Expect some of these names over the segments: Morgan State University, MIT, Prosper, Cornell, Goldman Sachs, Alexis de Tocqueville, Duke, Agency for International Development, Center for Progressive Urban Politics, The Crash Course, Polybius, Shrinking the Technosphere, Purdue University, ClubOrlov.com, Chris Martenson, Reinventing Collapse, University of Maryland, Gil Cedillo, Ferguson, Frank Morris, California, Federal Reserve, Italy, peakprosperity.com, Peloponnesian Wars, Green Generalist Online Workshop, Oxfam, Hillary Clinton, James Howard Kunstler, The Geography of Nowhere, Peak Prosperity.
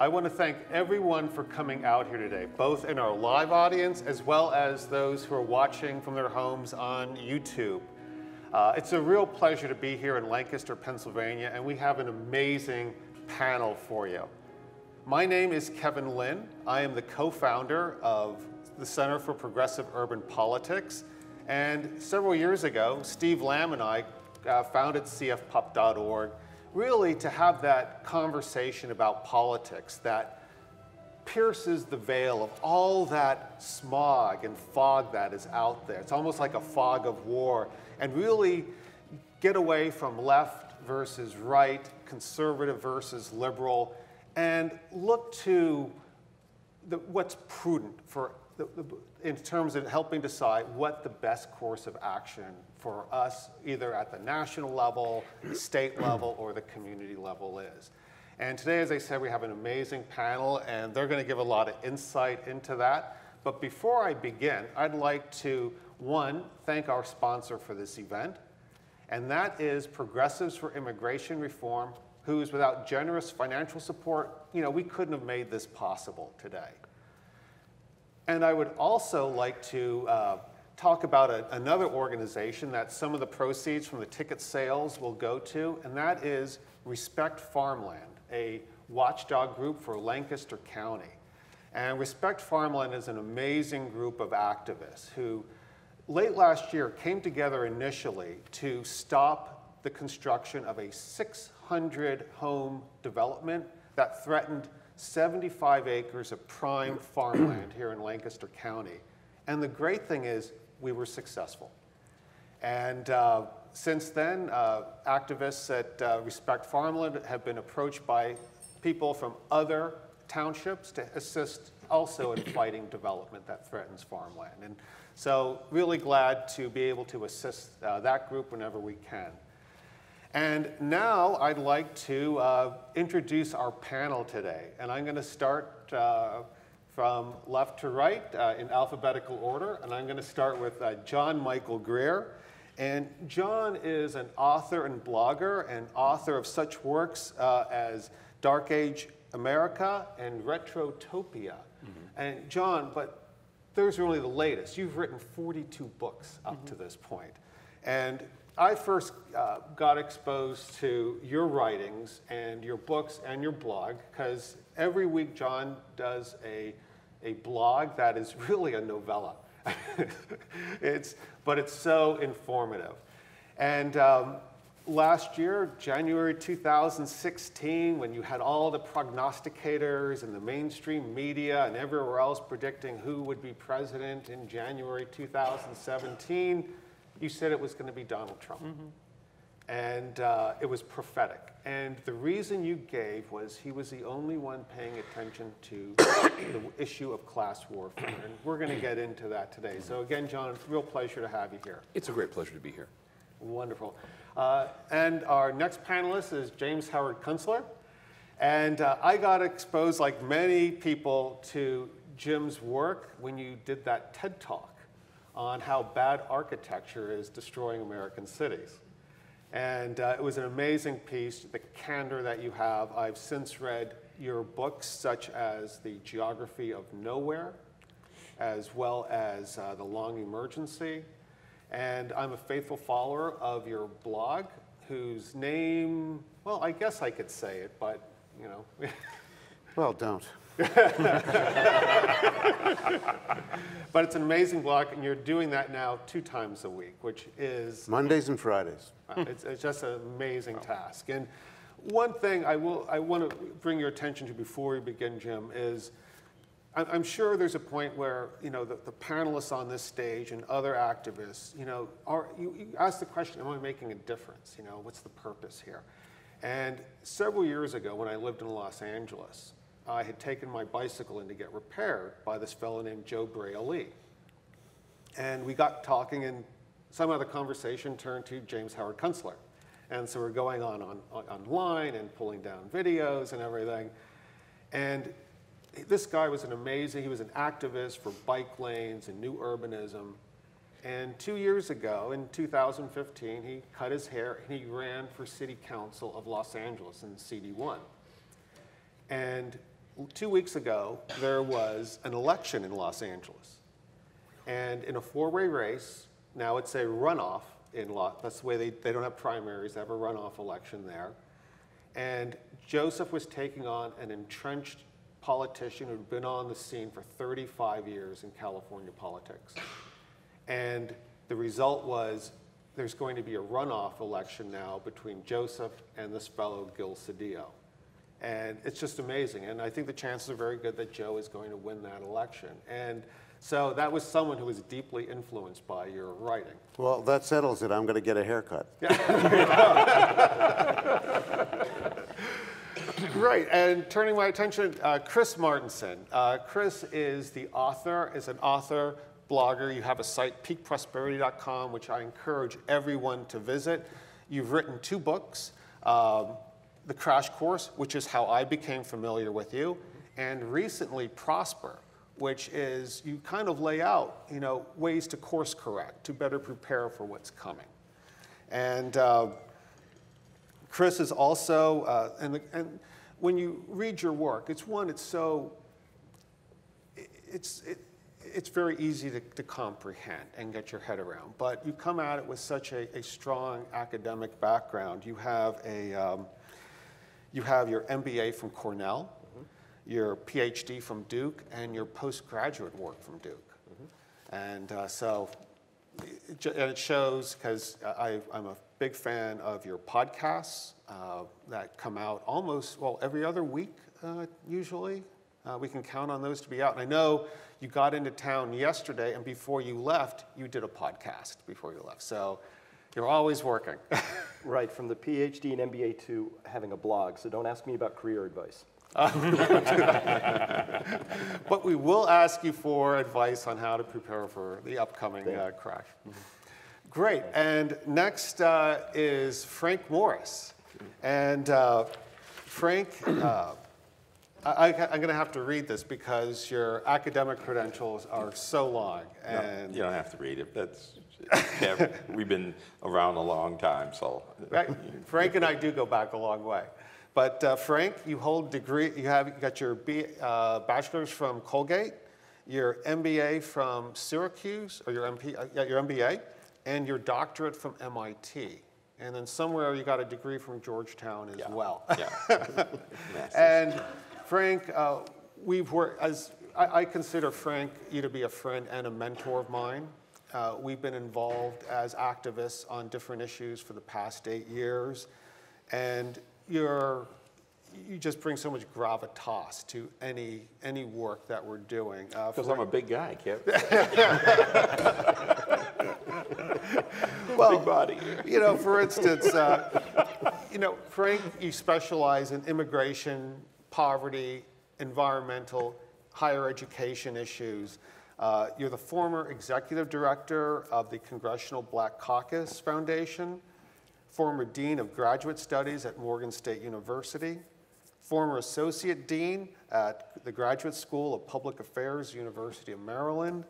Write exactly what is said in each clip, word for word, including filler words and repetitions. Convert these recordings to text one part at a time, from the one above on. I want to thank everyone for coming out here today, both in our live audience as well as those who are watching from their homes on YouTube. Uh, it's a real pleasure to be here in Lancaster, Pennsylvania, and we have an amazing panel for you. My name is Kevin Lynn. I am the co-founder of the Center for Progressive Urban Politics, and several years ago, Steve Lam and I uh, founded c f pup dot org, really to have that conversation about politics that pierces the veil of all that smog and fog that is out there. It's almost like a fog of war, and really get away from left versus right, conservative versus liberal, and look to the, what's prudent for the, the, in terms of helping decide what the best course of action for us, either at the national level, the state level, or the community level is. And today, as I said, we have an amazing panel, and they're going to give a lot of insight into that. But before I begin, I'd like to, one, thank our sponsor for this event, and that is Progressives for Immigration Reform, who's without generous financial support, you know, we couldn't have made this possible today. And I would also like to uh, talk about a, another organization that some of the proceeds from the ticket sales will go to, and that is Respect Farmland, a watchdog group for Lancaster County. And Respect Farmland is an amazing group of activists who, late last year, came together initially to stop the construction of a six hundred home development that threatened seventy-five acres of prime farmland here in Lancaster County. And the great thing is we were successful. And uh, since then, uh, activists at uh, Respect Farmland have been approached by people from other townships to assist also in fighting development that threatens farmland. And so really glad to be able to assist uh, that group whenever we can. And now I'd like to uh, introduce our panel today. And I'm going to start uh, from left to right uh, in alphabetical order. And I'm going to start with uh, John Michael Greer. And John is an author and blogger and author of such works uh, as Dark Age America and Retrotopia. Mm-hmm. And John, but there's really the latest. You've written forty-two books up mm-hmm. to this point. And I first uh, got exposed to your writings and your books and your blog because every week John does a, a blog that is really a novella. it's, but it's so informative. And um, last year, January two thousand sixteen, when you had all the prognosticators and the mainstream media and everywhere else predicting who would be president in January two thousand seventeen, you said it was going to be Donald Trump. Mm-hmm. And uh, it was prophetic. And the reason you gave was he was the only one paying attention to the issue of class warfare. And we're going to get into that today. Mm-hmm. So again, John, it's a real pleasure to have you here. It's a great pleasure to be here. Wonderful. Uh, and our next panelist is James Howard Kunstler. And uh, I got exposed, like many people, to Jim's work when you did that TED Talk on how bad architecture is destroying American cities. And uh, it was an amazing piece, the candor that you have. I've since read your books, such as The Geography of Nowhere, as well as uh, The Long Emergency. And I'm a faithful follower of your blog, whose name, well, I guess I could say it, but, you know. Well, don't. But it's an amazing blog, and you're doing that now two times a week, which is Mondays and Fridays. Uh, it's, it's just an amazing oh. task. And one thing I will I want to bring your attention to before we begin, Jim, is I'm, I'm sure there's a point where you know the, the panelists on this stage and other activists, you know, are you, you ask the question, am I making a difference? You know, what's the purpose here? And several years ago, when I lived in Los Angeles, I had taken my bicycle in to get repaired by this fellow named Joe Braille. And we got talking, and somehow the conversation turned to James Howard Kunstler. And so we're going on, on, on online and pulling down videos and everything. And this guy was an amazing, he was an activist for bike lanes and new urbanism. And two years ago, in two thousand fifteen, he cut his hair and he ran for city council of Los Angeles in C D one. And two weeks ago, there was an election in Los Angeles. And in a four-way race, now it's a runoff in Los Angeles. That's the way they, they don't have primaries. They have a runoff election there. And Joseph was taking on an entrenched politician who'd been on the scene for thirty-five years in California politics. And the result was there's going to be a runoff election now between Joseph and this fellow, Gil Cedillo. And it's just amazing. And I think the chances are very good that Joe is going to win that election. And so that was someone who was deeply influenced by your writing. Well, that settles it. I'm going to get a haircut. Right. And turning my attention, uh, Chris Martenson. Uh, Chris is the author, is an author, blogger. You have a site, peak prosperity dot com, which I encourage everyone to visit. You've written two books. Um, The Crash Course, which is how I became familiar with you, and recently Prosper, which is you kind of lay out, you know, ways to course correct, to better prepare for what's coming. And uh, Chris is also, uh, and, the, and when you read your work, it's one, it's so, it's, it, it's very easy to, to comprehend and get your head around, but you come at it with such a, a strong academic background. You have a, um, You have your M B A from Cornell, mm-hmm. your P H D from Duke, and your postgraduate work from Duke. Mm-hmm. And uh, so it, and it shows, because I'm a big fan of your podcasts uh, that come out almost, well, every other week, uh, usually. Uh, we can count on those to be out. And I know you got into town yesterday, and before you left, you did a podcast before you left. So. You're always working. Right, from the P H D and M B A to having a blog, so don't ask me about career advice. But we will ask you for advice on how to prepare for the upcoming uh, crash. Mm-hmm. Great, okay. And next uh, is Frank Morris. And uh, Frank, uh, I, I'm going to have to read this because your academic credentials are so long. And no, you don't have to read it. That's yeah, we've been around a long time, so. Right. Frank and I do go back a long way. But uh, Frank, you hold degree. You have you got your B, uh, bachelor's from Colgate, your M B A from Syracuse, or your M P, uh, yeah, your M B A, and your doctorate from M I T. And then somewhere you got a degree from Georgetown as yeah. well. Yeah. And Frank, uh, we've worked as I, I consider Frank you to be a friend and a mentor of mine. Uh, we've been involved as activists on different issues for the past eight years. And you're, you just bring so much gravitas to any, any work that we're doing. Because uh, I'm a big guy, Kev. Well, big body. You know, for instance, uh, you know, Frank, you specialize in immigration, poverty, environmental, higher education issues. Uh, you're the former executive director of the Congressional Black Caucus Foundation, former dean of graduate studies at Morgan State University, former associate dean at the Graduate School of Public Affairs, University of Maryland,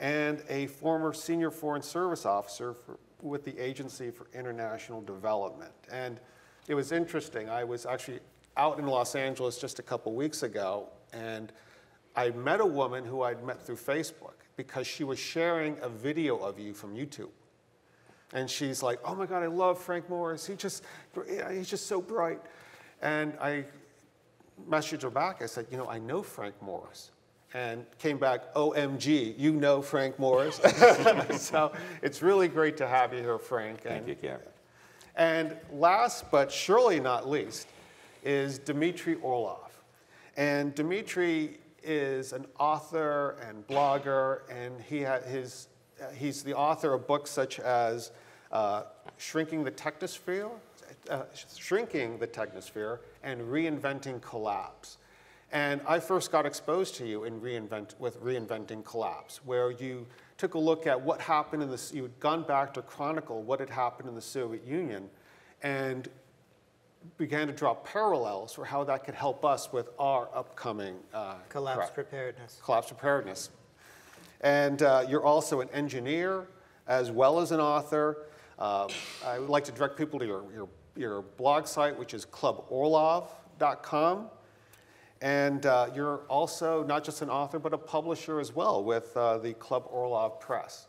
and a former senior foreign service officer for, with the Agency for International Development. And it was interesting. I was actually out in Los Angeles just a couple weeks ago, and I met a woman who I'd met through Facebook because she was sharing a video of you from YouTube. And she's like, oh my God, I love Frank Morris. He just, he's just so bright. And I messaged her back. I said, you know, I know Frank Morris. And came back, O M G, you know Frank Morris. So it's really great to have you here, Frank. And, thank you, Kevin. And last, but surely not least, is Dmitry Orlov. And Dmitry is an author and blogger, and he had his, uh, he's the author of books such as uh, Shrinking the Technosphere, uh, Shrinking the Technosphere, and Reinventing Collapse. And I first got exposed to you in reinvent with Reinventing Collapse, where you took a look at what happened in the, you had gone back to chronicle what had happened in the Soviet Union, and began to draw parallels for how that could help us with our upcoming uh, collapse preparedness. Collapse preparedness. And uh, you're also an engineer as well as an author. Uh, I would like to direct people to your, your, your blog site, which is club orlov dot com. And uh, you're also not just an author, but a publisher as well with uh, the Club Orlov Press.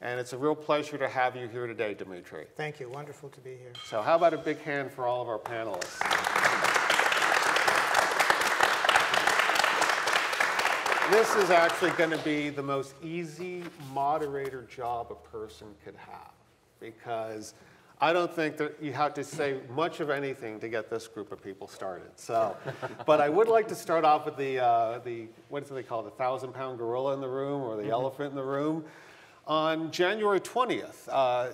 And it's a real pleasure to have you here today, Dmitry. Thank you. Wonderful to be here. So how about a big hand for all of our panelists? This is actually going to be the most easy moderator job a person could have, because I don't think that you have to say much of anything to get this group of people started. So, but I would like to start off with the, uh, the what do they call it, the thousand-pound gorilla in the room, or the elephant in the room. On January twentieth, uh,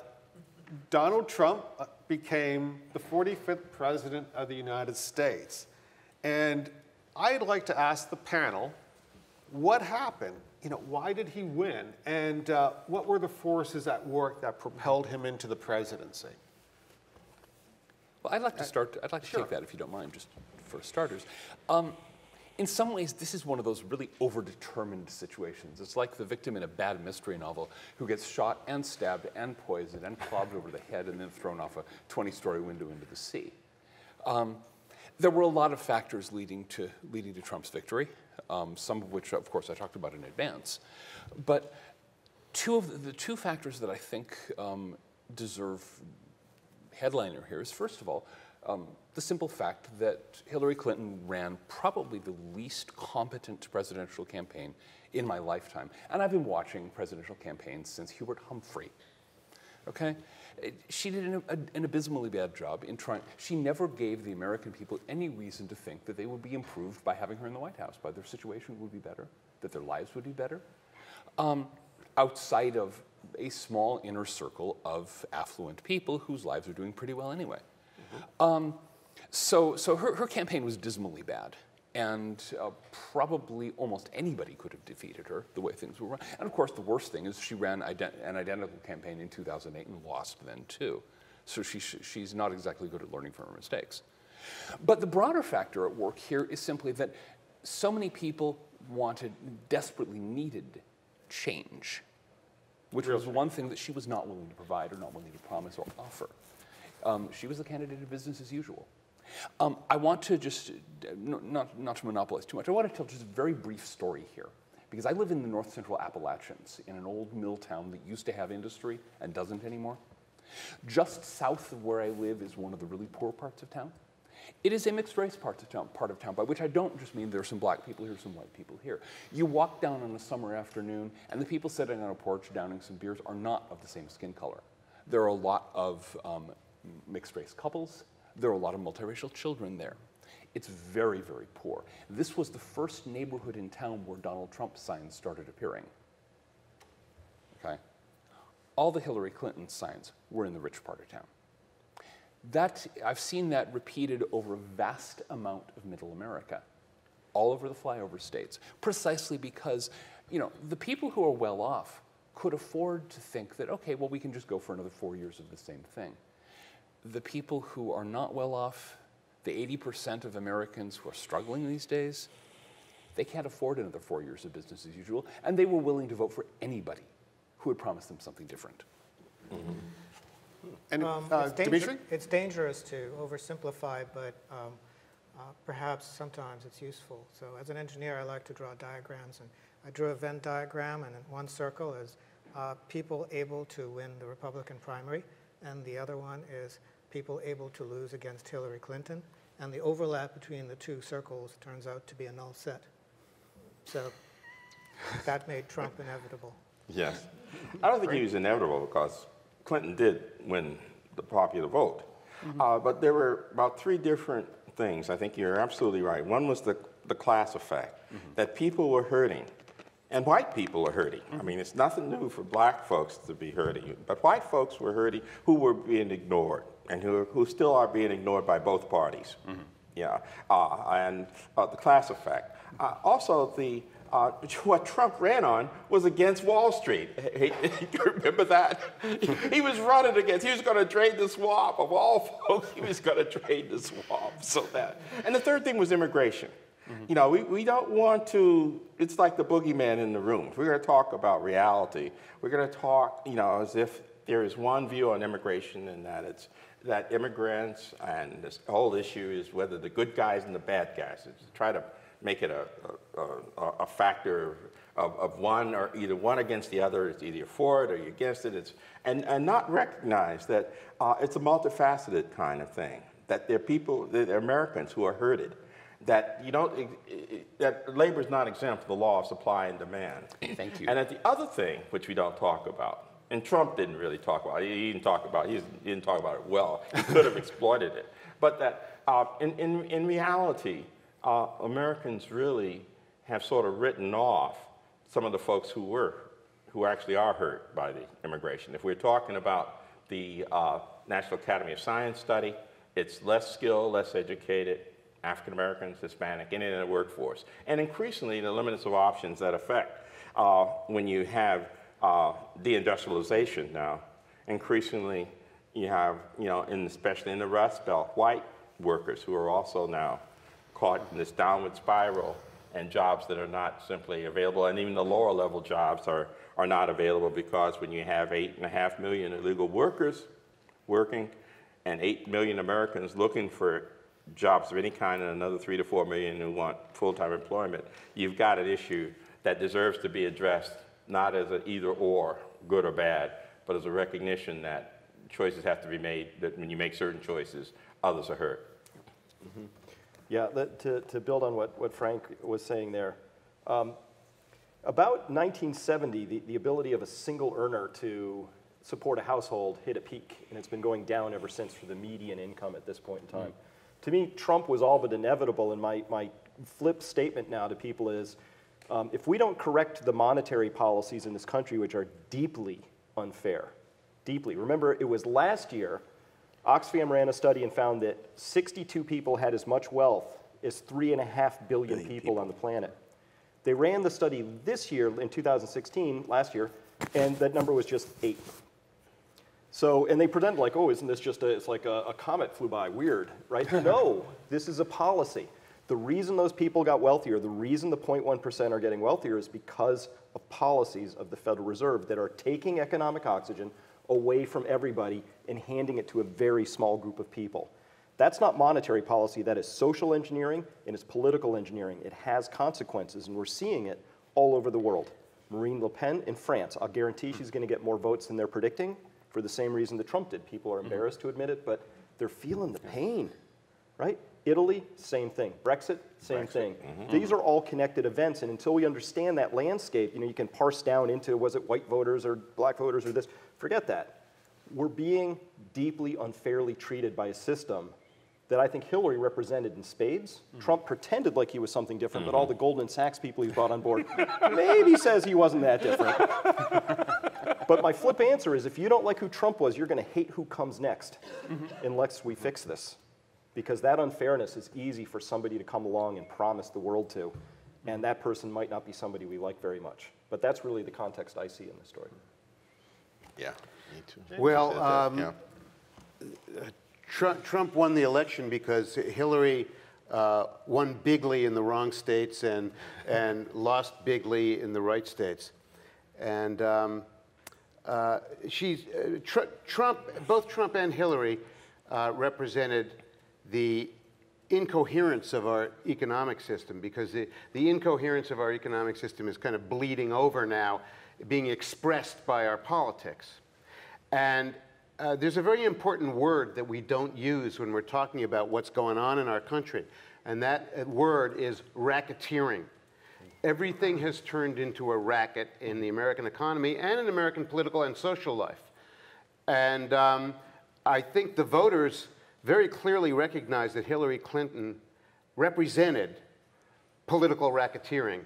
Donald Trump became the forty-fifth president of the United States. And I'd like to ask the panel, what happened? You know, why did he win? And uh, what were the forces at work that propelled him into the presidency? Well, I'd like to start, I'd like to sure. take that, if you don't mind, just for starters. Um, In some ways, this is one of those really overdetermined situations. It's like the victim in a bad mystery novel who gets shot and stabbed and poisoned and clobbed over the head and then thrown off a twenty-story window into the sea. Um, there were a lot of factors leading to, leading to Trump's victory, um, some of which, of course, I talked about in advance. But two of the, the two factors that I think um, deserve headliner here is, first of all, Um, the simple fact that Hillary Clinton ran probably the least competent presidential campaign in my lifetime. And I've been watching presidential campaigns since Hubert Humphrey, okay? It, she did an, a, an abysmally bad job in trying. She never gave the American people any reason to think that they would be improved by having her in the White House, by their situation would be better, that their lives would be better. Um, outside of a small inner circle of affluent people whose lives are doing pretty well anyway. Um, so so her, her campaign was dismally bad, and uh, probably almost anybody could have defeated her the way things were run. And of course, the worst thing is she ran ident an identical campaign in two thousand eight and lost then too. So she sh she's not exactly good at learning from her mistakes. But the broader factor at work here is simply that so many people wanted, desperately needed change, which was one thing that she was not willing to provide or not willing to promise or offer. Um, she was the candidate of business as usual. Um, I want to just, not, not to monopolize too much, I want to tell just a very brief story here, because I live in the north central Appalachians in an old mill town that used to have industry and doesn't anymore. Just south of where I live is one of the really poor parts of town. It is a mixed race part of town, part of town, by which I don't just mean there are some black people here, some white people here. You walk down on a summer afternoon, and the people sitting on a porch downing some beers are not of the same skin color. There are a lot of um, mixed-race couples. There are a lot of multiracial children there. It's very, very poor. This was the first neighborhood in town where Donald Trump signs started appearing. Okay? All the Hillary Clinton signs were in the rich part of town. That, I've seen that repeated over a vast amount of middle America, all over the flyover states, precisely because, you know, the people who are well off could afford to think that, okay, well, we can just go for another four years of the same thing. The people who are not well off, the eighty percent of Americans who are struggling these days, they can't afford another four years of business as usual, and they were willing to vote for anybody who would promise them something different. Mm-hmm. And um, uh, it's, Dmitry? It's dangerous to oversimplify, but um, uh, perhaps sometimes it's useful. So as an engineer, I like to draw diagrams, and I drew a Venn diagram, and in one circle is uh, people able to win the Republican primary, and the other one is people able to lose against Hillary Clinton. And the overlap between the two circles turns out to be a null set. So that made Trump inevitable. Yes. I don't think he was inevitable, because Clinton did win the popular vote. Mm-hmm. uh, but there were about three different things. I think you're absolutely right. One was the, the class effect, mm-hmm. that people were hurting. And white people are hurting. I mean, it's nothing new for black folks to be hurting. But white folks were hurting who were being ignored, and who, who still are being ignored by both parties. Mm-hmm. Yeah, uh, and uh, the class effect. Uh, also, the, uh, what Trump ran on was against Wall Street. Hey, remember that? He, he was running against, he was going to trade the swamp. Of all folks, he was going to trade the swamp. So that. And the third thing was immigration. You know, we, we don't want to, it's like the boogeyman in the room. If we're going to talk about reality, we're going to talk, you know, as if there is one view on immigration and that it's that immigrants and this whole issue is whether the good guys and the bad guys, it's try to make it a, a, a factor of, of one or either one against the other. It's either for it or you're against it. It's, and, and not recognize that uh, it's a multifaceted kind of thing, that there are people, there are Americans who are herded, that you don't, that labor is not exempt from the law of supply and demand. Thank you. And that the other thing, which we don't talk about, and Trump didn't really talk about it. He didn't talk about it. He didn't talk about it well. He could have exploited it. But that uh, in, in, in reality, uh, Americans really have sort of written off some of the folks who were, who actually are hurt by the immigration. If we're talking about the uh, National Academy of Science study, it's less skilled, less educated, African Americans, Hispanic, and in the workforce. And increasingly, the limits of options that affect uh, when you have Uh, deindustrialization now. Increasingly, you have, you know, in, especially in the Rust Belt, white workers who are also now caught in this downward spiral and jobs that are not simply available. And even the lower level jobs are, are not available because when you have eight and a half million illegal workers working and eight million Americans looking for jobs of any kind and another three to four million who want full-time employment, you've got an issue that deserves to be addressed not as an either or, good or bad, but as a recognition that choices have to be made, that when you make certain choices, others are hurt. Mm-hmm. Yeah, that, to, to build on what, what Frank was saying there, um, about nineteen seventy, the, the ability of a single earner to support a household hit a peak, and it's been going down ever since for the median income at this point in time. Mm-hmm. To me, Trump was all but inevitable, and my, my flip statement now to people is, Um, if we don't correct the monetary policies in this country, which are deeply unfair, deeply. Remember, it was last year, Oxfam ran a study and found that sixty-two people had as much wealth as three and a half billion, billion people, people on the planet. They ran the study this year, in two thousand sixteen, last year, and that number was just eight. So, and they pretend like, oh, isn't this just a, it's like a, a comet flew by, weird, right? No, this is a policy. The reason those people got wealthier, the reason the zero point one percent are getting wealthier is because of policies of the Federal Reserve that are taking economic oxygen away from everybody and handing it to a very small group of people. That's not monetary policy. That is social engineering, and it's political engineering. It has consequences, and we're seeing it all over the world. Marine Le Pen in France, I'll guarantee she's going to get more votes than they're predicting for the same reason that Trump did. People are embarrassed to admit it, but they're feeling the pain, right? Italy, same thing. Brexit, same Brexit. thing. Mm-hmm. These are all connected events, and until we understand that landscape, you know, you can parse down into was it white voters or black voters or this. Forget that. We're being deeply unfairly treated by a system that I think Hillary represented in spades. Mm-hmm. Trump pretended like he was something different, mm-hmm. but all the Goldman Sachs people he's brought on board maybe says he wasn't that different. But my flip answer is if you don't like who Trump was, you're going to hate who comes next mm-hmm. unless we fix this. Because that unfairness is easy for somebody to come along and promise the world to, and that person might not be somebody we like very much. But that's really the context I see in this story. Yeah, me too. Well, um, yeah. Trump, Trump won the election because Hillary uh, won bigly in the wrong states and, and lost bigly in the right states. And um, uh, she's, uh, tr Trump, both Trump and Hillary uh, represented the incoherence of our economic system, because the, the incoherence of our economic system is kind of bleeding over now, being expressed by our politics. And uh, there's a very important word that we don't use when we're talking about what's going on in our country, and that word is racketeering. Everything has turned into a racket in the American economy and in American political and social life. And um, I think the voters very clearly recognized that Hillary Clinton represented political racketeering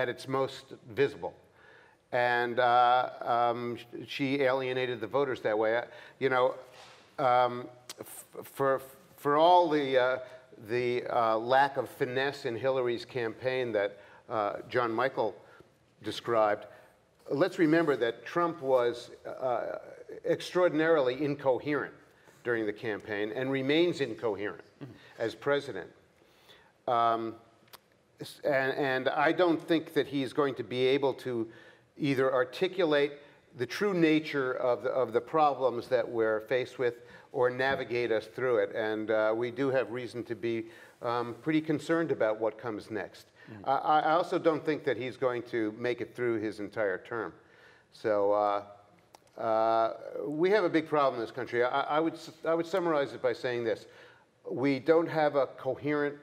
at its most visible. And uh, um, she alienated the voters that way. You know, um, for, for all the, uh, the uh, lack of finesse in Hillary's campaign that uh, John Michael described, let's remember that Trump was uh, extraordinarily incoherent during the campaign and remains incoherent mm-hmm. as president. Um, and, and I don't think that he's going to be able to either articulate the true nature of the, of the problems that we're faced with or navigate us through it. And uh, we do have reason to be um, pretty concerned about what comes next. Mm-hmm. uh, I also don't think that he's going to make it through his entire term. So uh, uh, we have a big problem in this country. I, I, would, I would summarize it by saying this. We don't have a coherent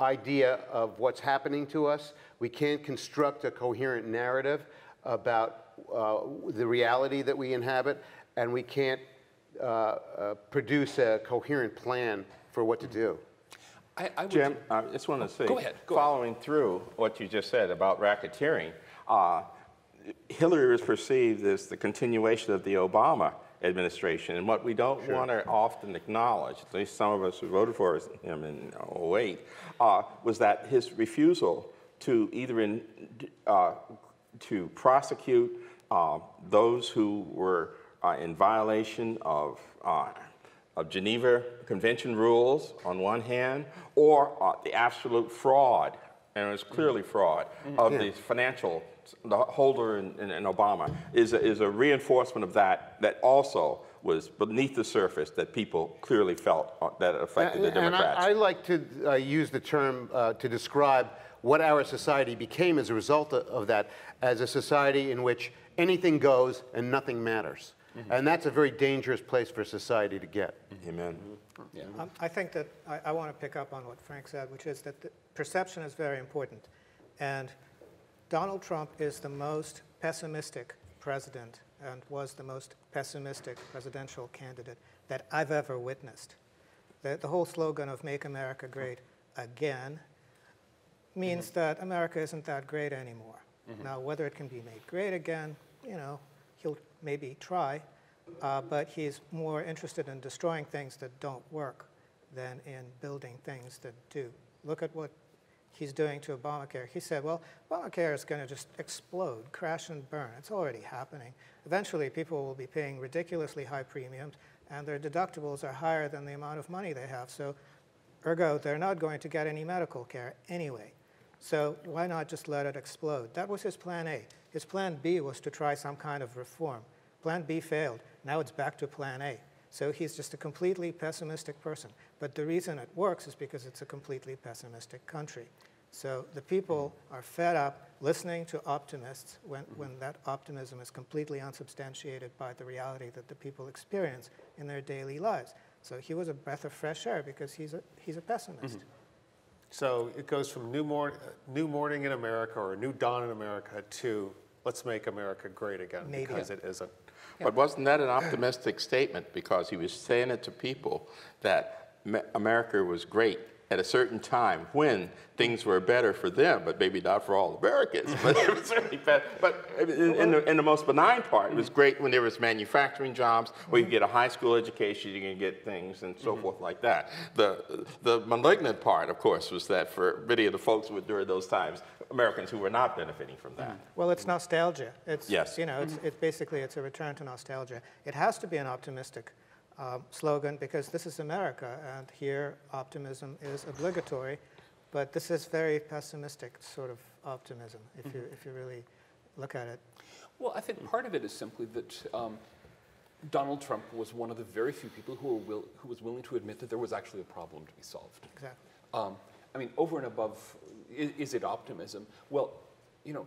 idea of what's happening to us. We can't construct a coherent narrative about uh, the reality that we inhabit, and we can't uh, uh, produce a coherent plan for what to do. I, I would Jim, I just want to say, go ahead, go following ahead. through what you just said about racketeering, uh, Hillary was perceived as the continuation of the Obama administration, and what we don't sure. want to often acknowledge, at least some of us who voted for him in oh eight, uh, was that his refusal to either in, uh, to prosecute uh, those who were uh, in violation of, uh, of Geneva Convention rules on one hand, or uh, the absolute fraud, and it was clearly fraud, of yeah. the financial the Holder in, in, in Obama is a, is a reinforcement of that that also was beneath the surface that people clearly felt that affected and, the Democrats. And I, I like to uh, use the term uh, to describe what our society became as a result of, of that, as a society in which anything goes and nothing matters. Mm-hmm. And that's a very dangerous place for society to get. Amen. Mm-hmm. Yeah. Um, I think that I, I want to pick up on what Frank said, which is that the perception is very important. And Donald Trump is the most pessimistic president and was the most pessimistic presidential candidate that I've ever witnessed. The, the whole slogan of Make America Great Again means mm-hmm. that America isn't that great anymore. Mm-hmm. Now, whether it can be made great again, you know, he'll maybe try, uh, but he's more interested in destroying things that don't work than in building things that do. Look at what he's doing to Obamacare. He said, well, Obamacare is going to just explode, crash and burn. It's already happening. Eventually, people will be paying ridiculously high premiums, and their deductibles are higher than the amount of money they have. So, ergo, they're not going to get any medical care anyway. So why not just let it explode? That was his plan A. His plan B was to try some kind of reform. Plan B failed. Now it's back to plan A. So he's just a completely pessimistic person. But the reason it works is because it's a completely pessimistic country. So the people are fed up listening to optimists when, when that optimism is completely unsubstantiated by the reality that the people experience in their daily lives. So he was a breath of fresh air because he's a, he's a pessimist. Mm-hmm. So it goes from new, mor new morning in America or new dawn in America to let's make America great again. Maybe. Because it isn't. Yeah. But wasn't that an optimistic statement? Because he was saying it to people that America was great at a certain time when things were better for them, but maybe not for all Americans. But, it was certainly better. But in, in, the, in the most benign part, it was great when there was manufacturing jobs, where you get a high school education, you can get things and so mm-hmm. forth like that. The, the malignant part, of course, was that for many of the folks who, during those times, Americans who were not benefiting from that. Well, it's nostalgia. It's, yes. You know, it's, it's basically, it's a return to nostalgia. It has to be an optimistic Um, slogan because this is America, and here optimism is obligatory, but this is very pessimistic sort of optimism if mm-hmm. you if you really look at it. Well, I think part of it is simply that um, Donald Trump was one of the very few people who were will, who was willing to admit that there was actually a problem to be solved. Exactly. Um, I mean, over and above, is, is it optimism? Well, you know,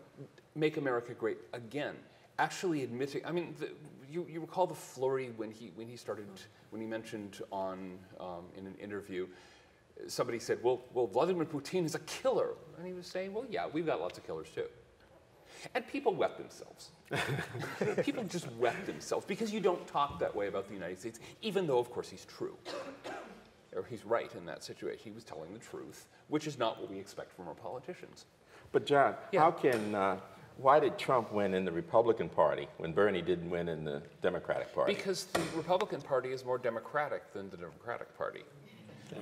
Make America Great Again. Actually admitting, I mean, the, you, you recall the flurry when he when he started when he mentioned on um, in an interview, somebody said, "Well, well, Vladimir Putin is a killer," and he was saying, "Well, yeah, we've got lots of killers too," and people wept themselves. People just wept themselves because you don't talk that way about the United States, even though, of course, he's true, or he's right in that situation. He was telling the truth, which is not what we expect from our politicians. But John, yeah. how can uh, Why did Trump win in the Republican Party when Bernie didn't win in the Democratic Party? Because the Republican Party is more democratic than the Democratic Party.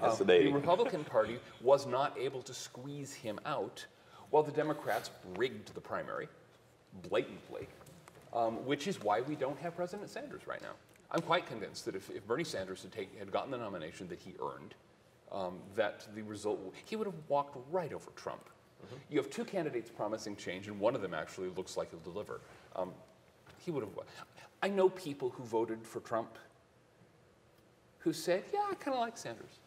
Um, the Republican Party was not able to squeeze him out, while the Democrats rigged the primary, blatantly, um, which is why we don't have President Sanders right now. I'm quite convinced that if, if Bernie Sanders had, take, had gotten the nomination that he earned, um, that the result, he would have walked right over Trump. You have two candidates promising change, and one of them actually looks like he'll deliver. Um, He would have. I know people who voted for Trump who said, yeah, I kind of like Sanders.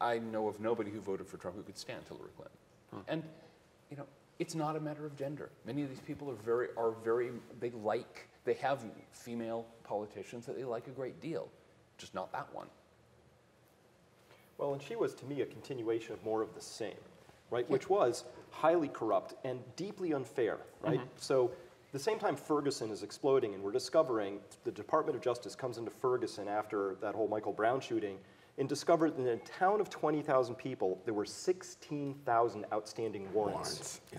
I know of nobody who voted for Trump who could stand Hillary Clinton. Hmm. And you know, it's not a matter of gender. Many of these people are very, are very, they like, they have female politicians that they like a great deal, just not that one. Well, and she was, to me, a continuation of more of the same, right? Yeah. Which was highly corrupt and deeply unfair, right? Mm-hmm. So the same time Ferguson is exploding and we're discovering, the Department of Justice comes into Ferguson after that whole Michael Brown shooting and discovered in a town of twenty thousand people, there were sixteen thousand outstanding warrants. warrants. Yeah.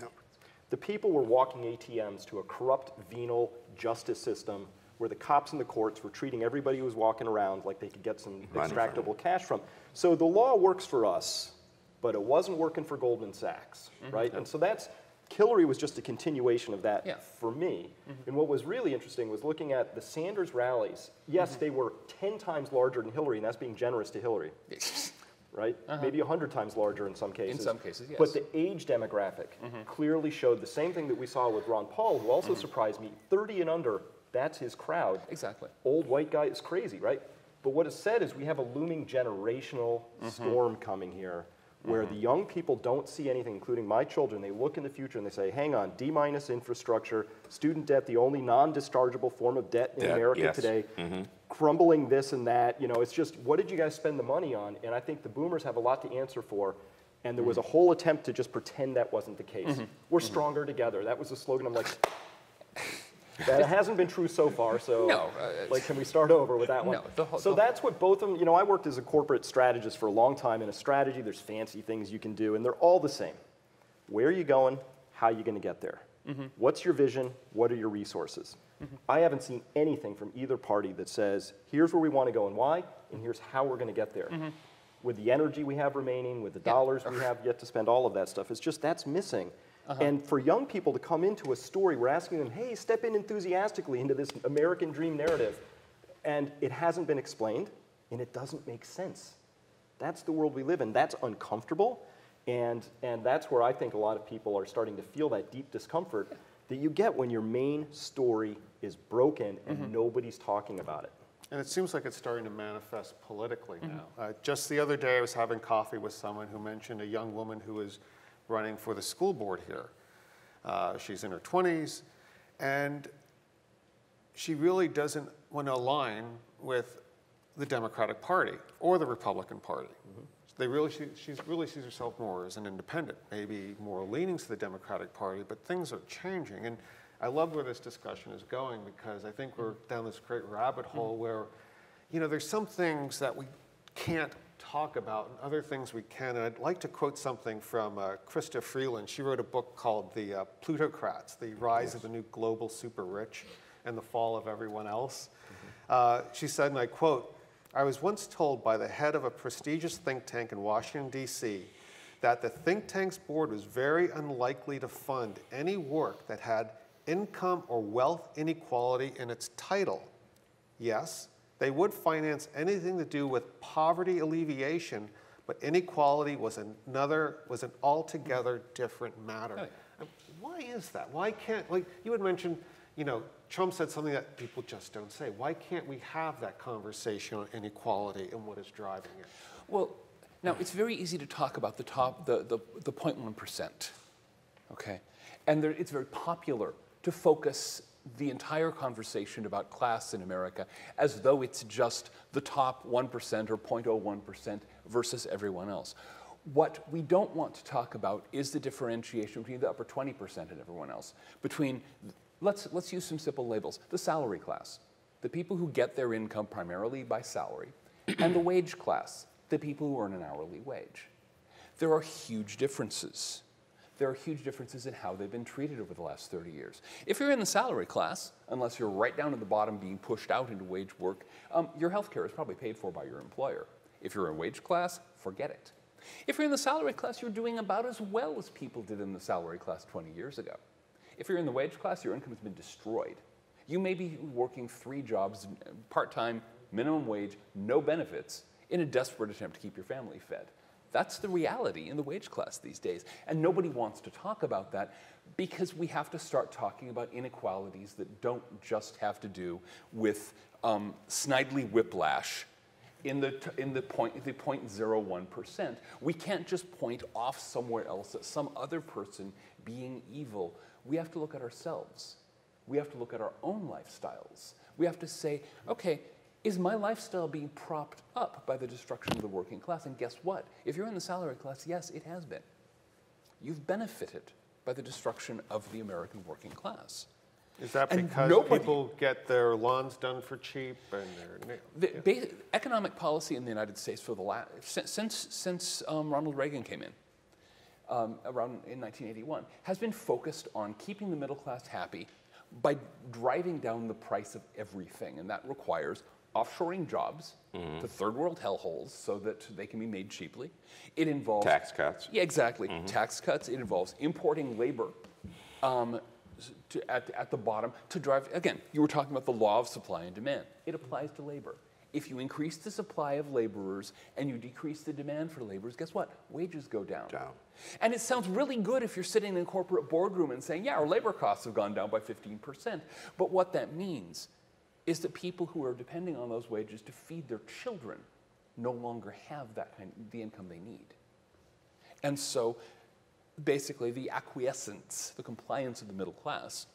The people were walking A T Ms to a corrupt, venal justice system where the cops and the courts were treating everybody who was walking around like they could get some money extractable from cash from. So the law works for us, but it wasn't working for Goldman Sachs, mm-hmm. right? And so that's, Hillary was just a continuation of that yeah. for me. Mm-hmm. And what was really interesting was looking at the Sanders rallies. Yes, mm-hmm. they were ten times larger than Hillary, and that's being generous to Hillary, right? Uh-huh. Maybe one hundred times larger in some cases. In some cases, yes. But the age demographic mm-hmm. clearly showed the same thing that we saw with Ron Paul, who also mm-hmm. surprised me, thirty and under. That's his crowd. Exactly. Old white guy is crazy, right? But what it said is we have a looming generational mm-hmm. storm coming here where mm-hmm. the young people don't see anything, including my children. They look in the future and they say, hang on, D minus infrastructure, student debt, the only non-dischargeable form of debt in debt, America yes. today, mm-hmm. crumbling this and that. You know, it's just, what did you guys spend the money on? And I think the boomers have a lot to answer for. And there mm-hmm. was a whole attempt to just pretend that wasn't the case. Mm-hmm. We're mm-hmm. stronger together. That was the slogan. I'm like... That hasn't been true so far, so no, uh, like, can we start over with that one? No, the whole, so the that's what both of them, you know, I worked as a corporate strategist for a long time. In a strategy, there's fancy things you can do, and they're all the same. Where are you going? How are you going to get there? Mm-hmm. What's your vision? What are your resources? Mm-hmm. I haven't seen anything from either party that says, here's where we want to go and why, and here's how we're going to get there. Mm-hmm. With the energy we have remaining, with the yeah. dollars we have yet to spend, all of that stuff, it's just that's missing. Uh-huh. And for young people to come into a story, we're asking them, hey, step in enthusiastically into this American dream narrative. And it hasn't been explained, and it doesn't make sense. That's the world we live in. That's uncomfortable. And, and that's where I think a lot of people are starting to feel that deep discomfort that you get when your main story is broken and mm-hmm. nobody's talking about it. And it seems like it's starting to manifest politically mm-hmm. now. Uh, just the other day, I was having coffee with someone who mentioned a young woman who was running for the school board here. Uh, she's in her twenties, and she really doesn't want to align with the Democratic Party or the Republican Party. Mm-hmm. They really, she she's really sees herself more as an independent, maybe more leaning to the Democratic Party, but things are changing. And I love where this discussion is going, because I think we're down this great rabbit hole mm-hmm. where, you know, there's some things that we can't talk about and other things we can. And I'd like to quote something from uh, Krista Freeland. She wrote a book called The uh, Plutocrats, The Rise yes. of the New Global Super Rich and the Fall of Everyone Else. Mm-hmm. uh, she said, and I quote, I was once told by the head of a prestigious think tank in Washington, D C, that the think tank's board was very unlikely to fund any work that had income or wealth inequality in its title. Yes. They would finance anything to do with poverty alleviation, but inequality was another, was an altogether different matter. Right. And why is that? Why can't, like you had mentioned, you know, Trump said something that people just don't say. Why can't we have that conversation on inequality and what is driving it? Well, now it's very easy to talk about the top, the, the, the zero point one percent, okay? And there, it's very popular to focus the entire conversation about class in America as though it's just the top one percent or zero point zero one percent versus everyone else. What we don't want to talk about is the differentiation between the upper twenty percent and everyone else. Between, let's, let's use some simple labels, the salary class, the people who get their income primarily by salary, and the wage class, the people who earn an hourly wage. There are huge differences. There are huge differences in how they've been treated over the last thirty years. If you're in the salary class, unless you're right down at the bottom being pushed out into wage work, um, your health care is probably paid for by your employer. If you're in wage class, forget it. If you're in the salary class, you're doing about as well as people did in the salary class twenty years ago. If you're in the wage class, your income has been destroyed. You may be working three jobs, part-time, minimum wage, no benefits, in a desperate attempt to keep your family fed. That's the reality in the wage class these days, and nobody wants to talk about that because we have to start talking about inequalities that don't just have to do with um, snidely whiplash in the in the point the zero point zero one percent. We can't just point off somewhere else at some other person being evil. We have to look at ourselves. We have to look at our own lifestyles. We have to say, okay, is my lifestyle being propped up by the destruction of the working class? And guess what? If you're in the salary class, yes, it has been. You've benefited by the destruction of the American working class. Is that and because nobody, people get their lawns done for cheap and their the, yeah. basic, economic policy in the United States for the last since since um, Ronald Reagan came in um, around in nineteen eighty-one has been focused on keeping the middle class happy by driving down the price of everything, and that requires offshoring jobs mm-hmm. to third world hellholes so that they can be made cheaply. It involves tax cuts. Yeah, exactly. Mm-hmm. Tax cuts. It involves importing labor um, to, at, at the bottom to drive. Again, you were talking about the law of supply and demand. It applies to labor. If you increase the supply of laborers and you decrease the demand for laborers, guess what? Wages go down. Down. And it sounds really good if you're sitting in a corporate boardroom and saying, yeah, our labor costs have gone down by fifteen percent. But what that means is that people who are depending on those wages to feed their children no longer have that kind of, the income they need. And so basically the acquiescence, the compliance of the middle class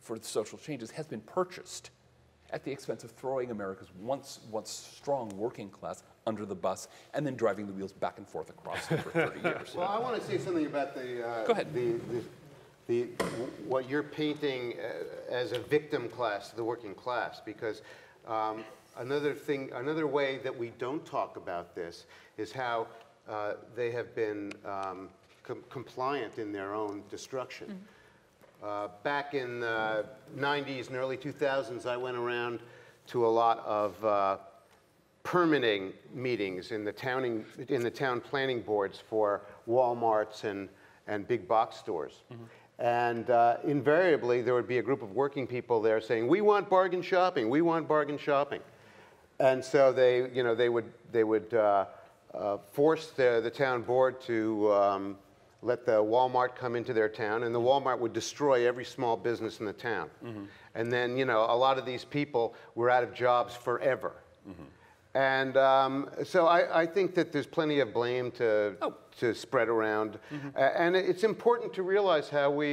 for the social changes has been purchased at the expense of throwing America's once once strong working class under the bus and then driving the wheels back and forth across it for thirty years. Well, I want to say something about the, uh, Go ahead. the, the The, what you're painting as a victim class, the working class, because um, another thing, another way that we don't talk about this is how uh, they have been um, com compliant in their own destruction. Mm-hmm. uh, back in the nineties and early two thousands, I went around to a lot of uh, permitting meetings in the towning, in the town planning boards for Walmarts and and big box stores. Mm-hmm. And uh, invariably, there would be a group of working people there saying, "We want bargain shopping. We want bargain shopping." And so they, you know, they would they would uh, uh, force the the town board to um, let the Walmart come into their town, and the Walmart would destroy every small business in the town. Mm-hmm. And then, you know, a lot of these people were out of jobs forever. Mm-hmm. And um, so I, I think that there's plenty of blame to oh. to spread around, mm-hmm. uh, and it's important to realize how we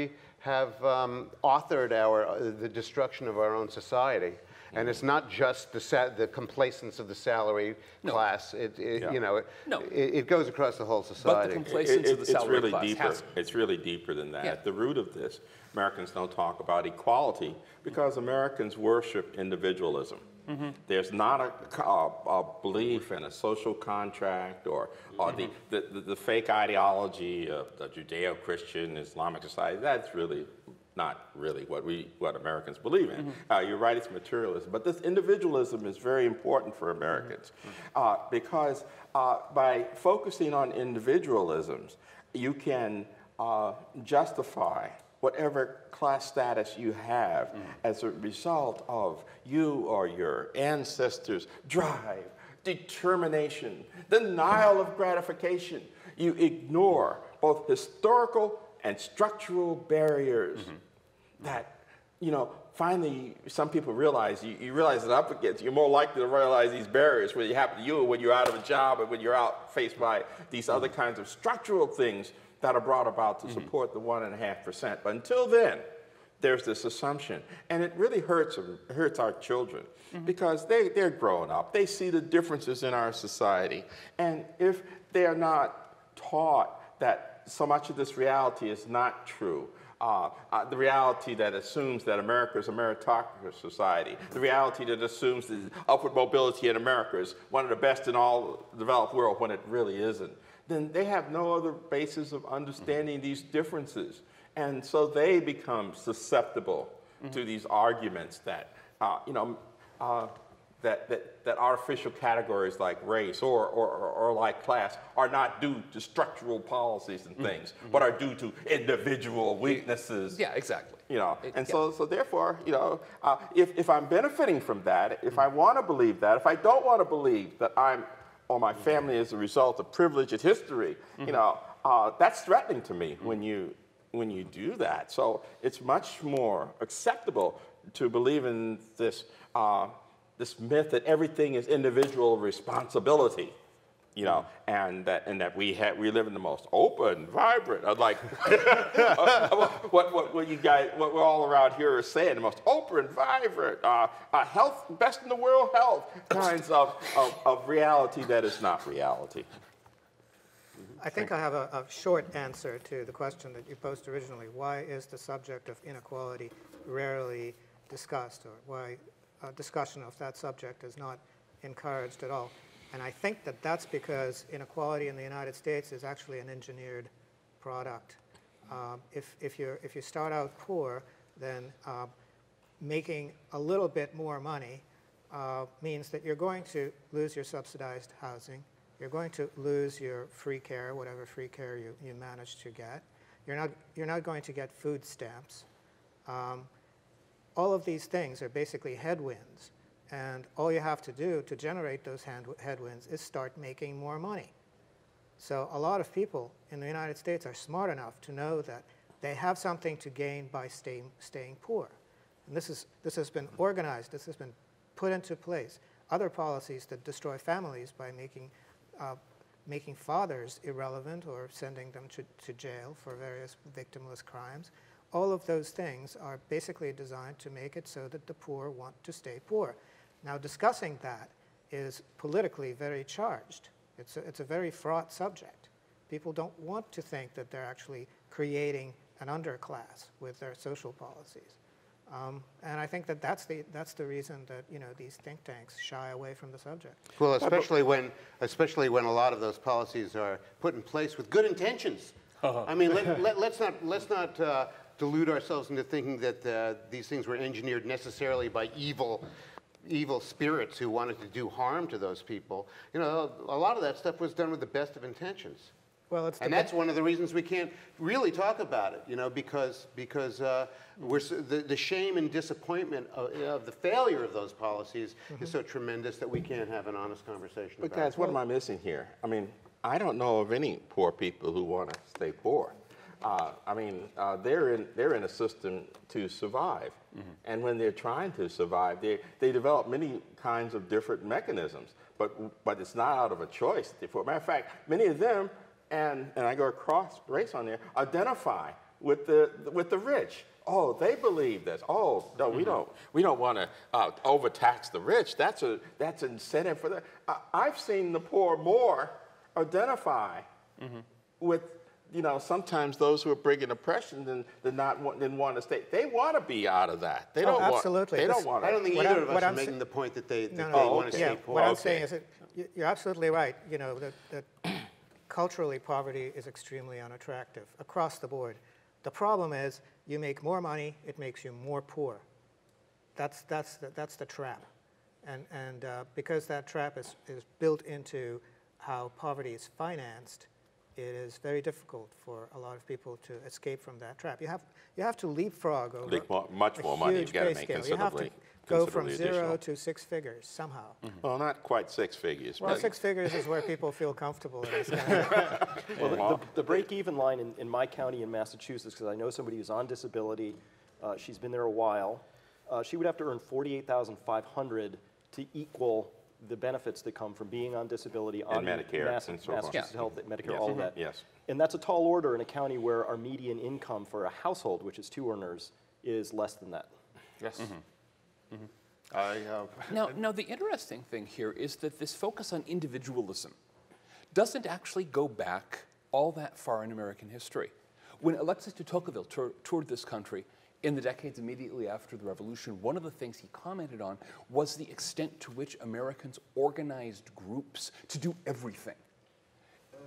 have um, authored our uh, the destruction of our own society, mm-hmm. and it's not just the sa the complacence of the salary no. class. It, it yeah. you know it, no. it, it goes across the whole society. But the complacence it, it, of the salary it's really class deeper. Has it's really deeper than that. Yeah. At the root of this, Americans don't talk about equality because mm-hmm. Americans worship individualism. Mm-hmm. There's not a, a, a belief in a social contract or, or mm-hmm. the, the, the fake ideology of the Judeo-Christian Islamic society. That's really not really what we what Americans believe in. Mm-hmm. uh, you're right, it's materialism. But this individualism is very important for Americans mm-hmm. uh, because uh, by focusing on individualisms, you can uh, justify whatever class status you have mm. as a result of you or your ancestors' drive, determination, denial of gratification. You ignore both historical and structural barriers mm-hmm. that, you know, finally some people realize, you, you realize that up against, you're more likely to realize these barriers when you happen to you or when you're out of a job or when you're out faced by these other kinds of structural things that are brought about to support mm-hmm. the one and a half percent. But until then, there's this assumption, and it really hurts hurts our children mm-hmm. because they they're growing up. They see the differences in our society, and if they are not taught that so much of this reality is not true. Uh, uh, the reality that assumes that America is a meritocratic society, the reality that assumes that upward mobility in America is one of the best in all the developed world when it really isn't, then they have no other basis of understanding mm-hmm. these differences. And so they become susceptible mm-hmm. to these arguments that, uh, you know, uh, that, that, that artificial categories like race or, or, or like class are not due to structural policies and things, mm-hmm. but are due to individual weaknesses. Yeah, exactly. You know, it, and yeah. so, so therefore, you know, uh, if, if I'm benefiting from that, if mm-hmm. I want to believe that, if I don't want to believe that I'm or my family as a result of privilege and history, mm-hmm. you know, uh, that's threatening to me mm-hmm. when you when you do that. So it's much more acceptable to believe in this, uh, this myth that everything is individual responsibility, you know, and that, and that we, ha we live in the most open, vibrant, uh, like uh, what, what, what you guys, what we're all around here are saying, the most open, vibrant, uh, uh, health, best in the world health kinds of, of, of reality that is not reality. I think I have a, a short answer to the question that you posed originally. Why is the subject of inequality rarely discussed, or why uh, discussion of that subject is not encouraged at all? And I think that that's because inequality in the United States is actually an engineered product. Um, if, if, you're, if you start out poor, then uh, making a little bit more money uh, means that you're going to lose your subsidized housing. You're going to lose your free care, whatever free care you, you manage to get. You're not, you're not going to get food stamps. Um, all of these things are basically headwinds. And all you have to do to generate those hand, headwinds is start making more money. So a lot of people in the United States are smart enough to know that they have something to gain by staying, staying poor. And this, is, this has been organized. This has been put into place. Other policies that destroy families by making Uh, making fathers irrelevant or sending them to, to jail for various victimless crimes. All of those things are basically designed to make it so that the poor want to stay poor. Now, discussing that is politically very charged. It's a, it's a very fraught subject. People don't want to think that they're actually creating an underclass with their social policies. Um, and I think that that's the, that's the reason that, you know, these think tanks shy away from the subject. Well, especially when, especially when a lot of those policies are put in place with good intentions. Uh-huh. I mean, let, let, let's not, let's not uh, delude ourselves into thinking that uh, these things were engineered necessarily by evil, evil spirits who wanted to do harm to those people. You know, a lot of that stuff was done with the best of intentions. Well, it's and that's one of the reasons we can't really talk about it, you know, because because uh, we're so, the, the shame and disappointment of, of the failure of those policies mm-hmm. is so tremendous that we can't have an honest conversation but about guys, it. But guys, what am I missing here? I mean, I don't know of any poor people who want to stay poor. Uh, I mean, uh, they're in they're in a system to survive, mm-hmm. and when they're trying to survive, they they develop many kinds of different mechanisms. But but it's not out of a choice. For matter of fact, many of them. And, and I go across race on there, identify with the, with the rich. Oh, they believe this. Oh, no, we mm-hmm. don't, we don't want to uh, overtax the rich. That's a, that's incentive for that. I, I've seen the poor more identify mm-hmm. with, you know, sometimes those who are bringing oppression than, than not want, than want to stay. They want to be out of that. They oh, don't absolutely. want, they this, don't want I don't think either I'm, of us are making the point that they, that no, no, they oh, want to okay. stay poor. What okay. I'm saying is that you're absolutely right, you know, that, that culturally, poverty is extremely unattractive across the board. The problem is you make more money, it makes you more poor. That's, that's, the, that's the trap. And, and uh, because that trap is, is built into how poverty is financed, it is very difficult for a lot of people to escape from that trap. You have, you have to leapfrog over more, much more money. You've got to make considerably. Go from zero additional. to six figures somehow. Mm-hmm. Well, not quite six figures. Well, but six figures is where people feel comfortable. In this kind of well, the, the, the break-even line in, in my county in Massachusetts, because I know somebody who's on disability, uh, she's been there a while, uh, she would have to earn forty-eight thousand five hundred dollars to equal the benefits that come from being on disability on Medicare, Mass and so Massachusetts yeah. Health, Medicare, yes. all mm-hmm. of that. Yes. And that's a tall order in a county where our median income for a household, which is two earners, is less than that. Yes. Mm-hmm. Mm-hmm. I have now, now, the interesting thing here is that this focus on individualism doesn't actually go back all that far in American history. When Alexis de Tocqueville tour, toured this country in the decades immediately after the Revolution, one of the things he commented on was the extent to which Americans organized groups to do everything.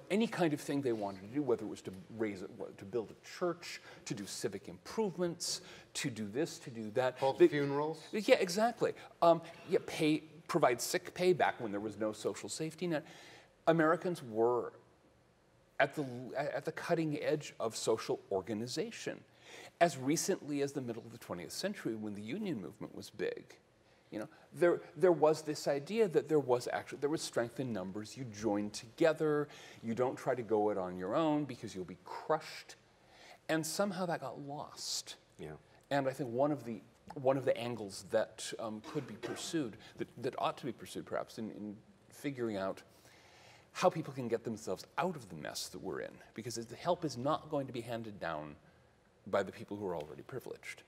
Any kind of thing they wanted to do, whether it was to raise, a, to build a church, to do civic improvements, to do this, to do that. Called they, funerals? Yeah, exactly. Um, yeah, pay, provide sick pay back when there was no social safety net. Americans were at the, at the cutting edge of social organization. As recently as the middle of the twentieth century, when the union movement was big, you know, there, there was this idea that there was actually, there was strength in numbers. You join together. You don't try to go it on your own because you'll be crushed. And somehow that got lost. Yeah. And I think one of the one of the angles that um, could be pursued, that, that ought to be pursued perhaps in, in figuring out how people can get themselves out of the mess that we're in, because the help is not going to be handed down by the people who are already privileged.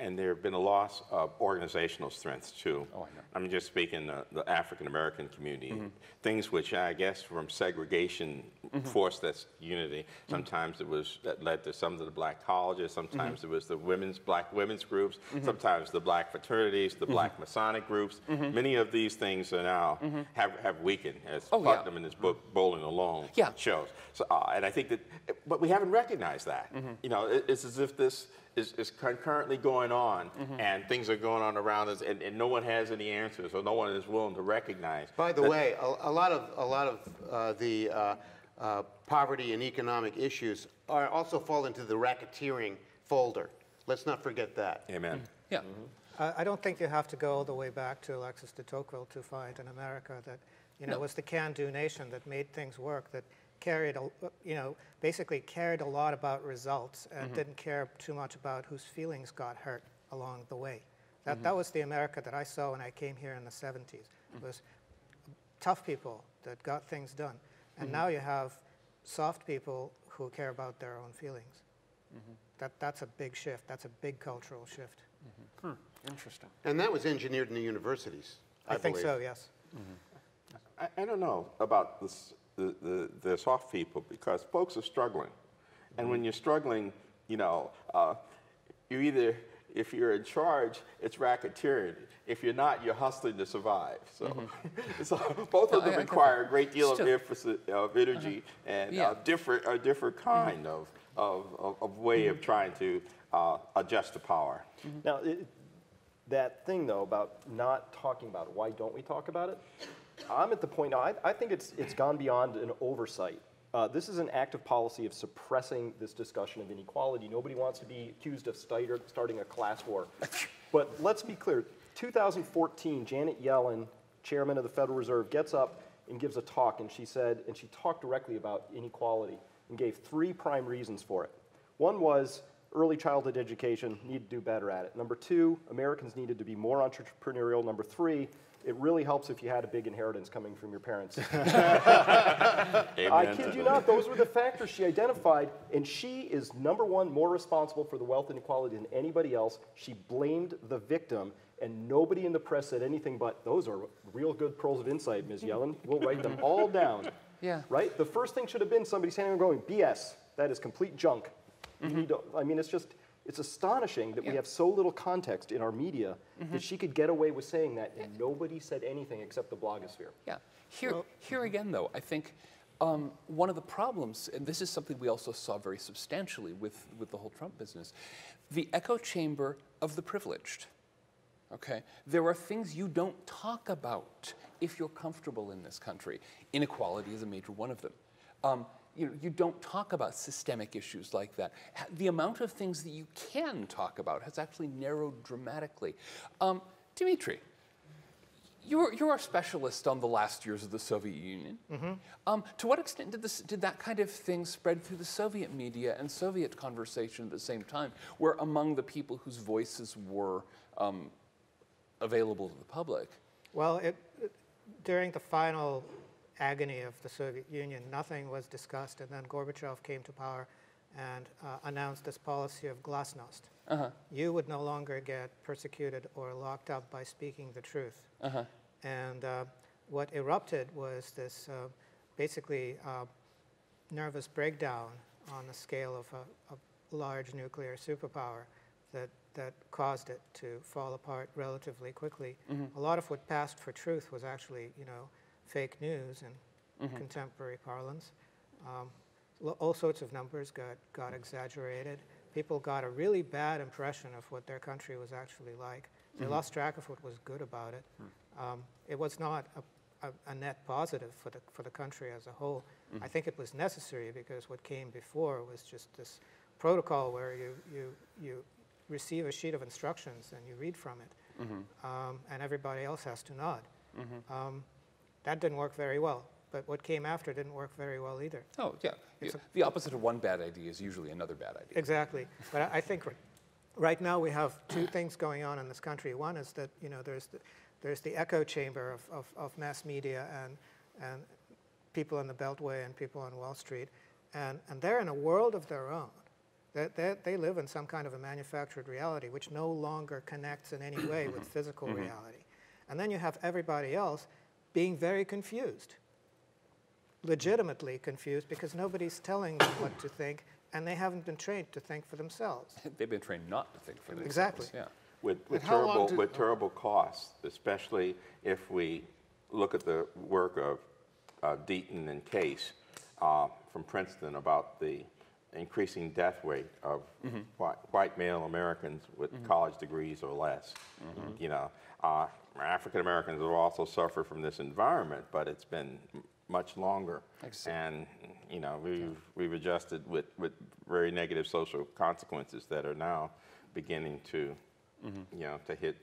And there have been a loss of organizational strengths, too. Oh, I know. I'm just speaking the, the African-American community. Mm-hmm. Things which, I guess, from segregation mm-hmm. forced us unity. Sometimes mm-hmm. it was that led to some of the black colleges. Sometimes mm-hmm. it was the women's black women's groups. Mm-hmm. Sometimes the black fraternities, the mm-hmm. black Masonic groups. Mm-hmm. Many of these things are now mm-hmm. have, have weakened, as oh, Putnam yeah. in his book, Bowling Alone, yeah. shows. So, uh, and I think that, but we haven't recognized that. Mm-hmm. You know, it, it's as if this Is, is concurrently going on, mm-hmm. and things are going on around us, and, and no one has any answers, or no one is willing to recognize. By the way, a, a lot of a lot of uh, the uh, uh, poverty and economic issues are also fall into the racketeering folder. Let's not forget that. Amen. Mm-hmm. Yeah. Mm-hmm. I, I don't think you have to go all the way back to Alexis de Tocqueville to find an America that, you know, no. was the can-do nation that made things work. That. Carried, a, you know, basically cared a lot about results and mm-hmm. didn't care too much about whose feelings got hurt along the way. That, mm-hmm. that was the America that I saw when I came here in the seventies. Mm-hmm. It was tough people that got things done. And mm-hmm. now you have soft people who care about their own feelings. Mm-hmm. That, that's a big shift. That's a big cultural shift. Mm-hmm. Hmm. Interesting. And that was engineered in the universities, I, I think believe. so, yes. Mm-hmm. I, I don't know about this. The, the, the soft people, because folks are struggling. And when you're struggling, you know, uh, you either, if you're in charge, it's racketeering. If you're not, you're hustling to survive. So, mm-hmm. so both no, of them I, I require a great deal still. of emphasis, of energy, uh-huh. and yeah. uh, different, a different kind mm-hmm. of, of, of way mm-hmm. of trying to uh, adjust to power. Mm-hmm. Now, it, that thing, though, about not talking about it, why don't we talk about it? I'm at the point now, I, I think it's, it's gone beyond an oversight. Uh, this is an active policy of suppressing this discussion of inequality. Nobody wants to be accused of starter, starting a class war. But let's be clear, two thousand fourteen, Janet Yellen, chairman of the Federal Reserve, gets up and gives a talk, and she said, and she talked directly about inequality and gave three prime reasons for it. One was early childhood education, need to do better at it. Number two, Americans needed to be more entrepreneurial. Number three, it really helps if you had a big inheritance coming from your parents. I kid you not, those were the factors she identified, and she is number one more responsible for the wealth inequality than anybody else. She blamed the victim, and nobody in the press said anything but, those are real good pearls of insight, Miz Yellen. We'll write them all down. Yeah. Right? The first thing should have been somebody standing and going, B S, that is complete junk. Mm-hmm. You don't, I mean, it's just... It's astonishing that yeah. we have so little context in our media mm-hmm. that she could get away with saying that, and nobody said anything except the blogosphere. Yeah. Here, well, here again, though, I think um, one of the problems, and this is something we also saw very substantially with, with the whole Trump business, the echo chamber of the privileged. Okay? There are things you don't talk about if you're comfortable in this country. Inequality is a major one of them. Um, You know, you don't talk about systemic issues like that. The amount of things that you can talk about has actually narrowed dramatically. Um, Dmitry, you're, you're a specialist on the last years of the Soviet Union. Mm-hmm. um, to what extent did, this, did that kind of thing spread through the Soviet media and Soviet conversation at the same time, where among the people whose voices were um, available to the public? Well, it, it, during the final agony of the Soviet Union, nothing was discussed, and then Gorbachev came to power and uh, announced this policy of glasnost. Uh-huh. You would no longer get persecuted or locked up by speaking the truth. Uh-huh. And uh, what erupted was this uh, basically uh, nervous breakdown on the scale of a, a large nuclear superpower that, that caused it to fall apart relatively quickly. Mm-hmm. A lot of what passed for truth was actually, you know, fake news in mm-hmm. contemporary parlance. Um, all sorts of numbers got, got exaggerated. People got a really bad impression of what their country was actually like. They mm-hmm. lost track of what was good about it. Mm. Um, it was not a, a, a net positive for the, for the country as a whole. Mm-hmm. I think it was necessary because what came before was just this protocol where you, you, you receive a sheet of instructions and you read from it, mm-hmm. um, and everybody else has to nod. Mm-hmm. um, That didn't work very well, but what came after didn't work very well either. Oh, yeah. yeah. A, the opposite of one bad idea is usually another bad idea. Exactly. But I, I think right now we have two things going on in this country. One is that, you know, there's the, there's the echo chamber of, of, of mass media and, and people in the Beltway and people on Wall Street. And, and they're in a world of their own. They're, they're, they live in some kind of a manufactured reality which no longer connects in any way with physical mm-hmm. reality. And then you have everybody else being very confused, legitimately confused, because nobody's telling them what to think, and they haven't been trained to think for themselves. They've been trained not to think for themselves. Exactly. Yeah. With, with, terrible, did, with terrible costs, especially if we look at the work of uh, Deaton and Case uh, from Princeton about the increasing death rate of mm-hmm. white, white male Americans with mm-hmm. college degrees or less. Mm-hmm. You know, uh, African Americans have also suffered from this environment, but it's been much longer. And you know, we've yeah. we've adjusted with with very negative social consequences that are now beginning to mm-hmm. you know to hit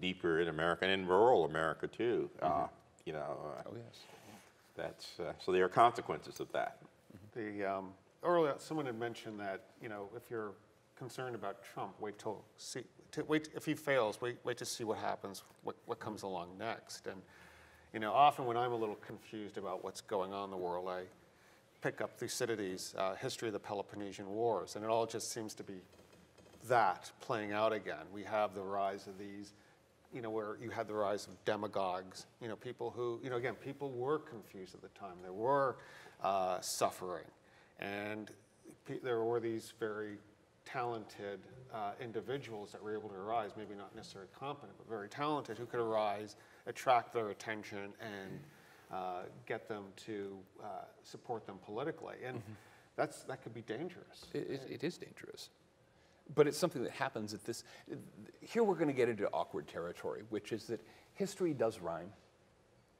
deeper in America and in rural America too. Mm-hmm. uh, you know, uh, oh yes, that's uh, so there are consequences of that. Mm-hmm. The um, earlier, someone had mentioned that, you know, if you're concerned about Trump, wait till see, to wait if he fails, wait wait to see what happens, what what comes along next. And you know, often when I'm a little confused about what's going on in the world, I pick up Thucydides' uh, History of the Peloponnesian Wars, and it all just seems to be that playing out again. We have the rise of these, you know, where you had the rise of demagogues, you know, people who, you know, again, people were confused at the time. They were uh, suffering. And pe there were these very talented uh, individuals that were able to arise, maybe not necessarily competent, but very talented, who could arise, attract their attention, and uh, get them to uh, support them politically. And mm-hmm. that's, that could be dangerous. It, it, it is dangerous. But it's something that happens at this. Here we're going to get into awkward territory, which is that history does rhyme.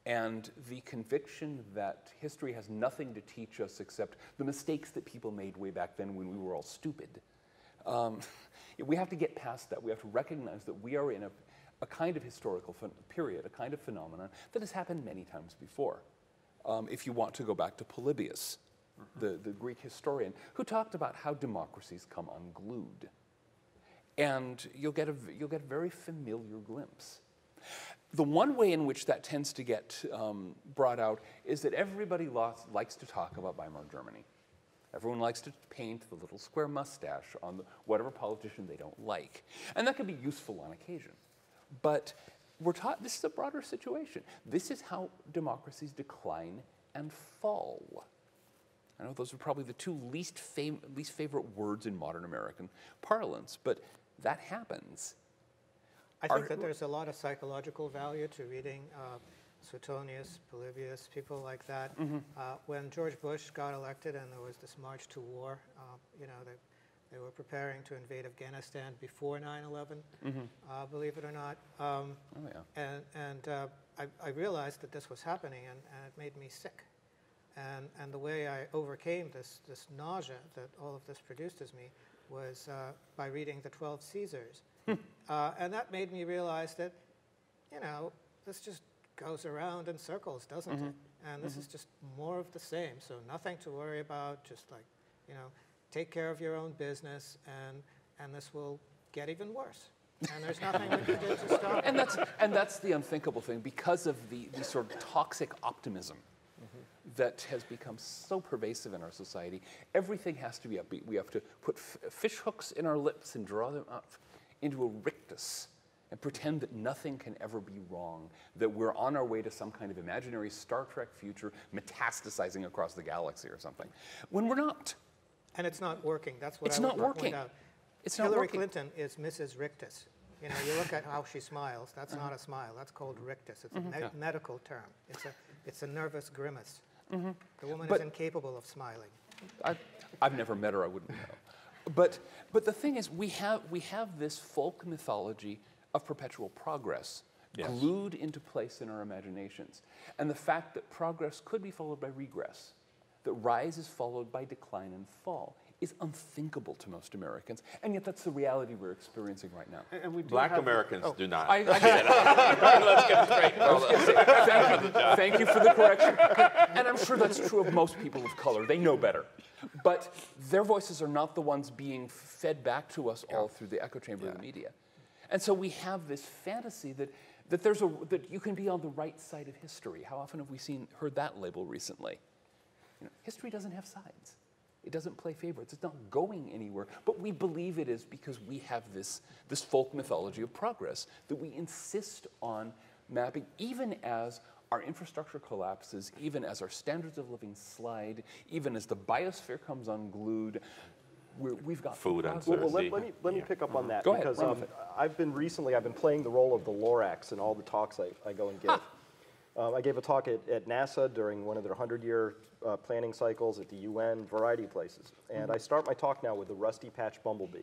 And the conviction that history has nothing to teach us except the mistakes that people made way back then when we were all stupid. Um, we have to get past that. We have to recognize that we are in a, a kind of historical period, a kind of phenomenon that has happened many times before. Um, if you want to go back to Polybius, mm-hmm. the, the Greek historian, who talked about how democracies come unglued. And you'll get a, you'll get a very familiar glimpse. The one way in which that tends to get um, brought out is that everybody lost, likes to talk about Weimar Germany. Everyone likes to paint the little square mustache on the, whatever politician they don't like. And that can be useful on occasion. But we're taught this is a broader situation. This is how democracies decline and fall. I know those are probably the two least, fam least favorite words in modern American parlance, but that happens. I think Are, that there's a lot of psychological value to reading uh, Suetonius, Polybius, people like that. Mm-hmm. uh, when George Bush got elected and there was this march to war, uh, you know, they, they were preparing to invade Afghanistan before nine eleven, mm-hmm. uh, believe it or not. Um, oh, yeah. And, and uh, I, I realized that this was happening, and, and it made me sick. And, and the way I overcame this, this nausea that all of this produced as me was uh, by reading The Twelve Caesars. Uh, and that made me realize that, you know, this just goes around in circles, doesn't mm-hmm. it? And this mm-hmm. is just more of the same. So nothing to worry about, just like, you know, take care of your own business, and, and this will get even worse. And there's nothing we can do to stop and it. That's, and that's the unthinkable thing, because of the, the sort of toxic optimism mm-hmm. that has become so pervasive in our society. Everything has to be upbeat. We have to put f fish hooks in our lips and draw them up into a rictus and pretend that nothing can ever be wrong, that we're on our way to some kind of imaginary Star Trek future metastasizing across the galaxy or something, when we're not. And it's not working. That's what I would point out. It's not working. Hillary Clinton is Missus Rictus. You know, you look at how she smiles. That's mm-hmm. not a smile. That's called rictus. It's mm-hmm. a me yeah. medical term. It's a, it's a nervous grimace. Mm-hmm. The woman but is incapable of smiling. I've, I've never met her. I wouldn't know. But, but the thing is, we have, we have this folk mythology of perpetual progress yes. glued into place in our imaginations. And the fact that progress could be followed by regress, that rise is followed by decline and fall, is unthinkable to most Americans, and yet that's the reality we're experiencing right now. And we do Black Americans the, oh. do not. I, I Let's get straight. Thank you, thank you for the correction. And I'm sure that's true of most people of color. They know better. But their voices are not the ones being fed back to us all through the echo chamber yeah. of the media. And so we have this fantasy that, that, there's a, that you can be on the right side of history. How often have we seen heard that label recently? You know, history doesn't have sides. It doesn't play favorites. It's not going anywhere. But we believe it is because we have this, this folk mythology of progress that we insist on mapping, even as our infrastructure collapses, even as our standards of living slide, even as the biosphere comes unglued. We're, we've got food uncertainty. Well, let, let me let me yeah. pick up on that Go because ahead, um, I've been recently I've been playing the role of the Lorax in all the talks I, I go and give. um, I gave a talk at, at NASA during one of their hundred-year uh, planning cycles at the U N, variety of places, and mm-hmm. I start my talk now with the rusty patch bumblebee.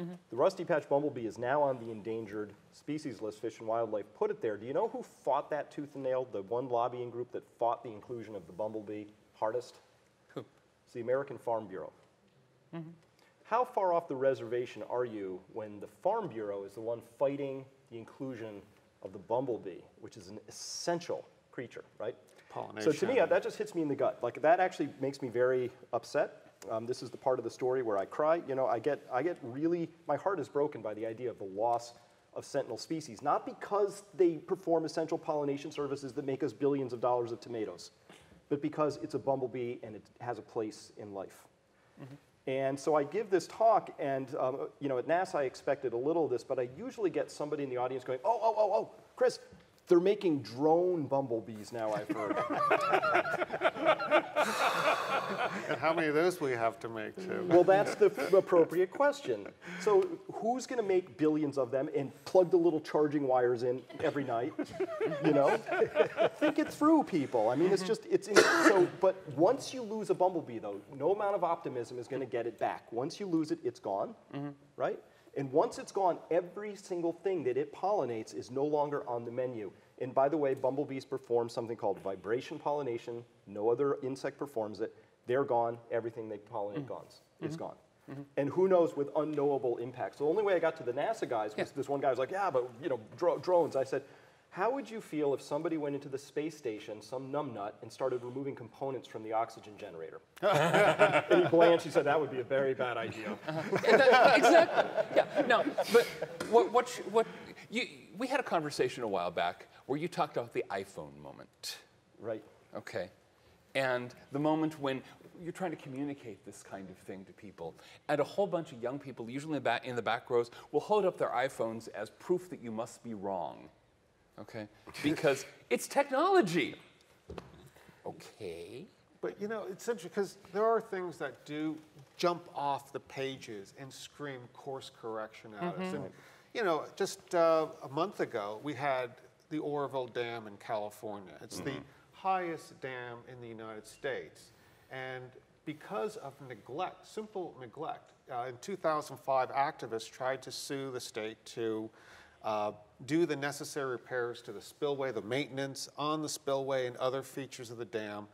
Mm-hmm. The rusty patch bumblebee is now on the endangered species list. Fish and Wildlife put it there. Do you know who fought that tooth and nail? The one lobbying group that fought the inclusion of the bumblebee hardest? Who? It's the American Farm Bureau. Mm-hmm. How far off the reservation are you when the Farm Bureau is the one fighting the inclusion of the bumblebee, which is an essential creature, right? Pollination. So to me, that just hits me in the gut. Like, that actually makes me very upset. Um, this is the part of the story where I cry. You know, I get, I get really, my heart is broken by the idea of the loss of sentinel species, not because they perform essential pollination services that make us billions of dollars of tomatoes, but because it's a bumblebee and it has a place in life. Mm-hmm. And so I give this talk, and um, you know, at NASA I expected a little of this, but I usually get somebody in the audience going, oh, oh, oh, oh, Chris, they're making drone bumblebees now, I've heard. And how many of those we have to make, too? Well, that's the appropriate question. So who's going to make billions of them and plug the little charging wires in every night? You know? Think it through, people. I mean, it's just, it's, in, so, but once you lose a bumblebee, though, no amount of optimism is going to get it back. Once you lose it, it's gone, mm-hmm. right? And once it's gone, every single thing that it pollinates is no longer on the menu. And by the way, bumblebees perform something called vibration pollination. No other insect performs it. They're gone. Everything they pollinate mm-hmm. is mm-hmm. gone. Mm-hmm. And who knows, with unknowable impacts. The only way I got to the NASA guys was yeah. this one guy was like, yeah, but you know, dro drones. I said, how would you feel if somebody went into the space station, some numbnut, and started removing components from the oxygen generator? And he blanched. He said, that would be a very bad idea. Uh-huh. that, exactly. Yeah. No, but what, what, what you, we had a conversation a while back where you talked about the iPhone moment. Right. OK. And the moment when you're trying to communicate this kind of thing to people, and a whole bunch of young people, usually in the back, in the back rows, will hold up their iPhones as proof that you must be wrong. Okay, because it's technology. Okay. But you know, it's interesting because there are things that do jump off the pages and scream course correction at mm-hmm. us. And you know, just uh, a month ago, we had the Oroville Dam in California. It's mm-hmm. the highest dam in the United States, and because of neglect, simple neglect. Uh, in two thousand five, activists tried to sue the state to. Uh, do the necessary repairs to the spillway, the maintenance on the spillway and other features of the dam,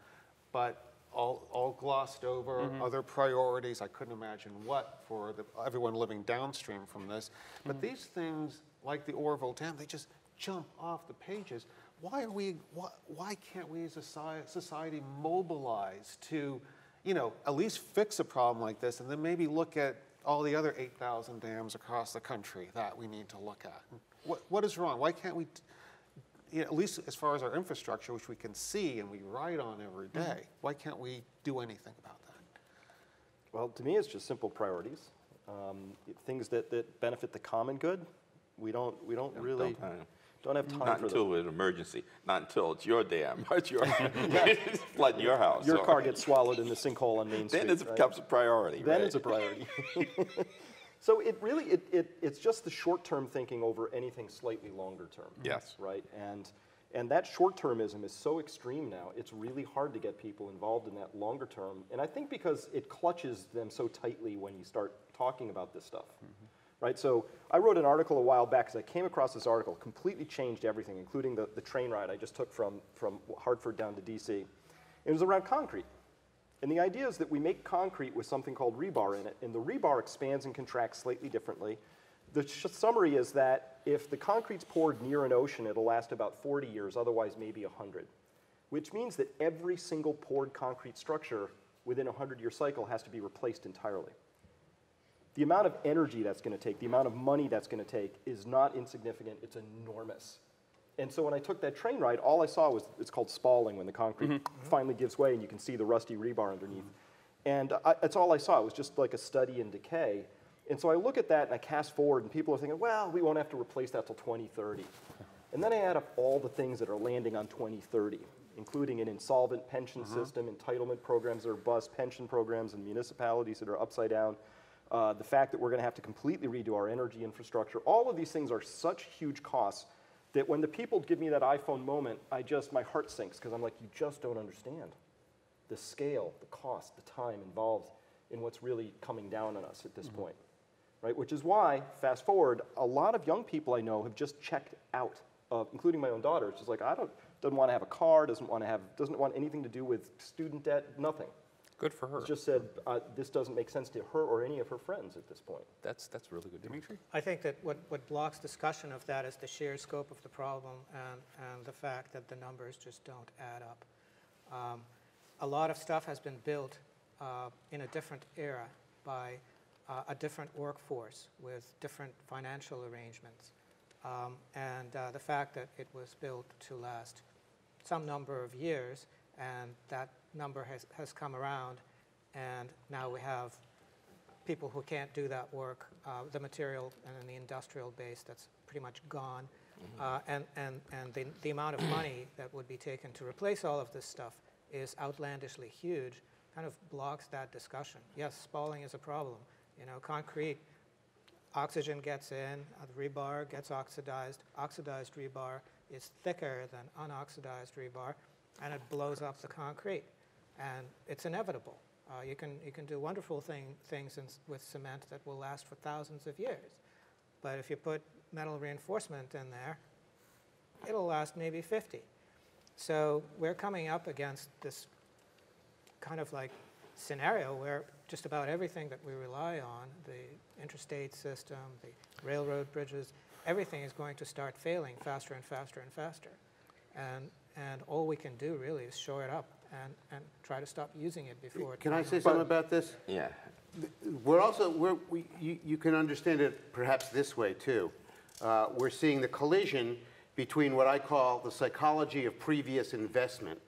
but all, all glossed over, mm-hmm. other priorities, I couldn't imagine what, for the, everyone living downstream from this. But mm-hmm. these things, like the Oroville Dam, they just jump off the pages. Why are we, why, why can't we as a society mobilize to, you know, at least fix a problem like this and then maybe look at all the other eight thousand dams across the country that we need to look at? What, what is wrong? Why can't we, you know, at least as far as our infrastructure, which we can see and we write on every day, why can't we do anything about that? Well, to me, it's just simple priorities. Um, things that, that benefit the common good. We don't, we don't no, really... Don't, uh, Don't have time Not for until them. An emergency. Not until it's your dam. It's your it's flooding your house. Your or. car gets swallowed in the sinkhole on Main Street. Then it right? becomes a priority. Then right? it's a priority. So it really, it, it it's just the short-term thinking over anything slightly longer term. Yes. Right. And and that short-termism is so extreme now. It's really hard to get people involved in that longer term. And I think because it clutches them so tightly when you start talking about this stuff. Mm-hmm. Right, so I wrote an article a while back because I came across this article, completely changed everything, including the, the train ride I just took from, from Hartford down to D C. It was around concrete. And the idea is that we make concrete with something called rebar in it, and the rebar expands and contracts slightly differently. The summary is that if the concrete's poured near an ocean, it'll last about forty years, otherwise maybe one hundred, which means that every single poured concrete structure within a hundred-year cycle has to be replaced entirely. The amount of energy that's going to take, the amount of money that's going to take is not insignificant. It's enormous. And so when I took that train ride, all I saw was, it's called spalling, when the concrete mm-hmm. finally gives way and you can see the rusty rebar underneath. Mm-hmm. And I, that's all I saw. It was just like a study in decay. And so I look at that and I cast forward, and people are thinking, well, we won't have to replace that till twenty thirty. And then I add up all the things that are landing on twenty thirty, including an insolvent pension mm-hmm. system, entitlement programs that are bust, pension programs and municipalities that are upside down, uh, the fact that we're going to have to completely redo our energy infrastructure. All of these things are such huge costs that when the people give me that iPhone moment, I just, my heart sinks, because I'm like, you just don't understand the scale, the cost, the time involved in what's really coming down on us at this mm-hmm. point, right? Which is why, fast forward, a lot of young people I know have just checked out, of, including my own daughter. It's just like, I don't, doesn't want to have a car, doesn't want to have, doesn't want anything to do with student debt, nothing. Good for her. She just said, uh, this doesn't make sense to her or any of her friends at this point. That's, that's really good, Dmitry. I think that what, what blocks discussion of that is the sheer scope of the problem and, and the fact that the numbers just don't add up. Um, a lot of stuff has been built uh, in a different era by uh, a different workforce with different financial arrangements. Um, and uh, the fact that it was built to last some number of years, and that number has, has come around, and now we have people who can't do that work, uh, the material and then the industrial base that's pretty much gone, mm-hmm. uh, and, and, and the, the amount of money that would be taken to replace all of this stuff is outlandishly huge, kind of blocks that discussion. Yes, spalling is a problem. You know, concrete, oxygen gets in, uh, the rebar gets oxidized, oxidized rebar is thicker than unoxidized rebar, and it blows up the concrete, and it's inevitable. Uh, you can you can do wonderful thing, things in, with cement that will last for thousands of years, but if you put metal reinforcement in there, it'll last maybe fifty. So we're coming up against this kind of like scenario where just about everything that we rely on, the interstate system, the railroad bridges, everything is going to start failing faster and faster and faster, and. And all we can do really is shore it up and, and try to stop using it before it can I say on. something about this? Yeah. We're also, we're, we, you, you can understand it perhaps this way too. Uh, we're seeing the collision between what I call the psychology of previous investment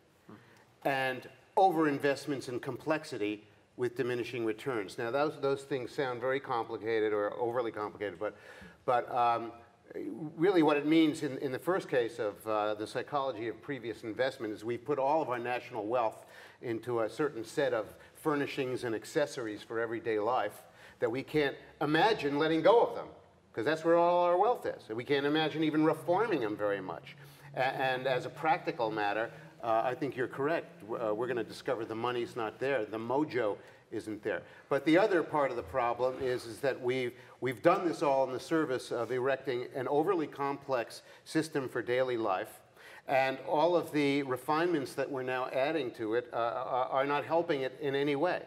and overinvestments in complexity with diminishing returns. Now those, those things sound very complicated or overly complicated, but, but um, really what it means in, in the first case of uh, the psychology of previous investment is we put all of our national wealth into a certain set of furnishings and accessories for everyday life that we can't imagine letting go of them, because that's where all our wealth is. So we can't imagine even reforming them very much. A and as a practical matter, uh, I think you're correct. Uh, we're going to discover the money's not there. The mojo isn't there. But the other part of the problem is, is that we've, we've done this all in the service of erecting an overly complex system for daily life, and all of the refinements that we're now adding to it uh, are not helping it in any way.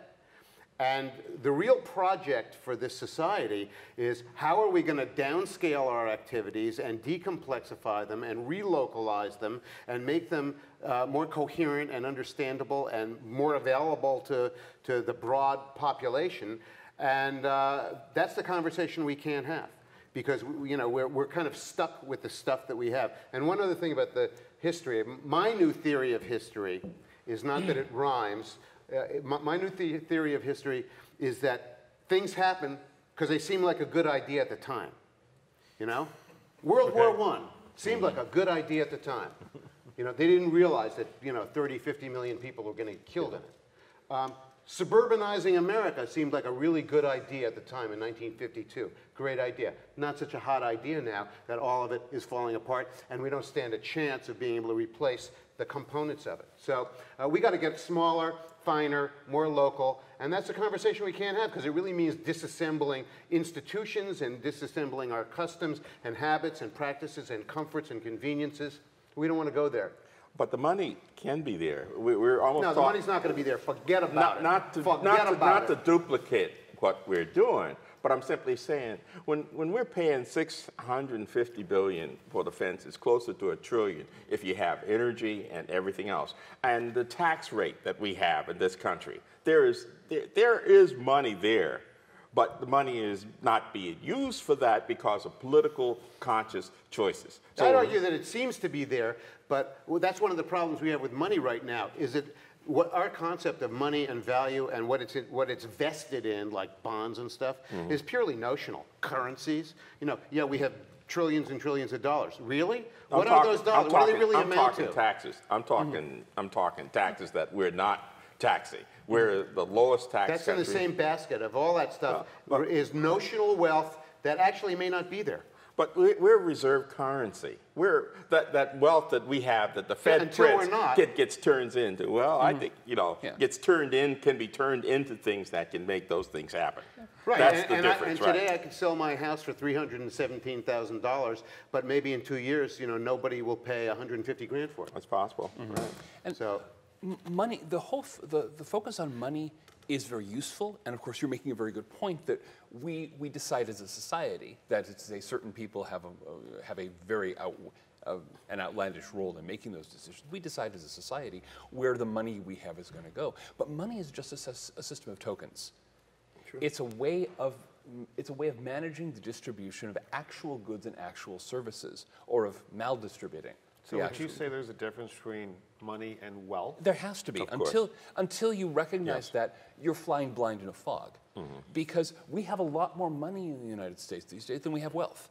And the real project for this society is, how are we going to downscale our activities and decomplexify them and relocalize them and make them uh, more coherent and understandable and more available to, to the broad population? And uh, that's the conversation we can't have, because you know, we're, we're kind of stuck with the stuff that we have. And one other thing about the history, my new theory of history is not that it rhymes. Uh, my, my new the theory of history is that things happen because they seem like a good idea at the time. You know, World okay. War One seemed like a good idea at the time. You know, they didn't realize that you know thirty, fifty million people were going to get killed in it. Um, suburbanizing America seemed like a really good idea at the time in nineteen fifty-two. Great idea. Not such a hot idea now that all of it is falling apart, and we don't stand a chance of being able to replace the components of it. So uh, we got to get smaller, finer, more local, and that's a conversation we can't have, because it really means disassembling institutions and disassembling our customs and habits and practices and comforts and conveniences. We don't want to go there. But the money can be there. We, we're almost no, the off. money's not going to be there. Forget about not, it. Not to, Forget not to, about not it. to duplicate what we're doing. But I'm simply saying, when, when we're paying six hundred fifty billion dollars for the fence, it's closer to a trillion if you have energy and everything else. And the tax rate that we have in this country, there is, there, there is money there, but the money is not being used for that because of political conscious choices. So I'd argue that it seems to be there, but that's one of the problems we have with money right now, is it What our concept of money and value and what it's what it's vested in, like bonds and stuff, mm-hmm. is purely notional. Currencies, you know, yeah, we have trillions and trillions of dollars. Really, I'm what talking, are those dollars? I'm what talking, do they really I'm amount to? I'm talking taxes. I'm talking. Mm-hmm. I'm talking taxes that we're not taxing. We're mm-hmm. the lowest tax. That's country. in the same basket of all that stuff. Uh, is notional wealth that actually may not be there. But we're reserve currency. We're that, that wealth that we have that the Fed yeah, until prints we're not. Get, gets turns into. Well, mm-hmm. I think you know yeah. gets turned in can be turned into things that can make those things happen. Right. That's and, the and difference. I, and today right. I could sell my house for three hundred and seventeen thousand dollars, but maybe in two years, you know, nobody will pay one hundred and fifty grand for it. That's possible. Mm-hmm. Right. And so, money. The whole f the the focus on money is very useful, and of course you're making a very good point that we we decide as a society that it's a certain people have a have a very out, uh, an outlandish role in making those decisions. We decide as a society where the money we have is going to go, but money is just a, a system of tokens. Sure. It's a way of it's a way of managing the distribution of actual goods and actual services, or of maldistributing. So yeah, would you say there's a difference between money and wealth? There has to be. Of until, until you recognize yes. that, you're flying blind in a fog. Mm-hmm. Because we have a lot more money in the United States these days than we have wealth.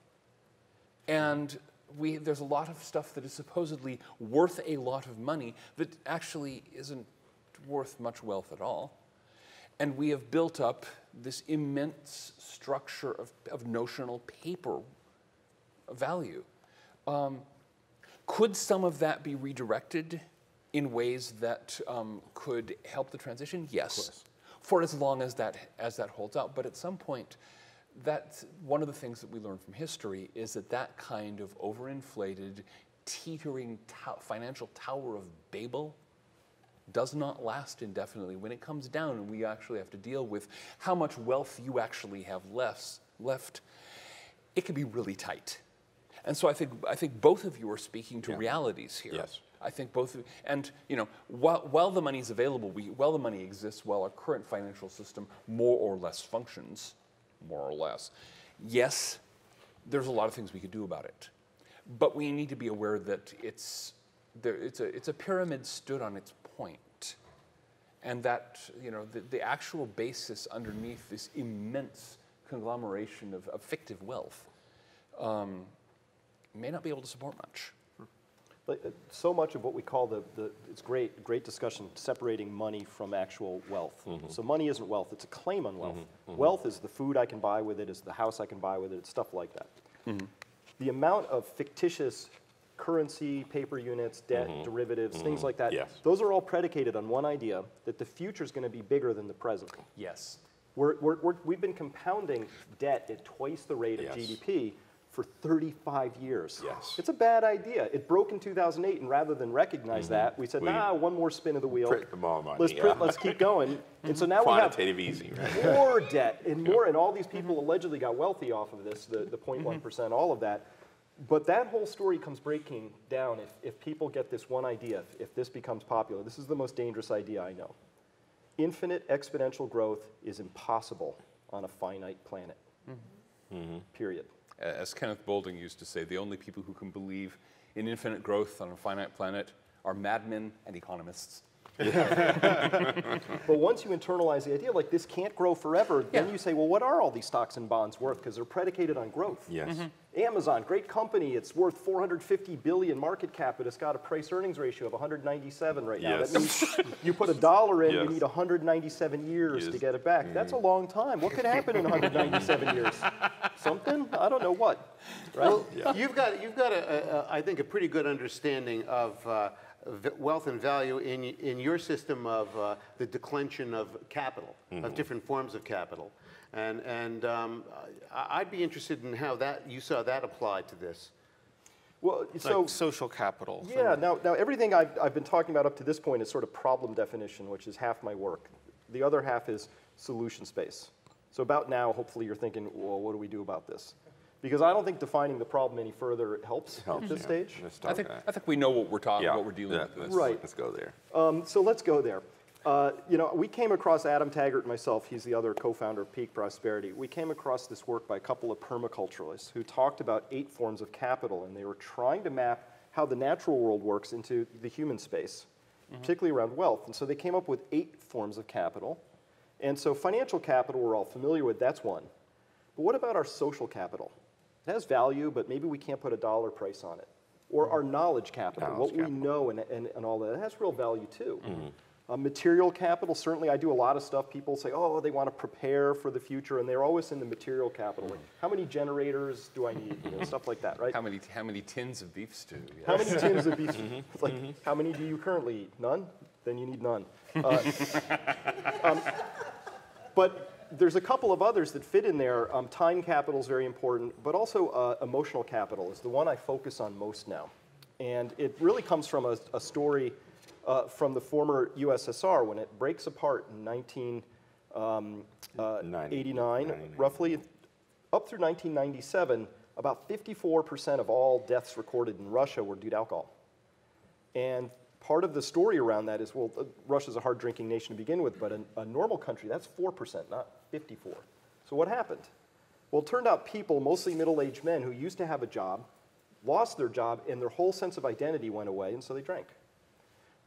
And we, there's a lot of stuff that is supposedly worth a lot of money that actually isn't worth much wealth at all. And we have built up this immense structure of, of notional paper value. Um, Could some of that be redirected in ways that um, could help the transition? Yes, for as long as that as that holds out. But at some point, that's one of the things that we learn from history is that that kind of overinflated, teetering to- financial tower of Babel does not last indefinitely. When it comes down, and we actually have to deal with how much wealth you actually have left, left, it can be really tight. And so I think I think both of you are speaking to yeah. realities here. Yes. I think both of, and you know while while the money is available, we while the money exists, while our current financial system more or less functions, more or less, yes, there's a lot of things we could do about it, but we need to be aware that it's there. It's a it's a pyramid stood on its point, and that you know the, the actual basis underneath this immense conglomeration of, of fictive wealth. Um, may not be able to support much. But uh, so much of what we call the, the it's great, great discussion, separating money from actual wealth. Mm-hmm. So money isn't wealth, it's a claim on wealth. Mm-hmm. Mm-hmm. Wealth is the food I can buy with it, it's the house I can buy with it, it's stuff like that. Mm-hmm. The amount of fictitious currency, paper units, debt, mm-hmm. derivatives, mm-hmm. things like that, yes. those are all predicated on one idea, that the future's gonna be bigger than the present. Yes. We're, we're, we're, we've been compounding debt at twice the rate yes. of G D P for thirty-five years. Yes. It's a bad idea. It broke in two thousand eight, and rather than recognize mm-hmm. that, we said, we nah, one more spin of the wheel. Print them all money. Let's, print, yeah. let's keep going. And so now quantitative we have easy, right? more debt and more, and all these people mm-hmm. allegedly got wealthy off of this, the, the zero point one percent, mm-hmm. all of that. But that whole story comes breaking down if, if people get this one idea, if, if this becomes popular. This is the most dangerous idea I know. Infinite exponential growth is impossible on a finite planet, mm-hmm. Mm-hmm. period. As Kenneth Boulding used to say, the only people who can believe in infinite growth on a finite planet are madmen and economists. Yeah. But once you internalize the idea, like this can't grow forever, yeah. then you say, well, what are all these stocks and bonds worth? Because they're predicated on growth. Yes. Mm-hmm. Amazon, great company. It's worth four hundred fifty billion dollars market cap, but it's got a price-earnings ratio of one hundred ninety-seven right now. Yes. That means you put a dollar in, yes. you need one hundred ninety-seven years yes. to get it back. Mm. That's a long time. What could happen in one hundred ninety-seven years? Something? I don't know what. Right? Well, yeah. You've got, you've got a, a, I think, a pretty good understanding of uh, wealth and value in, in your system of uh, the declension of capital, mm-hmm. of different forms of capital. And, and um, I'd be interested in how that you saw that applied to this. Well, it's so like social capital. Yeah. So. Now, now everything I've, I've been talking about up to this point is sort of problem definition, which is half my work. The other half is solution space. So about now, hopefully, you're thinking, well, what do we do about this? Because I don't think defining the problem any further helps, helps at this yeah. stage. I think, I think we know what we're talking about, yeah. what we're dealing yeah. with. Let's, right. Let's go there. Um, so let's go there. Uh, you know, we came across Adam Taggart and myself. He's the other co-founder of Peak Prosperity. We came across this work by a couple of permaculturalists who talked about eight forms of capital, and they were trying to map how the natural world works into the human space, mm-hmm. particularly around wealth. And so they came up with eight forms of capital. And so financial capital, we're all familiar with. That's one. But what about our social capital? It has value, but maybe we can't put a dollar price on it. Or our knowledge capital, knowledge what capital. we know and, and, and all that. It has real value, too. Mm-hmm. uh, material capital, certainly I do a lot of stuff. People say, oh, they want to prepare for the future, and they're always in the material capital. Like, how many generators do I need? You know, stuff like that, right? How many, how many tins of beef stew? Yes. How many tins of beef stew? Mm-hmm. It's like, mm-hmm. how many do you currently eat? None? Then you need none. Uh, um, but... There's a couple of others that fit in there. Um, time capital is very important, but also uh, emotional capital is the one I focus on most now. And it really comes from a, a story uh, from the former U S S R when it breaks apart in nineteen eighty-nine, roughly up through nineteen ninety-seven, about fifty-four percent of all deaths recorded in Russia were due to alcohol. And part of the story around that is, well, Russia's a hard-drinking nation to begin with, but in a normal country, that's four percent, not fifty-four. So what happened? Well, it turned out people, mostly middle-aged men who used to have a job, lost their job, and their whole sense of identity went away, and so they drank,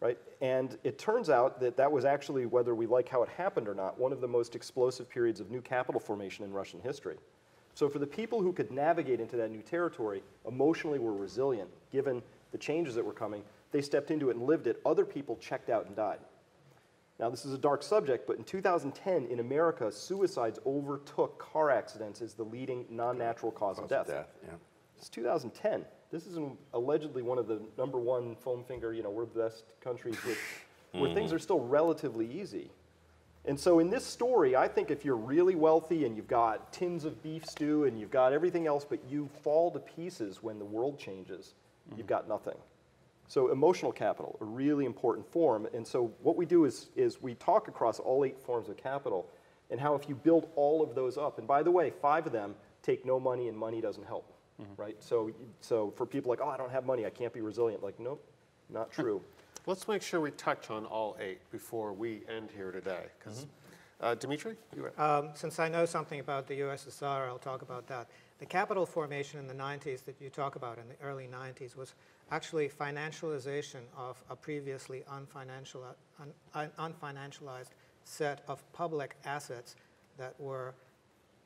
right? And it turns out that that was actually, whether we like how it happened or not, one of the most explosive periods of new capital formation in Russian history. So for the people who could navigate into that new territory, emotionally were resilient, given the changes that were coming. They stepped into it and lived it. Other people checked out and died. Now, this is a dark subject, but in two thousand ten, in America, suicides overtook car accidents as the leading non-natural cause, cause of death. Of death yeah. It's two thousand ten. This is allegedly one of the number one foam finger, you know, we're the best countries with, where mm-hmm. things are still relatively easy. And so in this story, I think if you're really wealthy and you've got tins of beef stew and you've got everything else, but you fall to pieces when the world changes, mm-hmm. you've got nothing. So emotional capital, a really important form. And so what we do is, is we talk across all eight forms of capital and how if you build all of those up, and by the way, five of them take no money and money doesn't help, mm-hmm. right? So, so for people like, oh, I don't have money, I can't be resilient. Like, nope, not true. Let's make sure we touch on all eight before we end here today. Because mm-hmm. uh, Dmitry, you um, since I know something about the U S S R, I'll talk about that. The capital formation in the nineties that you talk about in the early nineties was actually financialization of a previously unfinancial, un, un, unfinancialized set of public assets that were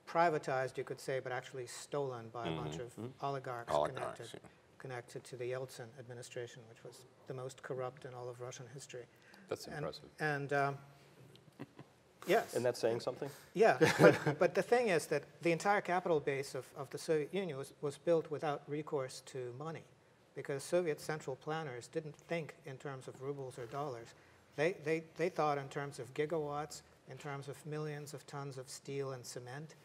privatized, you could say, but actually stolen by mm-hmm. a bunch of mm-hmm. oligarchs, oligarchs connected, yeah. connected to the Yeltsin administration, which was the most corrupt in all of Russian history. That's and, impressive. And um, yes. And that's saying something? Yeah, but, but the thing is that the entire capital base of, of the Soviet Union was, was built without recourse to money, because Soviet central planners didn't think in terms of rubles or dollars. They, they, they thought in terms of gigawatts, in terms of millions of tons of steel and cement.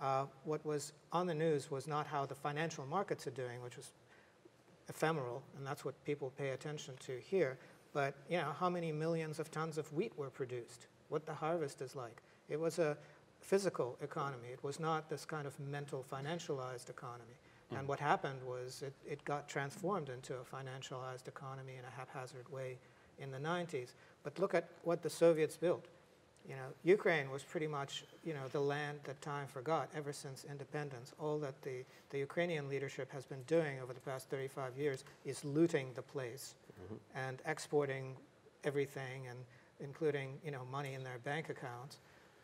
Uh, what was on the news was not how the financial markets are doing, which was ephemeral, and that's what people pay attention to here, but you know, how many millions of tons of wheat were produced, what the harvest is like. It was a physical economy. It was not this kind of mental financialized economy. And what happened was it, it got transformed into a financialized economy in a haphazard way in the nineties. But look at what the Soviets built. You know, Ukraine was pretty much, you know, the land that time forgot ever since independence. All that the, the Ukrainian leadership has been doing over the past thirty-five years is looting the place mm-hmm. and exporting everything, and including, you know, money in their bank accounts.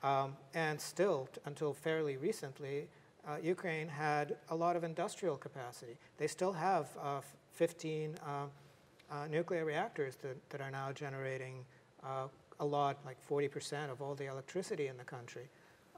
Um, and still, t- until fairly recently, Uh, Ukraine had a lot of industrial capacity. They still have uh, fifteen uh, uh, nuclear reactors that, that are now generating uh, a lot, like forty percent of all the electricity in the country.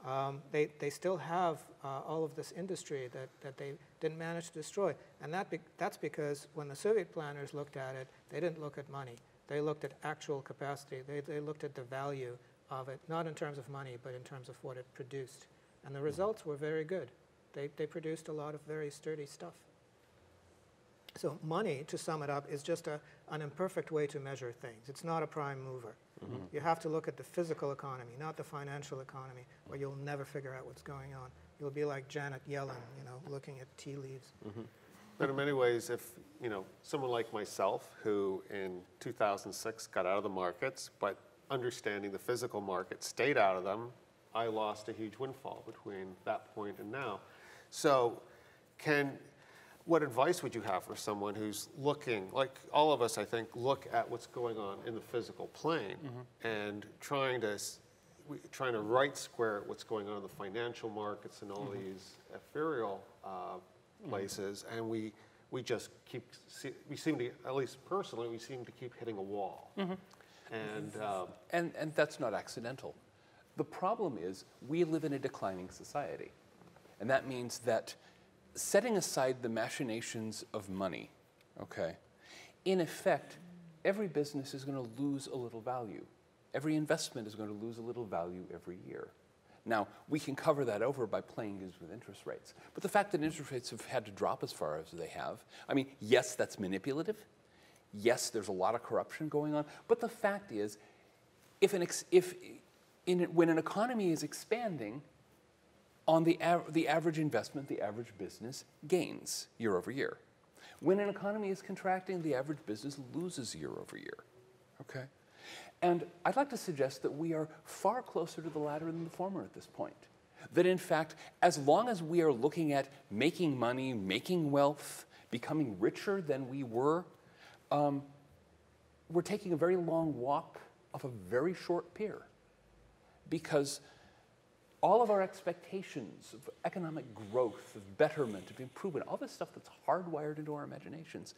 Um, they, they still have uh, all of this industry that, that they didn't manage to destroy. And that be that's because when the Soviet planners looked at it, they didn't look at money. They looked at actual capacity. They, they looked at the value of it, not in terms of money, but in terms of what it produced. And the results were very good. They, they produced a lot of very sturdy stuff. So money, to sum it up, is just a, an imperfect way to measure things. It's not a prime mover. Mm-hmm. You have to look at the physical economy, not the financial economy, or you'll never figure out what's going on. You'll be like Janet Yellen, you know, looking at tea leaves. Mm-hmm. But in many ways, if, you know, someone like myself, who in two thousand six got out of the markets, but understanding the physical market, stayed out of them, I lost a huge windfall between that point and now. So can... what advice would you have for someone who's looking, like all of us, I think, look at what's going on in the physical plane mm-hmm. and trying to trying to right square what's going on in the financial markets and all mm-hmm. these ethereal uh, places, mm-hmm. and we we just keep we seem to, at least personally, we seem to keep hitting a wall, mm-hmm. and um, and and that's not accidental. The problem is we live in a declining society, and that means that. Setting aside the machinations of money, okay, in effect, every business is going to lose a little value. Every investment is going to lose a little value every year. Now, we can cover that over by playing games with interest rates. But the fact that interest rates have had to drop as far as they have, I mean, yes, that's manipulative. Yes, there's a lot of corruption going on. But the fact is, if an ex if in, when an economy is expanding, on the, av the average investment, the average business gains year over year. When an economy is contracting, the average business loses year over year, okay? And I'd like to suggest that we are far closer to the latter than the former at this point. That in fact, as long as we are looking at making money, making wealth, becoming richer than we were, um, we're taking a very long walk off a very short pier, because all of our expectations of economic growth, of betterment, of improvement, all this stuff that's hardwired into our imaginations,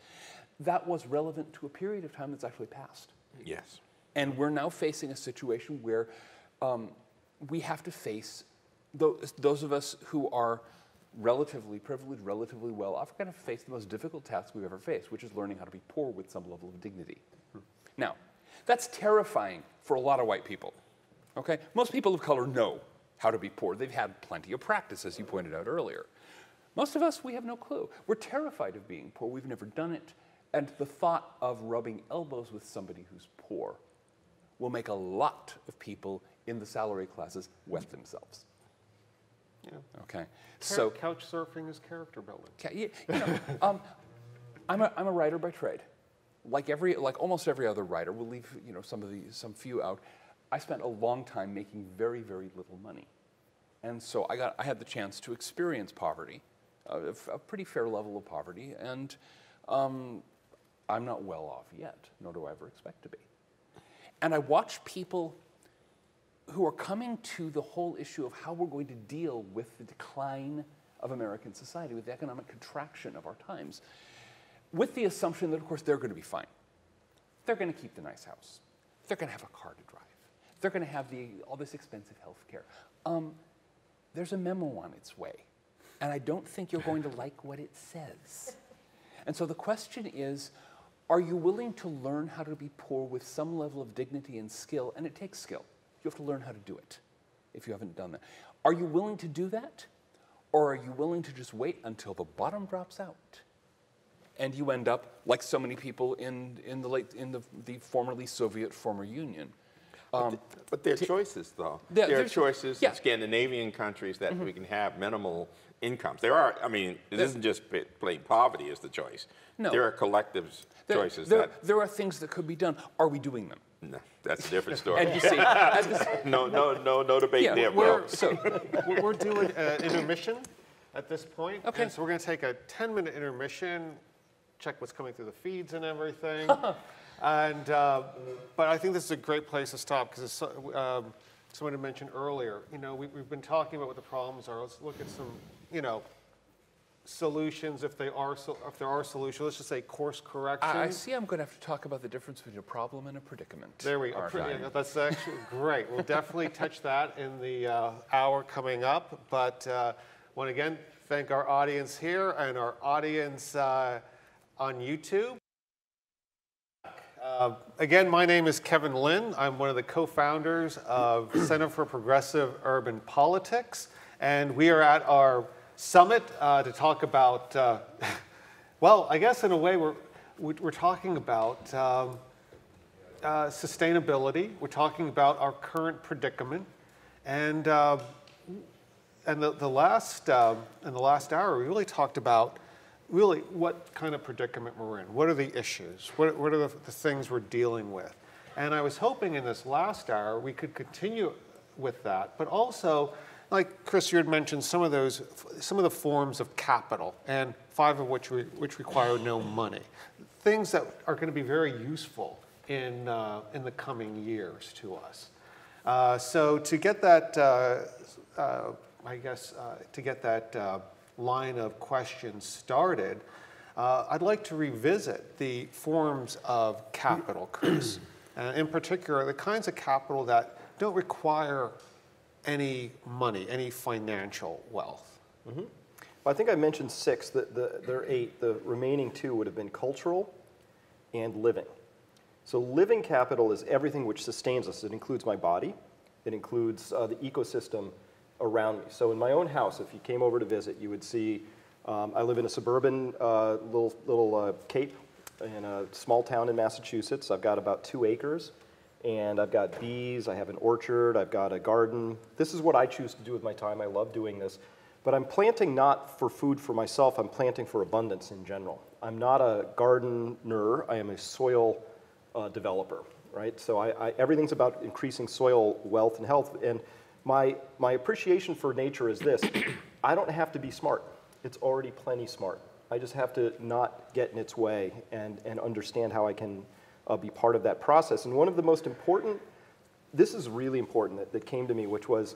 that was relevant to a period of time that's actually passed. Yes. And we're now facing a situation where um, we have to face, those, those of us who are relatively privileged, relatively well off, are going to face the most difficult task we've ever faced, which is learning how to be poor with some level of dignity. Hmm. Now, that's terrifying for a lot of white people, okay? Most people of color know how to be poor. They've had plenty of practice, as you pointed out earlier. Most of us, we have no clue. We're terrified of being poor. We've never done it. And the thought of rubbing elbows with somebody who's poor will make a lot of people in the salary classes wet themselves. Yeah. Okay. Car so couch surfing is character building. Ca you, you know, um, I'm a I'm a writer by trade. Like every like almost every other writer, we'll leave you know some of the some few out. I spent a long time making very, very little money. And so I, got, I had the chance to experience poverty, uh, a pretty fair level of poverty, and um, I'm not well off yet, nor do I ever expect to be. And I watch people who are coming to the whole issue of how we're going to deal with the decline of American society, with the economic contraction of our times, with the assumption that, of course, they're going to be fine. They're going to keep the nice house. They're going to have a car to drive. They're going to have the, all this expensive health care. Um, there's a memo on its way, and I don't think you're going to like what it says. And so the question is, are you willing to learn how to be poor with some level of dignity and skill? And it takes skill. You have to learn how to do it if you haven't done that. Are you willing to do that, or are you willing to just wait until the bottom drops out? And you end up like so many people in, in, the, late, in the, the formerly Soviet, former Union. Um, but there are choices, though. There, there are choices yeah. in Scandinavian countries that mm-hmm. we can have minimal incomes. There are, I mean, it isn't just plain poverty is the choice. No. There are collective there, choices. There, that there are things that could be done. Are we doing them? No, that's a different story. And you see, no, no, no, no debate yeah, there, we're, Will. So. We're doing an intermission at this point. Okay. And so we're going to take a ten-minute intermission, check what's coming through the feeds and everything. And, uh, but I think this is a great place to stop because so, um, someone had mentioned earlier, you know, we, we've been talking about what the problems are. Let's look at some, you know, solutions if they are, so, if there are solutions. Let's just say course corrections. I, I see I'm going to have to talk about the difference between a problem and a predicament. There we are. Yeah, that's actually great. We'll definitely touch that in the uh, hour coming up. But uh, once again, thank our audience here and our audience uh, on YouTube. Uh, again, my name is Kevin Lynn. I'm one of the co-founders of Center for Progressive Urban Politics, and we are at our summit uh, to talk about uh, Well, I guess in a way we're, we're talking about um, uh, sustainability. We're talking about our current predicament. And, uh, and the, the last, uh, in the last hour, we really talked about really what kind of predicament we're in. What are the issues? What, what are the, the things we're dealing with? And I was hoping in this last hour we could continue with that, but also, like Chris, you had mentioned some of those, some of the forms of capital, and five of which, re, which require no money. Things that are going to be very useful in, uh, in the coming years to us. Uh, so to get that, uh, uh, I guess, uh, to get that uh, line of questions started, uh, I'd like to revisit the forms of capital, Chris. Uh, in particular, the kinds of capital that don't require any money, any financial wealth. Mm-hmm. Well, I think I mentioned six. The, the, there are eight. The remaining two would have been cultural and living. So living capital is everything which sustains us. It includes my body. It includes uh, the ecosystem around me. So in my own house, if you came over to visit, you would see um, I live in a suburban uh, little, little uh, cape in a small town in Massachusetts. I've got about two acres. And I've got bees, I have an orchard, I've got a garden. This is what I choose to do with my time. I love doing this. But I'm planting not for food for myself, I'm planting for abundance in general. I'm not a gardener, I am a soil uh, developer, right? So I, I, everything's about increasing soil wealth and health. And my, my appreciation for nature is this. I don't have to be smart. It's already plenty smart. I just have to not get in its way and, and understand how I can Uh, be part of that process. And one of the most important, this is really important that, that came to me, which was,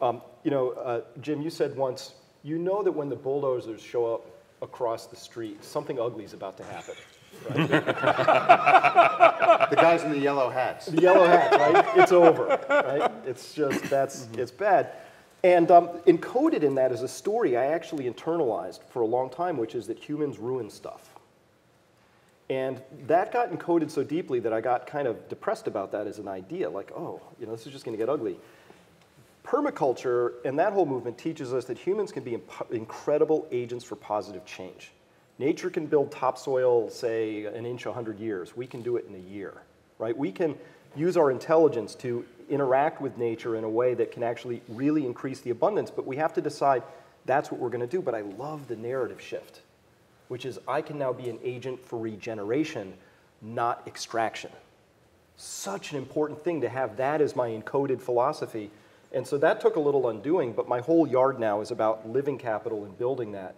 um, you know, uh, Jim, you said once, you know that when the bulldozers show up across the street, something ugly is about to happen. Right? The guys in the yellow hats. The yellow hats, right? It's over, right? It's just, that's, mm-hmm. It's bad. And um, encoded in that is a story I actually internalized for a long time, which is that humans ruin stuff. And that got encoded so deeply that I got kind of depressed about that as an idea, like, oh, you know, this is just going to get ugly. Permaculture and that whole movement teaches us that humans can be incredible agents for positive change. Nature can build topsoil, say, an inch a hundred years. We can do it in a year, right? We can use our intelligence to interact with nature in a way that can actually really increase the abundance, but we have to decide that's what we're going to do. But I love the narrative shift, which is I can now be an agent for regeneration, not extraction. Such an important thing to have that as my encoded philosophy. And so that took a little undoing, but my whole yard now is about living capital and building that.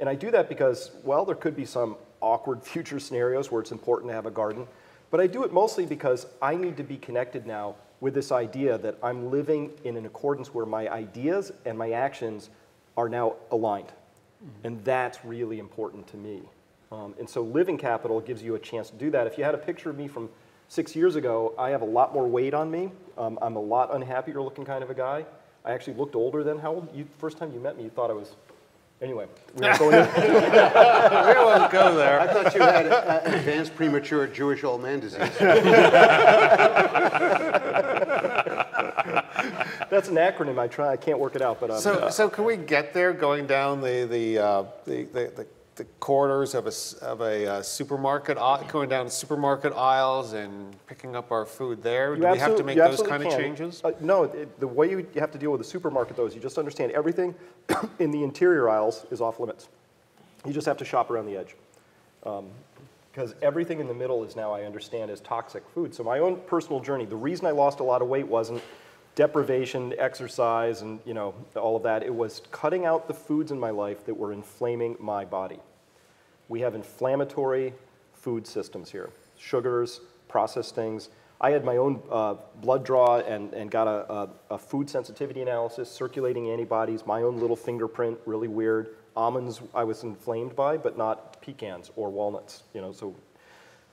And I do that because, well, there could be some awkward future scenarios where it's important to have a garden, but I do it mostly because I need to be connected now with this idea that I'm living in an accordance where my ideas and my actions are now aligned. And that's really important to me. Um, and so living capital gives you a chance to do that. If you had a picture of me from six years ago, I have a lot more weight on me. Um, I'm a lot unhappier looking kind of a guy. I actually looked older than how old? You, first time you met me, you thought I was... Anyway, we won't go there. I thought you had a, an advanced premature Jewish old man disease. That's an acronym. I try. I can't work it out, but um, so uh, so can we get there? Going down the the uh, the, the, the the corridors of a of a uh, supermarket, going down supermarket aisles and picking up our food there. Do we have to make those kind of changes? Uh, no. It, the way you have to deal with the supermarket though is you just understand everything in the interior aisles is off limits. You just have to shop around the edge, because um, everything in the middle is now I understand as toxic food. So my own personal journey. The reason I lost a lot of weight wasn't deprivation, exercise, and you know all of that. It was cutting out the foods in my life that were inflaming my body. We have inflammatory food systems here. Sugars, processed things. I had my own uh, blood draw and, and got a, a, a food sensitivity analysis, circulating antibodies, my own little fingerprint, really weird. Almonds I was inflamed by, but not pecans or walnuts. You know, so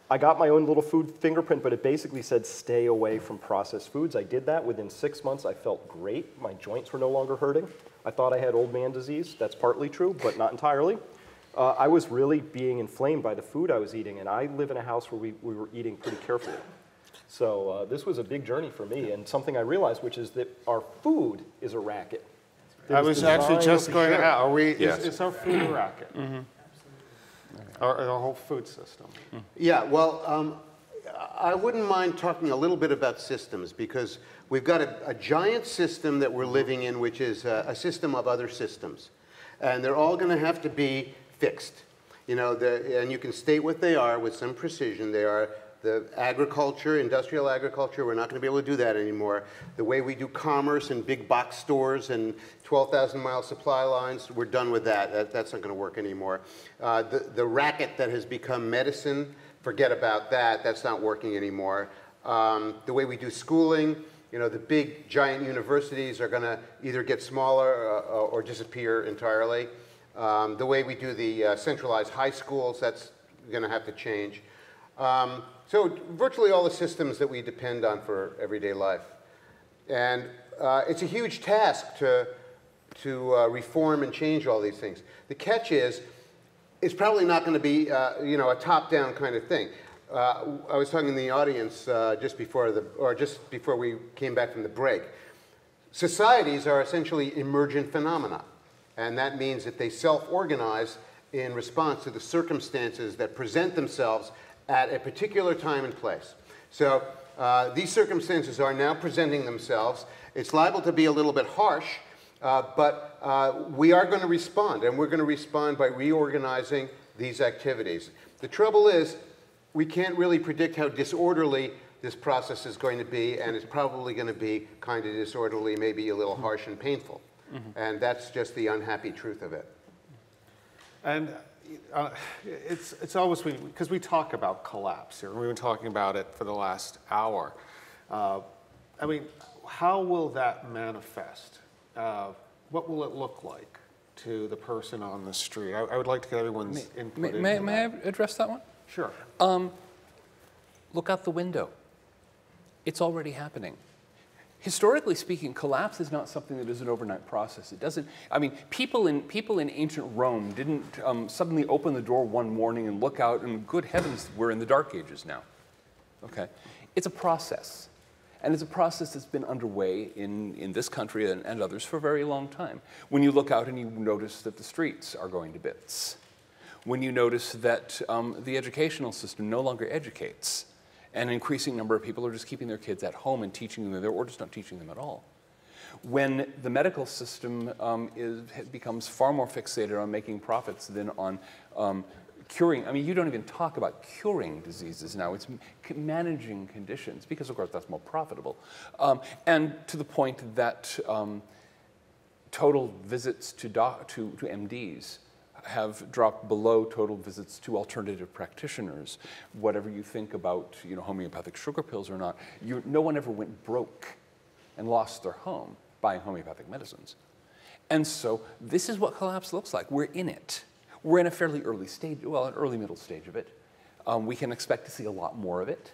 I got my own little food fingerprint, but it basically said stay away from processed foods. I did that. Within six months, I felt great. My joints were no longer hurting. I thought I had old man disease. That's partly true, but not entirely. Uh, I was really being inflamed by the food I was eating, and I live in a house where we, we were eating pretty carefully. So uh, this was a big journey for me, and something I realized, which is that our food is a racket. I was actually just going to ask, are we, yes. is, is our food a racket? Mm-hmm. our, our whole food system. Mm. Yeah, well, um, I wouldn't mind talking a little bit about systems, because we've got a, a giant system that we're living in, which is a, a system of other systems. And they're all going to have to be fixed. You know, the, and you can state what they are with some precision. They are the agriculture, industrial agriculture. We're not going to be able to do that anymore. The way we do commerce and big box stores and twelve thousand mile supply lines, we're done with that. that that's not going to work anymore. Uh, the, the racket that has become medicine, forget about that. That's not working anymore. Um, the way we do schooling, you know, the big giant universities are going to either get smaller or, or disappear entirely. Um, the way we do the uh, centralized high schools, that's going to have to change. Um, so virtually all the systems that we depend on for everyday life. And uh, it's a huge task to, to uh, reform and change all these things. The catch is, it's probably not going to be uh, you know, a top-down kind of thing. Uh, I was talking to the audience uh, just before the, or just before we came back from the break. Societies are essentially emergent phenomena. And that means that they self-organize in response to the circumstances that present themselves at a particular time and place. So uh, these circumstances are now presenting themselves. It's liable to be a little bit harsh, uh, but uh, we are going to respond, and we're going to respond by reorganizing these activities. The trouble is, we can't really predict how disorderly this process is going to be, and it's probably going to be kind of disorderly, maybe a little harsh and painful. Mm-hmm. And that's just the unhappy truth of it. And uh, it's, it's always, because we, we talk about collapse here, and we've been talking about it for the last hour. Uh, I mean, how will that manifest? Uh, what will it look like to the person on the street? I, I would like to get everyone's may, input. May, in may, may I address that one? Sure. Um, look out the window. It's already happening. Historically speaking, collapse is not something that is an overnight process. It doesn't, I mean, people in, people in ancient Rome didn't um, suddenly open the door one morning and look out and, good heavens, we're in the Dark Ages now. Okay? It's a process. And it's a process that's been underway in, in this country and, and others for a very long time. When you look out and you notice that the streets are going to bits. When you notice that um, the educational system no longer educates. An increasing number of people are just keeping their kids at home and teaching them there, or just not teaching them at all. When the medical system um, is, becomes far more fixated on making profits than on um, curing, I mean, you don't even talk about curing diseases now. It's managing conditions, because of course that's more profitable. Um, and to the point that um, total visits to, doc to, to M Ds have dropped below total visits to alternative practitioners. Whatever you think about, you know, homeopathic sugar pills or not, you, no one ever went broke and lost their home buying homeopathic medicines. And so this is what collapse looks like. We're in it. We're in a fairly early stage, well, an early middle stage of it. Um, we can expect to see a lot more of it.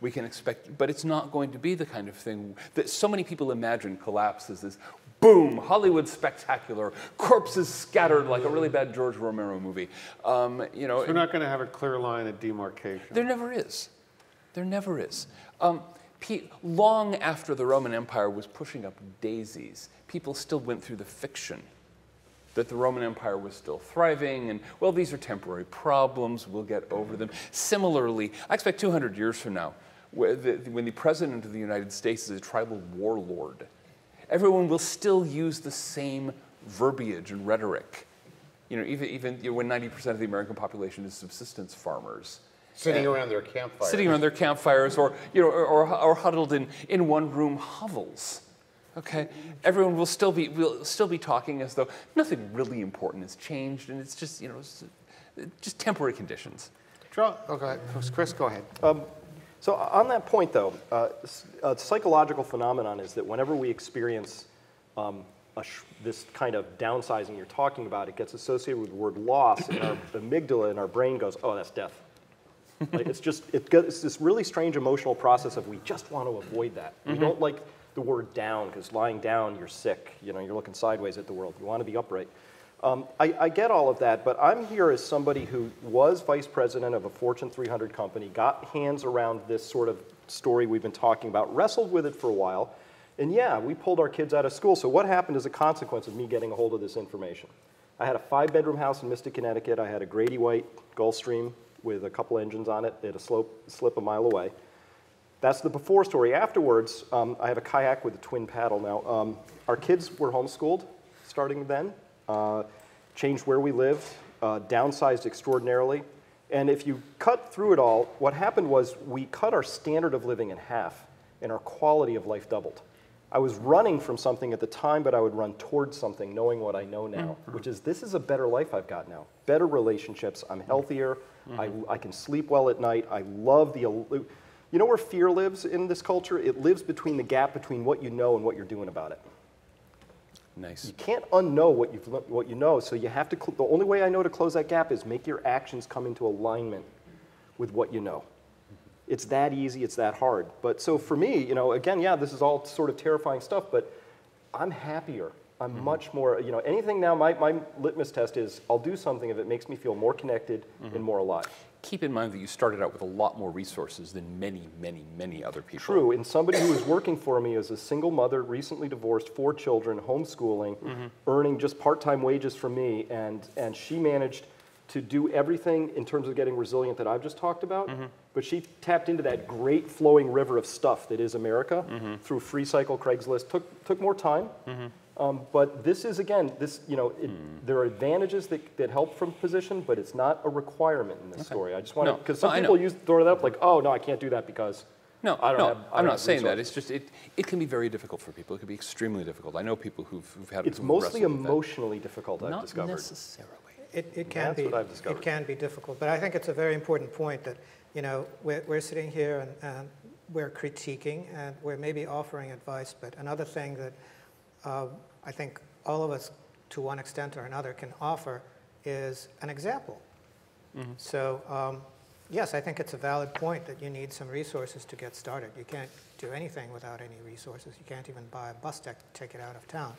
We can expect, but it's not going to be the kind of thing that so many people imagine collapse as this boom, Hollywood spectacular, corpses scattered like a really bad George Romero movie. Um, you know, so we're not going to have a clear line of demarcation. There never is. There never is. Um, long after the Roman Empire was pushing up daisies, people still went through the fiction that the Roman Empire was still thriving, and, well, these are temporary problems, we'll get over them. Similarly, I expect two hundred years from now, when the President of the United States is a tribal warlord, everyone will still use the same verbiage and rhetoric. You know, even, even you know, when ninety percent of the American population is subsistence farmers. Sitting around their campfires. Sitting around their campfires, or, you know, or, or, or huddled in, in one-room hovels. Okay? Everyone will still, be, will still be talking as though nothing really important has changed, and it's just, you know, it's just temporary conditions. Draw, oh, go ahead. Chris, go ahead. Um, So on that point, though, uh, a psychological phenomenon is that whenever we experience um, a sh this kind of downsizing you're talking about, it gets associated with the word loss, and our amygdala in our brain goes, oh, that's death. Like, it's just, it gets, it's this really strange emotional process of we just want to avoid that. Mm-hmm. We don't like the word down, because lying down, you're sick. You know, you're looking sideways at the world. You want to be upright. Um, I, I get all of that, but I'm here as somebody who was vice president of a Fortune three hundred company, got hands around this sort of story we've been talking about, wrestled with it for a while, and yeah, we pulled our kids out of school. So what happened as a consequence of me getting a hold of this information? I had a five-bedroom house in Mystic, Connecticut. I had a Grady White Gulfstream with a couple engines on it at a slope, slip a mile away. That's the before story. Afterwards, um, I have a kayak with a twin paddle now. Um, our kids were homeschooled starting then, uh, changed where we lived, uh, downsized extraordinarily. And if you cut through it all, what happened was we cut our standard of living in half and our quality of life doubled. I was running from something at the time, but I would run towards something knowing what I know now, mm-hmm. which is this is a better life I've got now. Better relationships, I'm healthier, mm-hmm. I, I can sleep well at night, I love the... You know where fear lives in this culture? It lives between the gap between what you know and what you're doing about it. Nice. You can't unknow what you've what you know, so you have to. The only way I know to close that gap is make your actions come into alignment with what you know. It's that easy. It's that hard. But so for me, you know, again, yeah, this is all sort of terrifying stuff. But I'm happier. I'm mm-hmm. much more. You know, anything now. My my litmus test is I'll do something if it makes me feel more connected mm-hmm. and more alive. Keep in mind that you started out with a lot more resources than many, many, many other people. True, and somebody who was working for me as a single mother, recently divorced, four children, homeschooling, mm-hmm. earning just part-time wages from me, and, and she managed to do everything in terms of getting resilient that I've just talked about, mm-hmm. but she tapped into that great flowing river of stuff that is America mm-hmm. through Free Cycle, Craigslist, took, took more time. Mm-hmm. Um, but this is, again, this, you know, it, mm. there are advantages that, that help from position, but it's not a requirement in this okay. story. I just want to, because no, some no, people use throw that up like, oh, no, I can't do that because no, I don't no, have I I'm don't not have saying resources. That. It's just, it, it can be very difficult for people. It can be extremely difficult. I know people who've, who've had It's who've mostly emotionally difficult, I've not discovered. Not necessarily. It, it can That's be, what I've discovered. It can be difficult, but I think it's a very important point that, you know, we're, we're sitting here and, and we're critiquing and we're maybe offering advice, but another thing that Uh, I think all of us, to one extent or another, can offer is an example. Mm-hmm. So, um, yes, I think it's a valid point that you need some resources to get started. You can't do anything without any resources. You can't even buy a bus ticket out of town.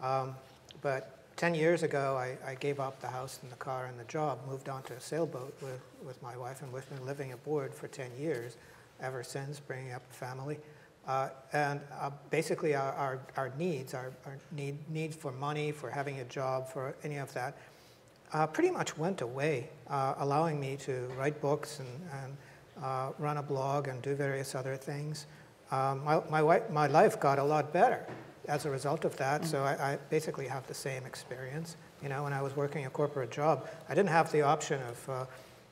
Um, but ten years ago, I, I gave up the house and the car and the job, moved onto a sailboat with, with my wife, and we've been living aboard for ten years ever since, bringing up a family. Uh, and uh, basically our, our, our needs, our, our need, need for money, for having a job, for any of that, uh, pretty much went away, uh, allowing me to write books and, and uh, run a blog and do various other things. Um, my, my, wife, my life got a lot better as a result of that, mm-hmm. so I, I basically have the same experience. You know, when I was working a corporate job, I didn't have the option of, uh,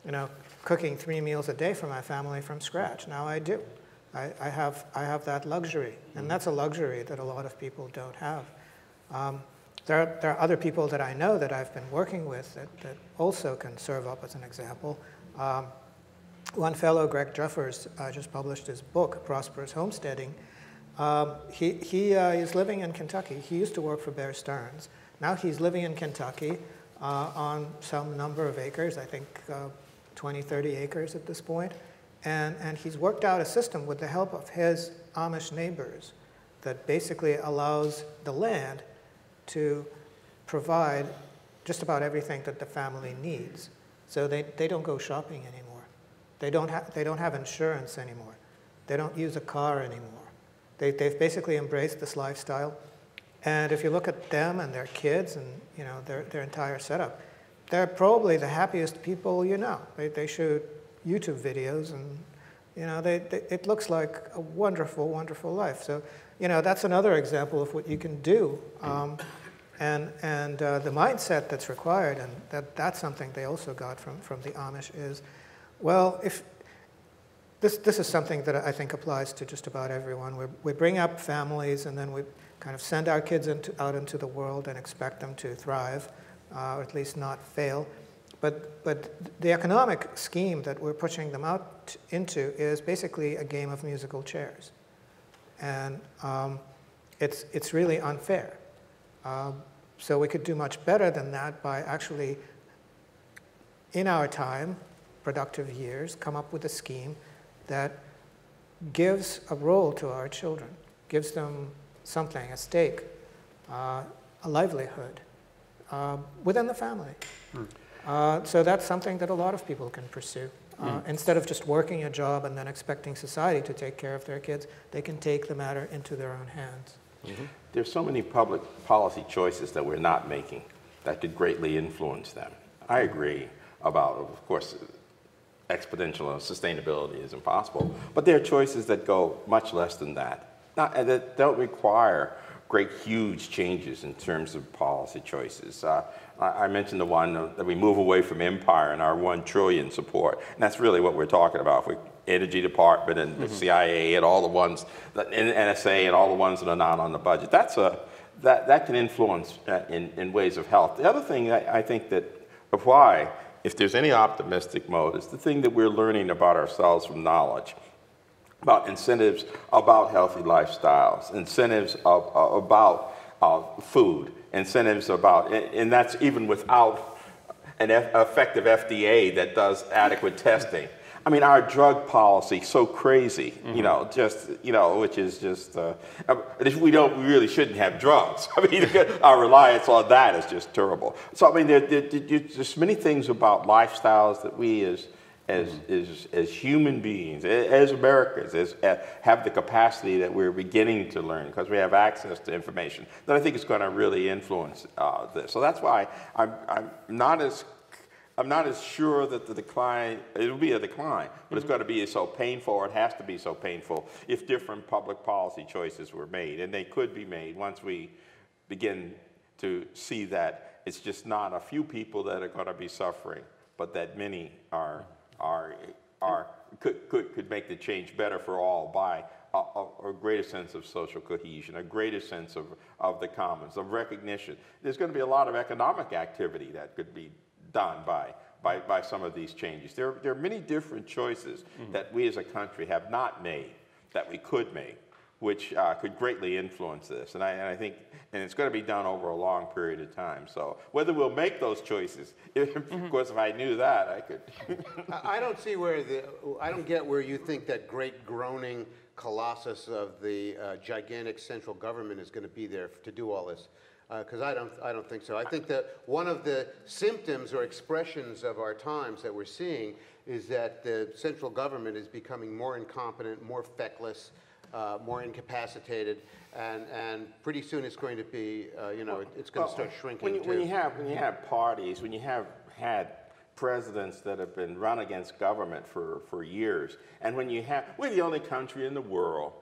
you know, cooking three meals a day for my family from scratch. Now I do. I have, I have that luxury, and that's a luxury that a lot of people don't have. Um, there, are, there are other people that I know that I've been working with that, that also can serve up as an example. Um, one fellow, Greg Jeffers, uh, just published his book, Prosperous Homesteading. Um, he he uh, is living in Kentucky. He used to work for Bear Stearns. Now he's living in Kentucky uh, on some number of acres, I think uh, twenty, thirty acres at this point. And, and he's worked out a system with the help of his Amish neighbors that basically allows the land to provide just about everything that the family needs. So they, they don't go shopping anymore. They don't, ha they don't have insurance anymore. They don't use a car anymore. They, they've basically embraced this lifestyle. And if you look at them and their kids and you know, their, their entire setup, they're probably the happiest people you know. They, they shoot YouTube videos, and you know, they, they, it looks like a wonderful, wonderful life. So, you know, that's another example of what you can do, um, and and uh, the mindset that's required, and that that's something they also got from from the Amish is, well, if this this is something that I think applies to just about everyone. We we bring up families, and then we kind of send our kids into, out into the world and expect them to thrive, uh, or at least not fail. But, but the economic scheme that we're pushing them out into is basically a game of musical chairs. And um, it's, it's really unfair. Um, so we could do much better than that by actually, in our time, productive years, come up with a scheme that gives a role to our children, gives them something, a stake, uh, a livelihood uh, within the family. Hmm. Uh, so that's something that a lot of people can pursue. Uh, mm. Instead of just working a job and then expecting society to take care of their kids, they can take the matter into their own hands. Mm-hmm. There's so many public policy choices that we're not making. that could greatly influence them. I agree about, of course, exponential sustainability is impossible, but there are choices that go much less than that, not, that don't require great, huge changes in terms of policy choices. Uh, I, I mentioned the one that we move away from empire and our one trillion support, and that's really what we're talking about. We, Energy Department and mm-hmm. the C I A and all the ones, the N S A and all the ones that are not on the budget. That's a, that, that can influence in, in ways of health. The other thing I, I think that apply, if there's any optimistic mode, is the thing that we're learning about ourselves from knowledge, about incentives, about healthy lifestyles, incentives of, uh, about uh, food, incentives about, and, and that's even without an F effective F D A that does adequate testing. I mean, our drug policy so crazy, mm-hmm. you know, just, you know, which is just, uh, we don't, we really shouldn't have drugs. I mean, our reliance on that is just terrible. So, I mean, there, there, there's many things about lifestyles that we as, as, mm-hmm. as, as human beings, as Americans, as, as, have the capacity that we're beginning to learn because we have access to information that I think is going to really influence uh, this. So that's why I'm, I'm not as I'm not as sure that the decline, it'll be a decline, but mm-hmm. it's going to be so painful, or it has to be so painful, if different public policy choices were made. And they could be made once we begin to see that it's just not a few people that are going to be suffering, but that many are, are, are, could, could, could make the change better for all by a, a greater sense of social cohesion, a greater sense of, of the commons, of recognition. There's going to be a lot of economic activity that could be done by, by, by some of these changes. There, there are many different choices mm-hmm. that we as a country have not made, that we could make, which uh, could greatly influence this. And I, and I think, and it's going to be done over a long period of time. So whether we'll make those choices, if, mm-hmm. of course, if I knew that, I could. I don't see where the, I don't get where you think that great groaning colossus of the uh, gigantic central government is going to be there to do all this. Because uh, I don't, I don't think so. I think that one of the symptoms or expressions of our times that we're seeing is that the central government is becoming more incompetent, more feckless, uh, more incapacitated, and and pretty soon it's going to be, uh, you know, it's going to start shrinking. When you, too. when you have when you have parties, when you have had presidents that have been run against government for for years, and when you have, we're the only country in the world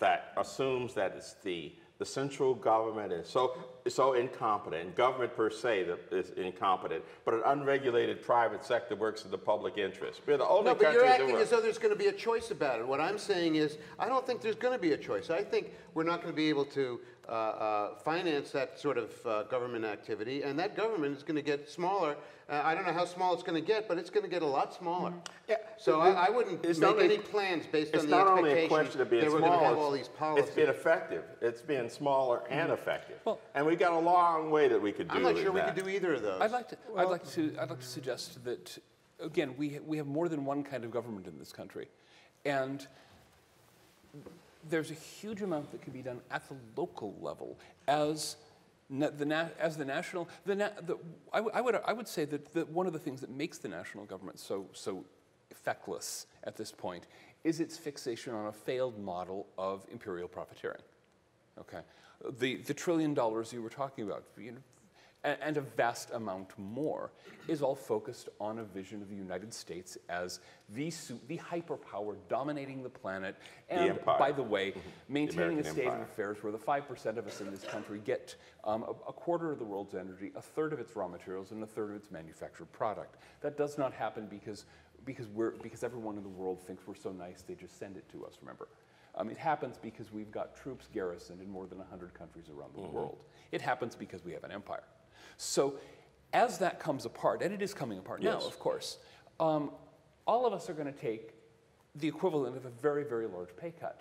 that assumes that it's the The central government is so, so incompetent, government per se is incompetent, but an unregulated private sector works in the public interest. We're the only no, but you're acting as though there's going to be a choice about it. What I'm saying is, I don't think there's going to be a choice. I think we're not going to be able to uh, uh, finance that sort of uh, government activity, and that government is going to get smaller. Uh, I don't know how small it's going to get, but it's going to get a lot smaller. Yeah. So I, I wouldn't make only, any plans based on the expectation that we're going to have all these policies. It's been effective. It's been smaller and effective, well, and we've got a long way that we could do. I'm not sure we could do either of those. I'd like to. Well, I'd like to. I'd like to suggest that, again, we we have more than one kind of government in this country, and there's a huge amount that can be done at the local level as na the na as the national. The, na the I, I would I would say that, that one of the things that makes the national government so so feckless at this point is its fixation on a failed model of imperial profiteering. Okay, the the trillion dollars you were talking about, you know, and, and a vast amount more, is all focused on a vision of the United States as the the hyperpower dominating the planet, and the by the way, mm-hmm. maintaining the a state empire. of affairs where the five percent of us in this country get um, a, a quarter of the world's energy, a third of its raw materials, and a third of its manufactured product. That does not happen because because we're because everyone in the world thinks we're so nice they just send it to us. Remember. Um, it happens because we've got troops garrisoned in more than one hundred countries around the mm-hmm. world. It happens because we have an empire. So as that comes apart, and it is coming apart yes. now, of course, um, all of us are going to take the equivalent of a very, very large pay cut.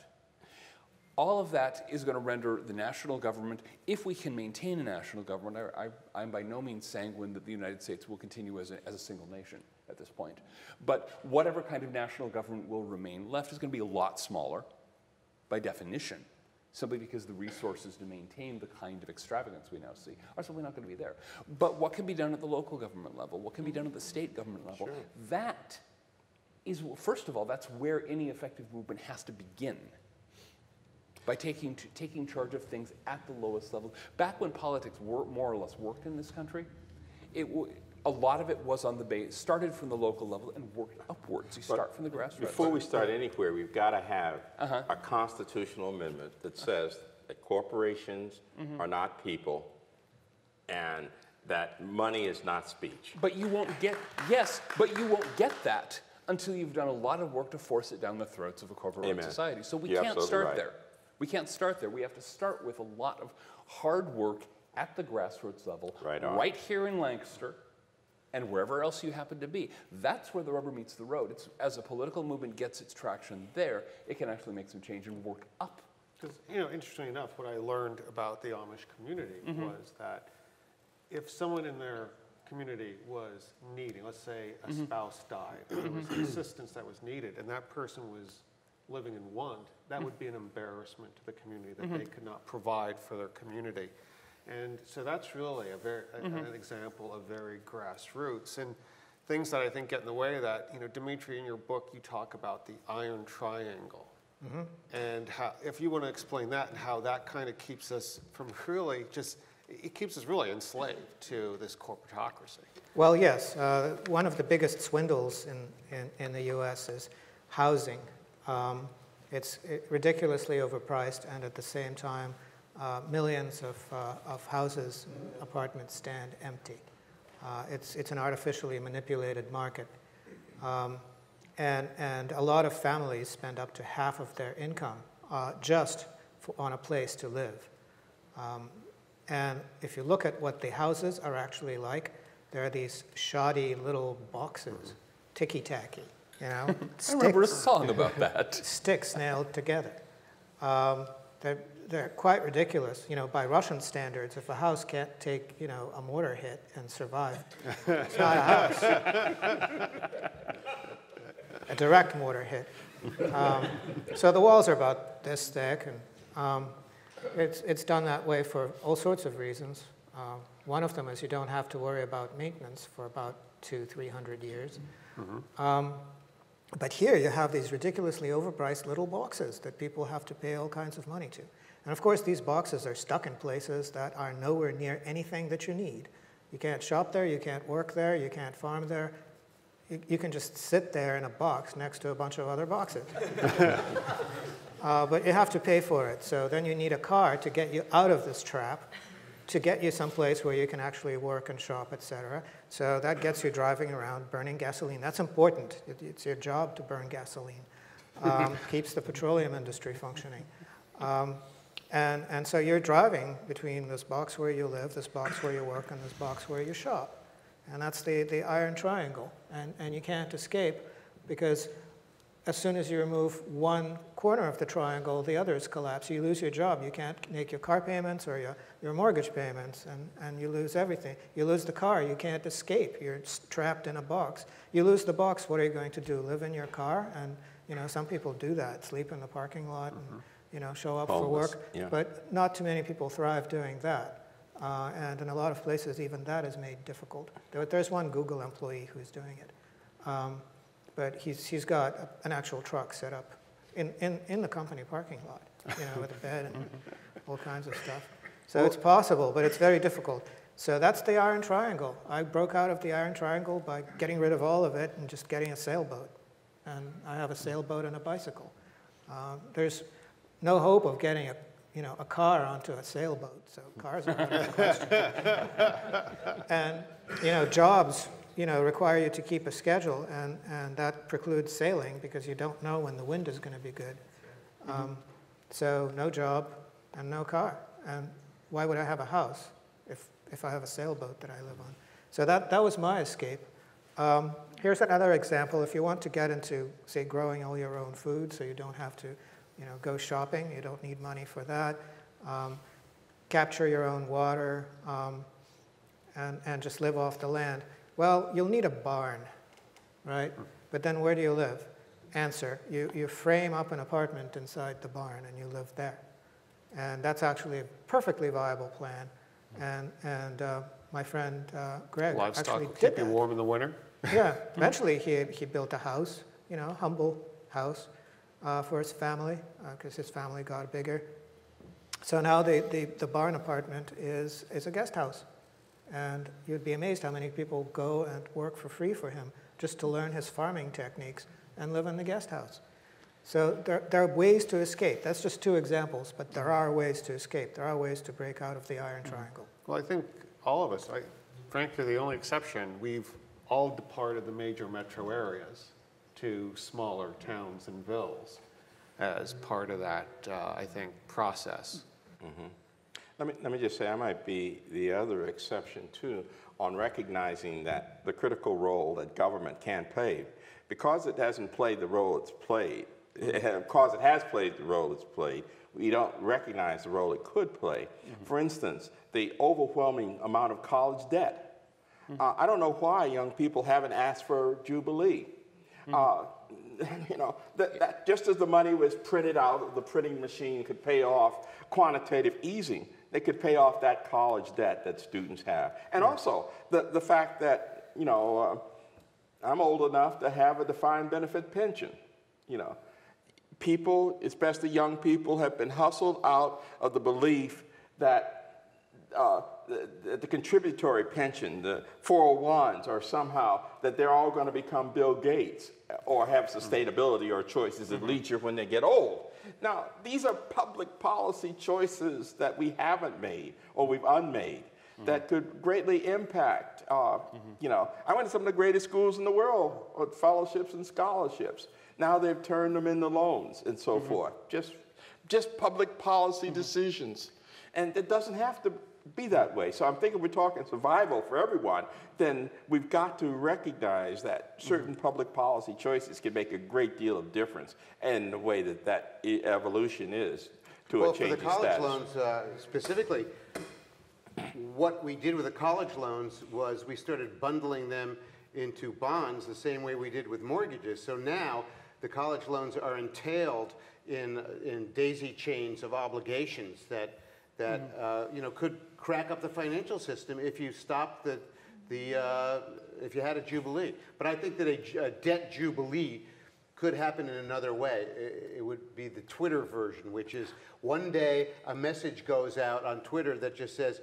All of that is going to render the national government, if we can maintain a national government, I, I, I'm by no means sanguine that the United States will continue as a, as a single nation at this point. But whatever kind of national government will remain left is going to be a lot smaller, by definition, simply because the resources to maintain the kind of extravagance we now see are simply not going to be there. But what can be done at the local government level? What can be done at the state government level? Sure. That is, first of all, that's where any effective movement has to begin, by taking, taking charge of things at the lowest level. Back when politics were more or less worked in this country, it w a lot of it was on the base, started from the local level and worked upwards. You but start from the grassroots. Before we start anywhere, we've got to have uh-huh. a constitutional amendment that says that corporations mm-hmm. are not people and that money is not speech. But you won't get, yes, but you won't get that until you've done a lot of work to force it down the throats of a corporate society. So we You're can't start right. there. We can't start there. We have to start with a lot of hard work at the grassroots level, right, right here in Lancaster, and wherever else you happen to be. That's where the rubber meets the road. It's, as a political movement gets its traction there, it can actually make some change and work up. Because, you know, interestingly enough, what I learned about the Amish community mm-hmm. was that if someone in their community was needing, let's say a mm-hmm. spouse died, there was assistance that was needed, and that person was living in want, that mm-hmm. would be an embarrassment to the community that mm-hmm. they could not provide for their community. And so that's really a very, a, mm-hmm. an example of very grassroots. And things that I think get in the way of that, you know, Dmitry, in your book, you talk about the iron triangle. Mm-hmm. And how, if you want to explain that and how that kind of keeps us from really just, it keeps us really enslaved to this corporatocracy. Well, yes. Uh, one of the biggest swindles in, in, in the U S is housing. Um, it's it, ridiculously overpriced, and at the same time, Uh, millions of, uh, of houses and apartments stand empty. Uh, it's, it's an artificially manipulated market. Um, and, and a lot of families spend up to half of their income uh, just for, on a place to live. Um, and if you look at what the houses are actually like, there are these shoddy little boxes, ticky-tacky, you know? I sticks, remember a song about that. Sticks nailed together. Um, they're, They're quite ridiculous, you know, by Russian standards. If a house can't take, you know, a mortar hit and survive, it's not a house. A direct mortar hit. Um, so the walls are about this thick, and um, it's it's done that way for all sorts of reasons. Uh, one of them is you don't have to worry about maintenance for about two, three hundred years. Mm-hmm. um, but here you have these ridiculously overpriced little boxes that people have to pay all kinds of money to. And of course, these boxes are stuck in places that are nowhere near anything that you need. You can't shop there, you can't work there, you can't farm there. You, you can just sit there in a box next to a bunch of other boxes. uh, but you have to pay for it. So then you need a car to get you out of this trap, to get you someplace where you can actually work and shop, et cetera. So that gets you driving around, burning gasoline. That's important. It, it's your job to burn gasoline. Um, keeps the petroleum industry functioning. Um, And, and so you're driving between this box where you live, this box where you work, and this box where you shop. And that's the, the iron triangle. And, and you can't escape, because as soon as you remove one corner of the triangle, the others collapse. You lose your job. You can't make your car payments or your, your mortgage payments, and, and you lose everything. You lose the car. You can't escape. You're trapped in a box. You lose the box. What are you going to do? Live in your car? And you know, some people do that, sleep in the parking lot. Mm-hmm. and, You know, show up Homeless. for work, yeah. but not too many people thrive doing that. Uh, and in a lot of places, even that is made difficult. There, there's one Google employee who's doing it. Um, but he's, he's got a, an actual truck set up in, in, in the company parking lot, you know, with a bed and all kinds of stuff. So well, it's possible, but it's very difficult. So that's the iron triangle. I broke out of the iron triangle by getting rid of all of it and just getting a sailboat. And I have a sailboat and a bicycle. Uh, there's no hope of getting a, you know, a car onto a sailboat, so cars are out of the question. And you know, jobs, you know, require you to keep a schedule, and, and that precludes sailing because you don't know when the wind is going to be good. Um, mm-hmm. So no job and no car. And why would I have a house if, if I have a sailboat that I live on? So that, that was my escape. Um, here's another example. If you want to get into, say, growing all your own food so you don't have to You know, go shopping. You don't need money for that. Um, capture your own water, um, and, and just live off the land. Well, you'll need a barn, right? But then where do you live? Answer, you, you frame up an apartment inside the barn and you live there. And that's actually a perfectly viable plan. And, and uh, my friend uh, Greg Livestock actually will did keep you warm in the winter? Yeah. Eventually he, he built a house, you know, humble house. Uh, for his family, because uh, his family got bigger. So now the, the, the barn apartment is, is a guest house. And you'd be amazed how many people go and work for free for him just to learn his farming techniques and live in the guest house. So there, there are ways to escape. That's just two examples, but there are ways to escape. There are ways to break out of the iron triangle. Well, I think all of us, I, Frank, you're the only exception. We've all departed the major metro areas to smaller towns and villas as part of that, uh, I think, process. Mm-hmm. Let me, let me just say, I might be the other exception, too, on recognizing that the critical role that government can play. Because it hasn't played the role it's played, because it has played the role it's played, we don't recognize the role it could play. Mm-hmm. For instance, the overwhelming amount of college debt. Mm-hmm. uh, I don't know why young people haven't asked for Jubilee. Mm-hmm. uh, you know, that, that just as the money was printed out of the printing machine could pay off quantitative easing, they could pay off that college debt that students have. And mm-hmm. also, the, the fact that, you know, uh, I'm old enough to have a defined benefit pension, you know. People, especially young people, have been hustled out of the belief that uh, the, the contributory pension, the four oh ones, are somehow that they're all going to become Bill Gates or have sustainability or choices of leisure when they get old. Now, these are public policy choices that we haven't made or we've unmade. Mm-hmm. That could greatly impact, uh, mm-hmm. you know, I went to some of the greatest schools in the world on fellowships and scholarships. Now they've turned them into loans and so mm-hmm. forth. Just, just public policy mm-hmm. decisions. And it doesn't have to be that way. So I'm thinking we're talking survival for everyone, then we've got to recognize that certain mm-hmm. public policy choices can make a great deal of difference in the way that that e- evolution is to well, a change in status. Well, for the college loans uh, specifically, what we did with the college loans was we started bundling them into bonds the same way we did with mortgages. So now the college loans are entailed in in daisy chains of obligations that that mm-hmm. uh, you know could crack up the financial system if you stopped the the uh, if you had a jubilee. But I think that a, a debt jubilee could happen in another way. It would be the Twitter version, which is one day a message goes out on Twitter that just says,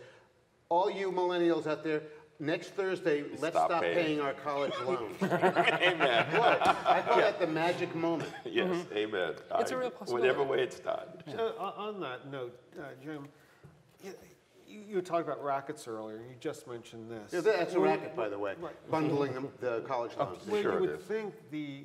all you millennials out there, next Thursday, let's stop, stop paying. paying our college loans. Amen. What? I call yeah. that the magic moment. Yes, mm-hmm. amen. It's I, a real possibility. Whatever way it's done. So, on that note, uh, Jim, you, you talked about rackets earlier, and you just mentioned this. Yeah, that's a racket, by the way, right. bundling them, the college loans. Oh, well, sure you would think the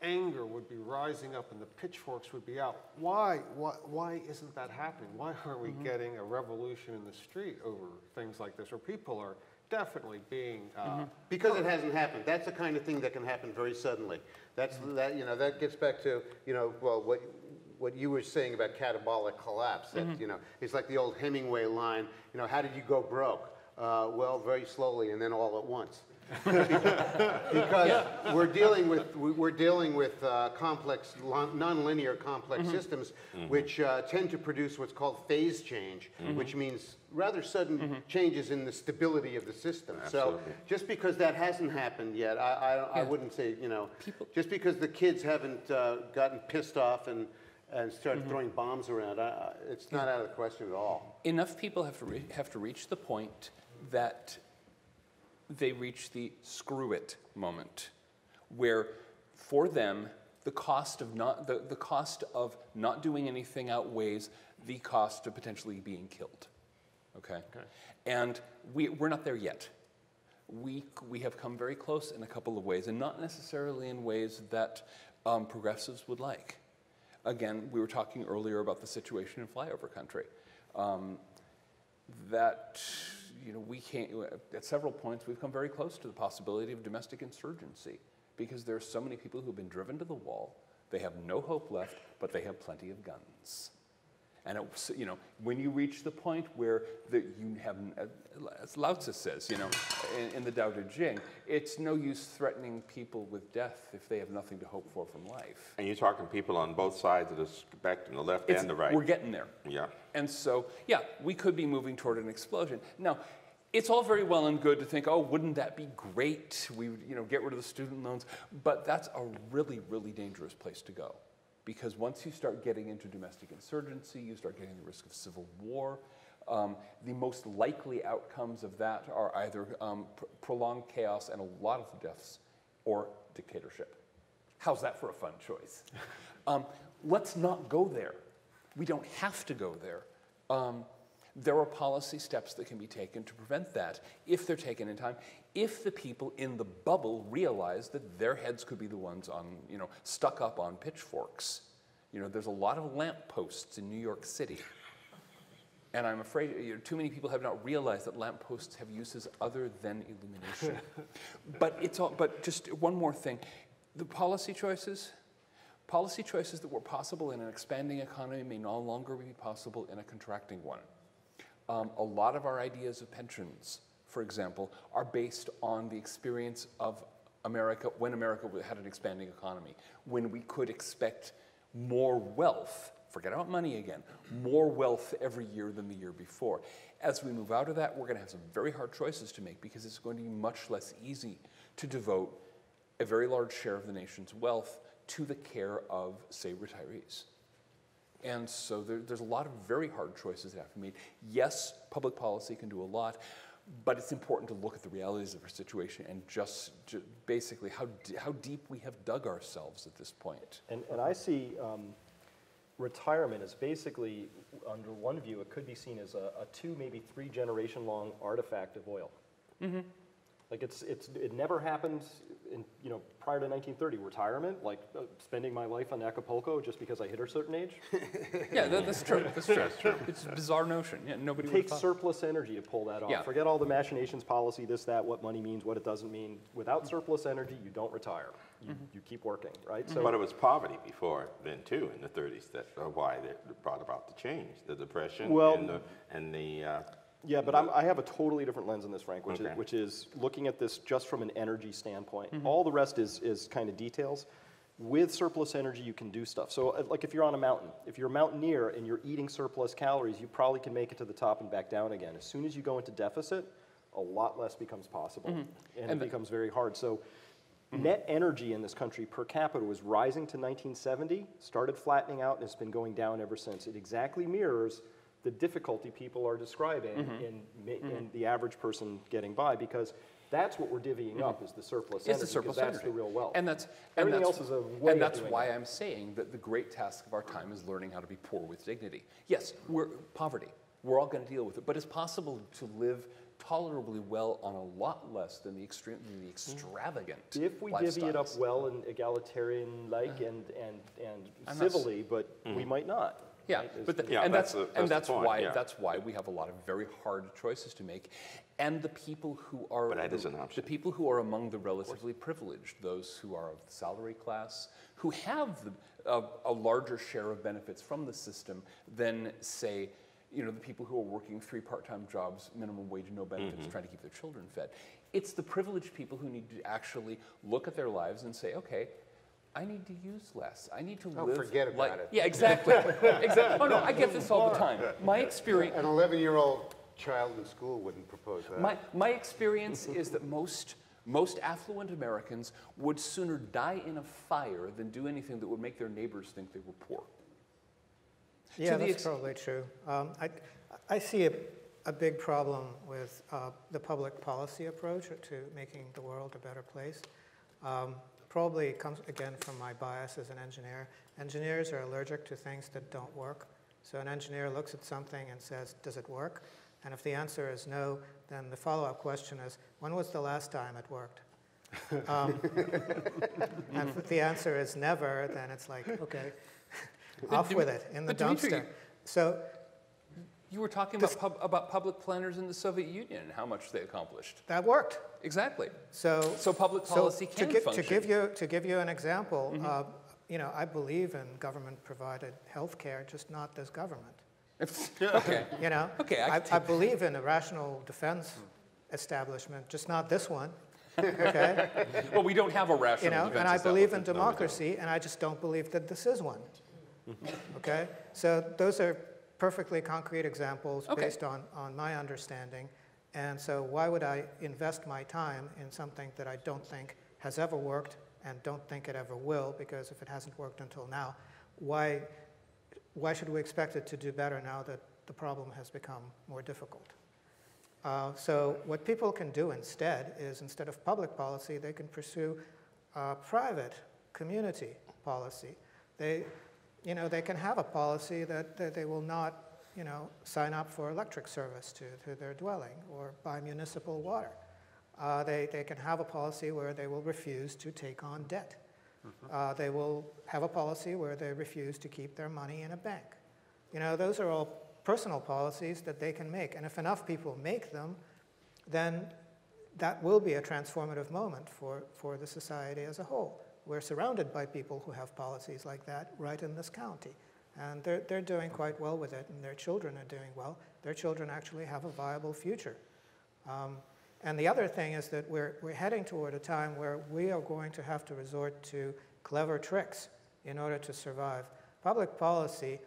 anger would be rising up and the pitchforks would be out. Why, why, why isn't that happening? Why aren't we mm-hmm. getting a revolution in the street over things like this, where people are definitely being... Uh, mm-hmm. Because it hasn't happened. That's the kind of thing that can happen very suddenly. That's mm-hmm. that, you know, that gets back to, you know, well, what, what you were saying about catabolic collapse. That, mm-hmm. you know, it's like the old Hemingway line, you know, how did you go broke? Uh, well, very slowly and then all at once. Because yeah. we're dealing with we're dealing with uh, complex, non-linear complex mm-hmm. systems, mm-hmm. which uh, tend to produce what's called phase change, mm-hmm. which means rather sudden mm-hmm. changes in the stability of the system. Absolutely. So just because that hasn't happened yet, I I, yeah. I wouldn't say you know People. just because the kids haven't uh, gotten pissed off and. and start mm-hmm. throwing bombs around, uh, it's not out of the question at all. Enough people have to, re have to reach the point that they reach the screw it moment, where for them, the cost of not, the, the cost of not doing anything outweighs the cost of potentially being killed, okay? okay. And we, we're not there yet. We, we have come very close in a couple of ways, and not necessarily in ways that um, progressives would like. Again, we were talking earlier about the situation in flyover country. Um, that, you know, we can't, at several points, we've come very close to the possibility of domestic insurgency because there are so many people who've been driven to the wall. They have no hope left, but they have plenty of guns. And, it, you know, when you reach the point where the, you have, as Lao Tzu says, you know, in, in the Tao Te Ching, it's no use threatening people with death if they have nothing to hope for from life. And you're talking people on both sides of the spectrum, the left it's, and the right. We're getting there. Yeah. And so, yeah, we could be moving toward an explosion. Now, it's all very well and good to think, oh, wouldn't that be great? We would, you know, get rid of the student loans. But that's a really, really dangerous place to go. Because once you start getting into domestic insurgency, you start getting the risk of civil war. Um, the most likely outcomes of that are either um, pr prolonged chaos and a lot of deaths or dictatorship. How's that for a fun choice? um, let's not go there. We don't have to go there. Um, there are policy steps that can be taken to prevent that if they're taken in time, if the people in the bubble realize that their heads could be the ones on, you know, stuck up on pitchforks. You know, there's a lot of lampposts in New York City. And I'm afraid you know, too many people have not realized that lampposts have uses other than illumination. but it's all, but just one more thing. The policy choices, policy choices that were possible in an expanding economy may no longer be possible in a contracting one. Um, a lot of our ideas of pensions, for example, are based on the experience of America when America had an expanding economy, when we could expect more wealth, forget about money again, more wealth every year than the year before. As we move out of that, we're going to have some very hard choices to make because it's going to be much less easy to devote a very large share of the nation's wealth to the care of, say, retirees. And so there, there's a lot of very hard choices that have to be made. Yes, public policy can do a lot, but it's important to look at the realities of our situation and just, just basically how, how deep we have dug ourselves at this point. And, and I see um, retirement as basically, under one view, it could be seen as a, a two, maybe three generation long artifact of oil. Mm-hmm. Like it's, it's, it never happened in, you know, prior to nineteen thirty. Retirement, like uh, spending my life on Acapulco just because I hit a certain age. yeah, that, that's true. That's true. That's true. It's a bizarre notion. Yeah, nobody takes surplus energy to pull that off. Yeah. Forget all the machinations, policy, this, that, what money means, what it doesn't mean. Without surplus energy, you don't retire. You, mm-hmm. you keep working, right? Mm-hmm. So, but it was poverty before then too in the thirties. That's why they brought about the change, the depression, well, and the. And the uh, Yeah, but I'm, I have a totally different lens on this, Frank, which, okay. is, which is looking at this just from an energy standpoint. Mm-hmm. All the rest is, is kind of details. With surplus energy, you can do stuff. So like if you're on a mountain, if you're a mountaineer and you're eating surplus calories, you probably can make it to the top and back down again. As soon as you go into deficit, a lot less becomes possible, mm-hmm. and, and it becomes very hard. So mm-hmm. net energy in this country per capita was rising to nineteen seventy, started flattening out, and it's been going down ever since. It exactly mirrors the difficulty people are describing mm-hmm. in, in mm-hmm. the average person getting by, because that's what we're divvying mm-hmm. up is the surplus it's energy, the surplus that's energy. The real wealth. And that's, Everything and that's, else is a way and that's why that. I'm saying that the great task of our time is learning how to be poor with dignity. Yes, we're poverty. We're all going to deal with it, but it's possible to live tolerably well on a lot less than the extreme, the extravagant. If we divvy it up well and egalitarian-like uh, and and and I'm civilly, not, but mm-hmm. we might not. Yeah, but the, yeah, and that's, that's, the, that's, and that's why yeah. that's why we have a lot of very hard choices to make, and the people who are but that is an option. The people who are among the relatively privileged, those who are of the salary class, who have the, uh, a larger share of benefits from the system than say, you know, the people who are working three part-time jobs, minimum wage, no benefits, mm-hmm. trying to keep their children fed. It's the privileged people who need to actually look at their lives and say, okay, I need to use less. I need to oh, live. Oh, forget about like, it. Yeah, exactly. exactly. Oh no, I get this all the time. My experience. An eleven-year-old child in school wouldn't propose that. My my experience is that most most affluent Americans would sooner die in a fire than do anything that would make their neighbors think they were poor. Yeah, to that's probably true. Um, I I see a a big problem with uh, the public policy approach to making the world a better place. Um, Probably comes again from my bias as an engineer. Engineers are allergic to things that don't work. So an engineer looks at something and says, does it work? And if the answer is no, then the follow-up question is, when was the last time it worked? Um, and if the answer is never, then it's like, okay, off with it, in the dumpster. So you were talking about, pub about public planners in the Soviet Union and how much they accomplished. That worked. Exactly. So, so public policy so can to give, function. To give, you, to give you an example, mm-hmm. uh, you know, I believe in government-provided health care, just not this government. okay. You know? Okay, I, I, I believe in a rational defense mm. establishment, just not this one. Okay? Well, we don't have a rational you know, defense and I believe in democracy, no, and I just don't believe that this is one. Okay? So those are perfectly concrete examples okay. based on, on my understanding. And so why would I invest my time in something that I don't think has ever worked and don't think it ever will, because if it hasn't worked until now, why, why should we expect it to do better now that the problem has become more difficult. Uh, so what people can do instead is, instead of public policy, they can pursue uh, private community policy. They, you know, they can have a policy that, that they will not, you know, sign up for electric service to, to their dwelling or buy municipal water. Uh, they, they can have a policy where they will refuse to take on debt. Mm-hmm. uh, they will have a policy where they refuse to keep their money in a bank. You know, those are all personal policies that they can make. And if enough people make them, then that will be a transformative moment for, for the society as a whole. We're surrounded by people who have policies like that right in this county. And they're, they're doing quite well with it, and their children are doing well. Their children actually have a viable future. Um, and the other thing is that we're, we're heading toward a time where we are going to have to resort to clever tricks in order to survive. Public policy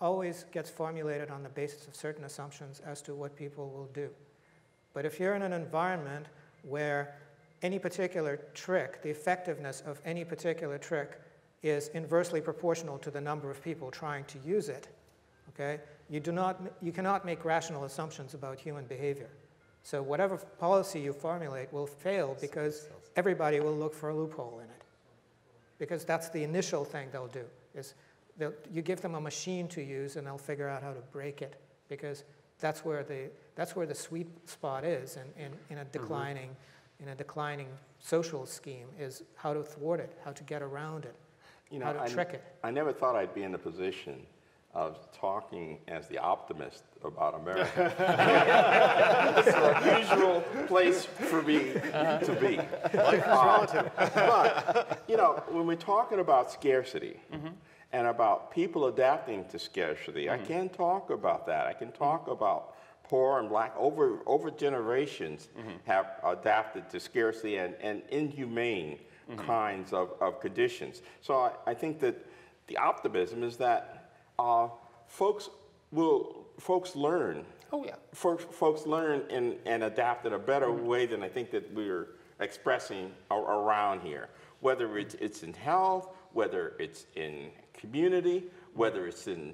always gets formulated on the basis of certain assumptions as to what people will do. But if you're in an environment where any particular trick, the effectiveness of any particular trick is inversely proportional to the number of people trying to use it, okay? You do not, you cannot make rational assumptions about human behavior. So whatever policy you formulate will fail because everybody will look for a loophole in it. Because that's the initial thing they'll do, is they'll, you give them a machine to use and they'll figure out how to break it, because that's where the, that's where the sweet spot is in, in, in a declining, mm-hmm. in a declining social scheme, is how to thwart it, how to get around it. You know, How to I, trick it. I never thought I'd be in the position of talking as the optimist about America. It's the usual place for me uh, to be. Uh, but, you know, when we're talking about scarcity mm-hmm. and about people adapting to scarcity, mm-hmm. I can talk about that. I can talk mm-hmm. about poor and black, over, over generations mm-hmm. have adapted to scarcity and, and inhumane Mm-hmm. kinds of, of conditions. So I, I think that the optimism is that uh, folks will folks learn. Oh yeah. Folks folks learn and, and adapt in a better mm-hmm. way than I think that we're expressing around here. Whether it's, it's in health, whether it's in community, whether it's in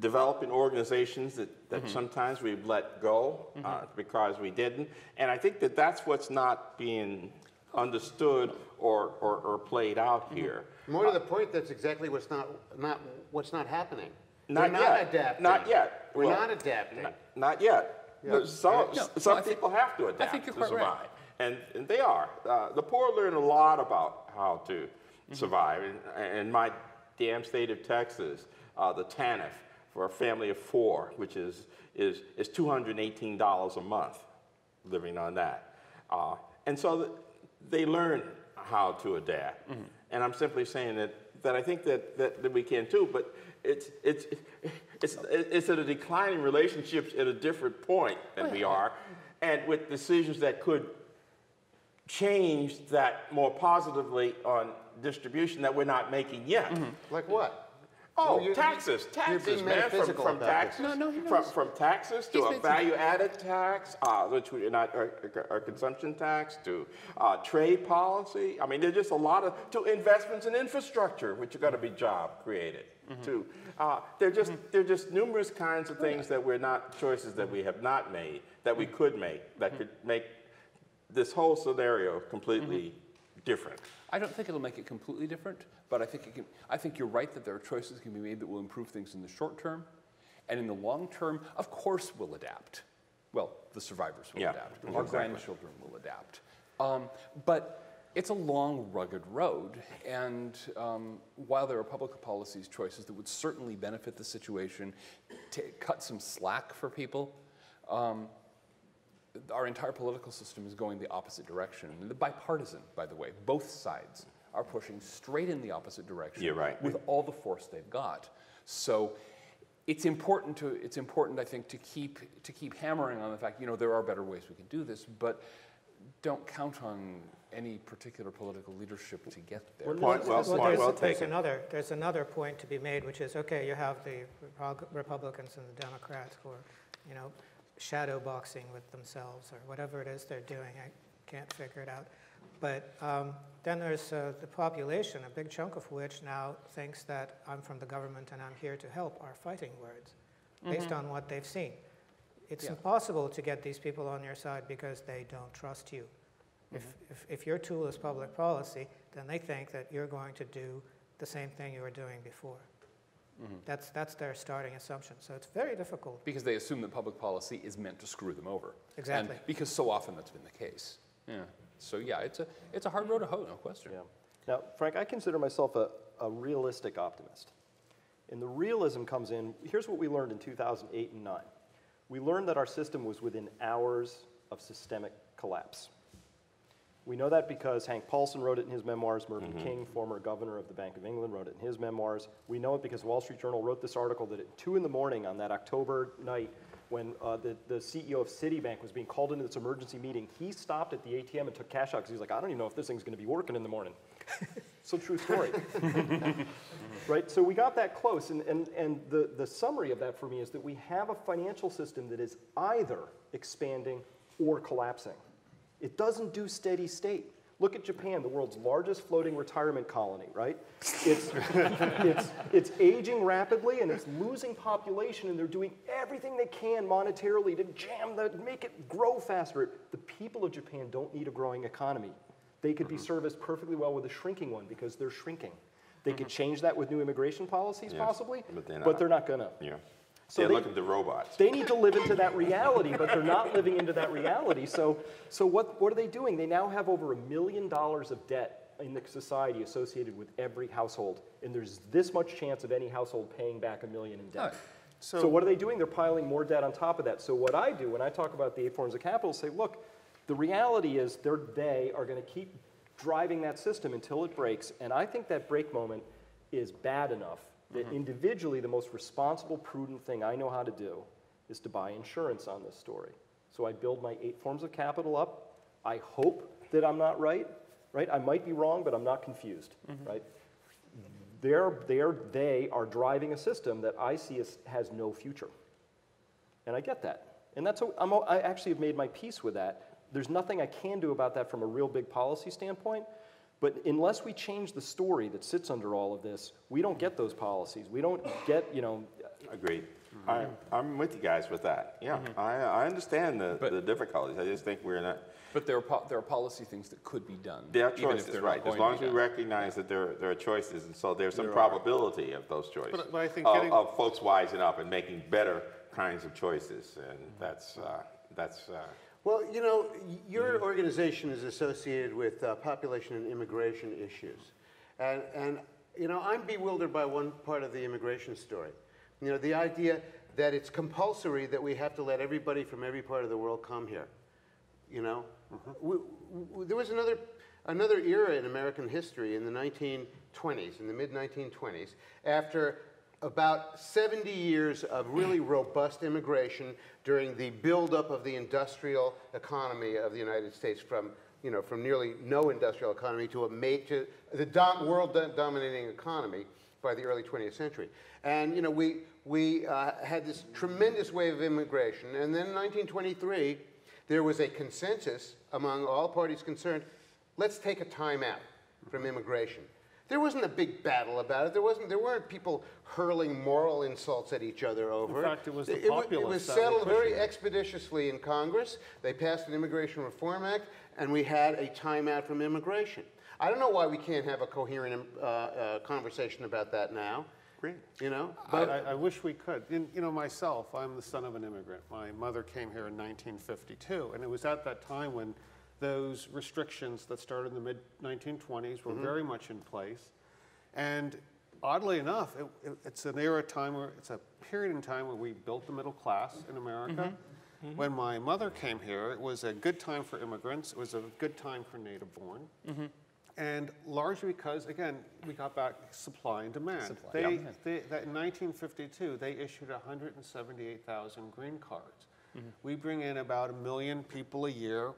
developing organizations that, that mm-hmm. sometimes we've let go mm-hmm. uh, because we didn't. And I think that that's what's not being understood or, or, or played out here. More to the point, that's exactly what's not not what's not happening. Not We're not yet. adapting. Not yet. We're well, not adapting. Not, not yet. Yeah. Some, no, some no, people think, have to adapt I think you're to quite survive, right. and, and they are. Uh, the poor learn a lot about how to mm-hmm. survive. In, in my damn state of Texas, uh, the T A N F for a family of four, which is is is two hundred eighteen dollars a month, living on that, uh, and so. The, They learn how to adapt, mm-hmm. and I'm simply saying that that I think that, that that we can too. But it's it's it's it's at a declining relationships at a different point than oh, yeah. we are, and with decisions that could change that more positively on distribution that we're not making yet. Mm-hmm. Like what? Oh, well, taxes, taxes, man, from, from taxes, no, no, from, from taxes to a value-added tax, uh, which we are not, our consumption tax, to uh, trade policy. I mean, there's just a lot of, to investments in infrastructure, which are going to be job-created, mm-hmm. too. Uh, there are just, mm-hmm. just numerous kinds of things that we're not, choices that we have not made, that we could make, that mm-hmm. could make this whole scenario completely mm-hmm. different. I don't think it'll make it completely different, but I think it can, I think you're right that there are choices that can be made that will improve things in the short term, and in the long term, of course, we'll adapt. Well, the survivors will yeah, adapt. Exactly. Our grandchildren will adapt. Um, but it's a long, rugged road, and um, while there are public policies choices that would certainly benefit the situation, to cut some slack for people, um, our entire political system is going the opposite direction. And the bipartisan, by the way, both sides are pushing straight in the opposite direction yeah, right. with all the force they've got. So it's important to it's important, I think, to keep to keep hammering on the fact, you know, there are better ways we can do this, but don't count on any particular political leadership to get there. Well, point well, well, there's, well there's another there's another point to be made, which is, okay, you have the Republicans and the Democrats who are, you know, shadow boxing with themselves or whatever it is they're doing. I can't figure it out. But um, then there's uh, the population, a big chunk of which now thinks that "I'm from the government and I'm here to help" are fighting words. based mm-hmm. on what they've seen. It's yeah. impossible to get these people on your side because they don't trust you. Mm-hmm. if, if, if your tool is public policy, then they think that you're going to do the same thing you were doing before. Mm-hmm. That's, that's their starting assumption. So it's very difficult. Because they assume that public policy is meant to screw them over. Exactly. And because so often that's been the case. Yeah. So yeah, it's a, it's a hard road to hoe, no question. Yeah. Now, Frank, I consider myself a, a realistic optimist. And the realism comes in, here's what we learned in two thousand eight and nine. We learned that our system was within hours of systemic collapse. We know that because Hank Paulson wrote it in his memoirs, Mervyn mm-hmm. King, former governor of the Bank of England, wrote it in his memoirs. We know it because Wall Street Journal wrote this article that at two in the morning on that October night when uh, the, the C E O of Citibank was being called into this emergency meeting, he stopped at the A T M and took cash out because he was like, I don't even know if this thing's going to be working in the morning. So true story. Right? So we got that close. And, and, and the, the summary of that for me is that we have a financial system that is either expanding or collapsing. It doesn't do steady state. Look at Japan, the world's largest floating retirement colony, right? It's, it's, it's aging rapidly and it's losing population and they're doing everything they can monetarily to jam that, make it grow faster. The people of Japan don't need a growing economy. They could mm-hmm. be serviced perfectly well with a shrinking one because they're shrinking. They mm-hmm. could change that with new immigration policies yes, possibly, but they're not, but they're not gonna. Yeah. So yeah, they, look at the robots. They need to live into that reality, but they're not living into that reality. So, so what, what are they doing? They now have over a million dollars of debt in the society associated with every household, and there's this much chance of any household paying back a million in debt. Right. So, so what are they doing? They're piling more debt on top of that. So what I do when I talk about the eight forms of capital, say, look, the reality is they're, they are going to keep driving that system until it breaks, and I think that break moment is bad enough that individually, the most responsible, prudent thing I know how to do is to buy insurance on this story. So I build my eight forms of capital up. I hope that I'm not right, right? I might be wrong, but I'm not confused, mm-hmm. right? They're, they're, they are driving a system that I see as, has no future. And I get that. And that's, I'm, I actually have made my peace with that. There's nothing I can do about that from a real big policy standpoint. But unless we change the story that sits under all of this, we don't get those policies. We don't get, you know. Agreed. Mm-hmm. I, I'm with you guys with that. Yeah, mm-hmm. I, I understand the, but, the difficulties. I just think we're not. But there are, po there are policy things that could be done. There are choices, right. As long as we done. recognize that there, there are choices, and so there's some there probability are. of those choices. But, but I think of, getting... of folks wising up and making better kinds of choices, and mm-hmm. that's, uh, that's. Uh, Well, you know, your organization is associated with uh, population and immigration issues. And, and, you know, I'm bewildered by one part of the immigration story. You know, the idea that it's compulsory that we have to let everybody from every part of the world come here. You know, mm-hmm. we, we, there was another, another era in American history in the nineteen twenties, in the mid nineteen twenties, after about seventy years of really robust immigration during the buildup of the industrial economy of the United States from, you know, from nearly no industrial economy to a major, the dom world dominating economy by the early twentieth century. And, you know, we, we uh, had this tremendous wave of immigration. And then in nineteen twenty-three, there was a consensus among all parties concerned, let's take a time out from immigration. There wasn't a big battle about it. There wasn't. There weren't people hurling moral insults at each other over it. In fact, it was the populace. It, it was settled very expeditiously in Congress. They passed an Immigration Reform Act, and we had a timeout from immigration. I don't know why we can't have a coherent uh, uh, conversation about that now. Great. You know, but I, I, I wish we could. In, you know, myself, I'm the son of an immigrant. My mother came here in nineteen fifty-two, and it was at that time when those restrictions that started in the mid nineteen twenties were mm-hmm. very much in place. And oddly enough, it, it, it's an era time where it's a period in time where we built the middle class in America. Mm-hmm. Mm-hmm. When my mother came here, it was a good time for immigrants. It was a good time for native born. Mm-hmm. And largely because, again, we got back supply and demand. Supply. They, yeah. they, that in nineteen fifty-two, they issued one hundred seventy-eight thousand green cards. Mm-hmm. We bring in about a million people a year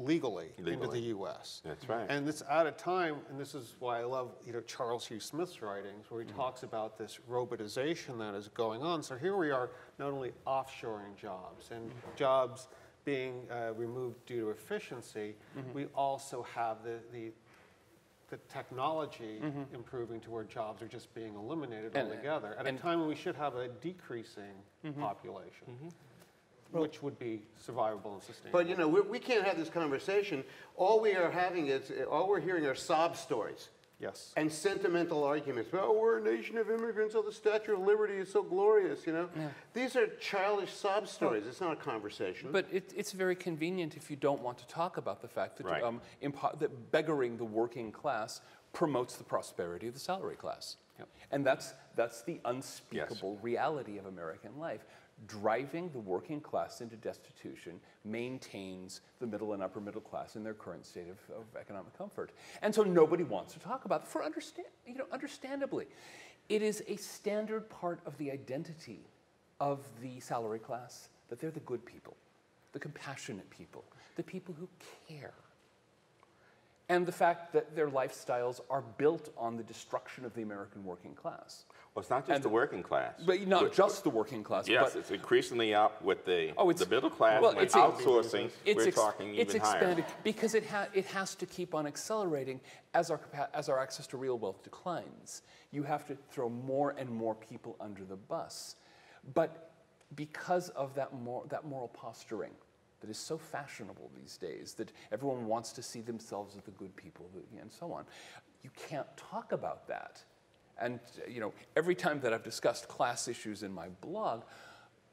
Legally, legally into the U S That's right. And it's at a time, and this is why I love you know, Charles Hugh Smith's writings, where he mm-hmm. talks about this robotization that is going on. So here we are not only offshoring jobs and mm-hmm. jobs being uh, removed due to efficiency, mm-hmm. we also have the, the the technology mm-hmm. improving to where jobs are just being eliminated and, altogether at and, a time when we should have a decreasing mm-hmm. population. Mm-hmm. Well, which would be survivable and sustainable. But you know, we're, we can't have this conversation. All we are having is, all we're hearing are sob stories. Yes. And sentimental arguments. Oh, we're a nation of immigrants. Oh, the Statue of Liberty is so glorious, you know. Yeah. These are childish sob stories. It's not a conversation. But it, it's very convenient if you don't want to talk about the fact that, right. um, impo that beggaring the working class promotes the prosperity of the salary class. Yep. And that's, that's the unspeakable yes. reality of American life. Driving the working class into destitution maintains the middle and upper middle class in their current state of, of economic comfort. And so nobody wants to talk about it, for understand, you know, understandably. It is a standard part of the identity of the salary class that they're the good people, the compassionate people, the people who care. And the fact that their lifestyles are built on the destruction of the American working class. Well, it's not just and, the working class. But not we're, just the working class. Yes, but, it's increasingly up with the, oh, the middle class. Well, it's outsourcing, it's we're talking even it's expanded higher. Because it, ha it has to keep on accelerating as our, as our access to real wealth declines. You have to throw more and more people under the bus. But because of that, mor that moral posturing, that is so fashionable these days, that everyone wants to see themselves as the good people and so on. You can't talk about that. And you know, every time that I've discussed class issues in my blog,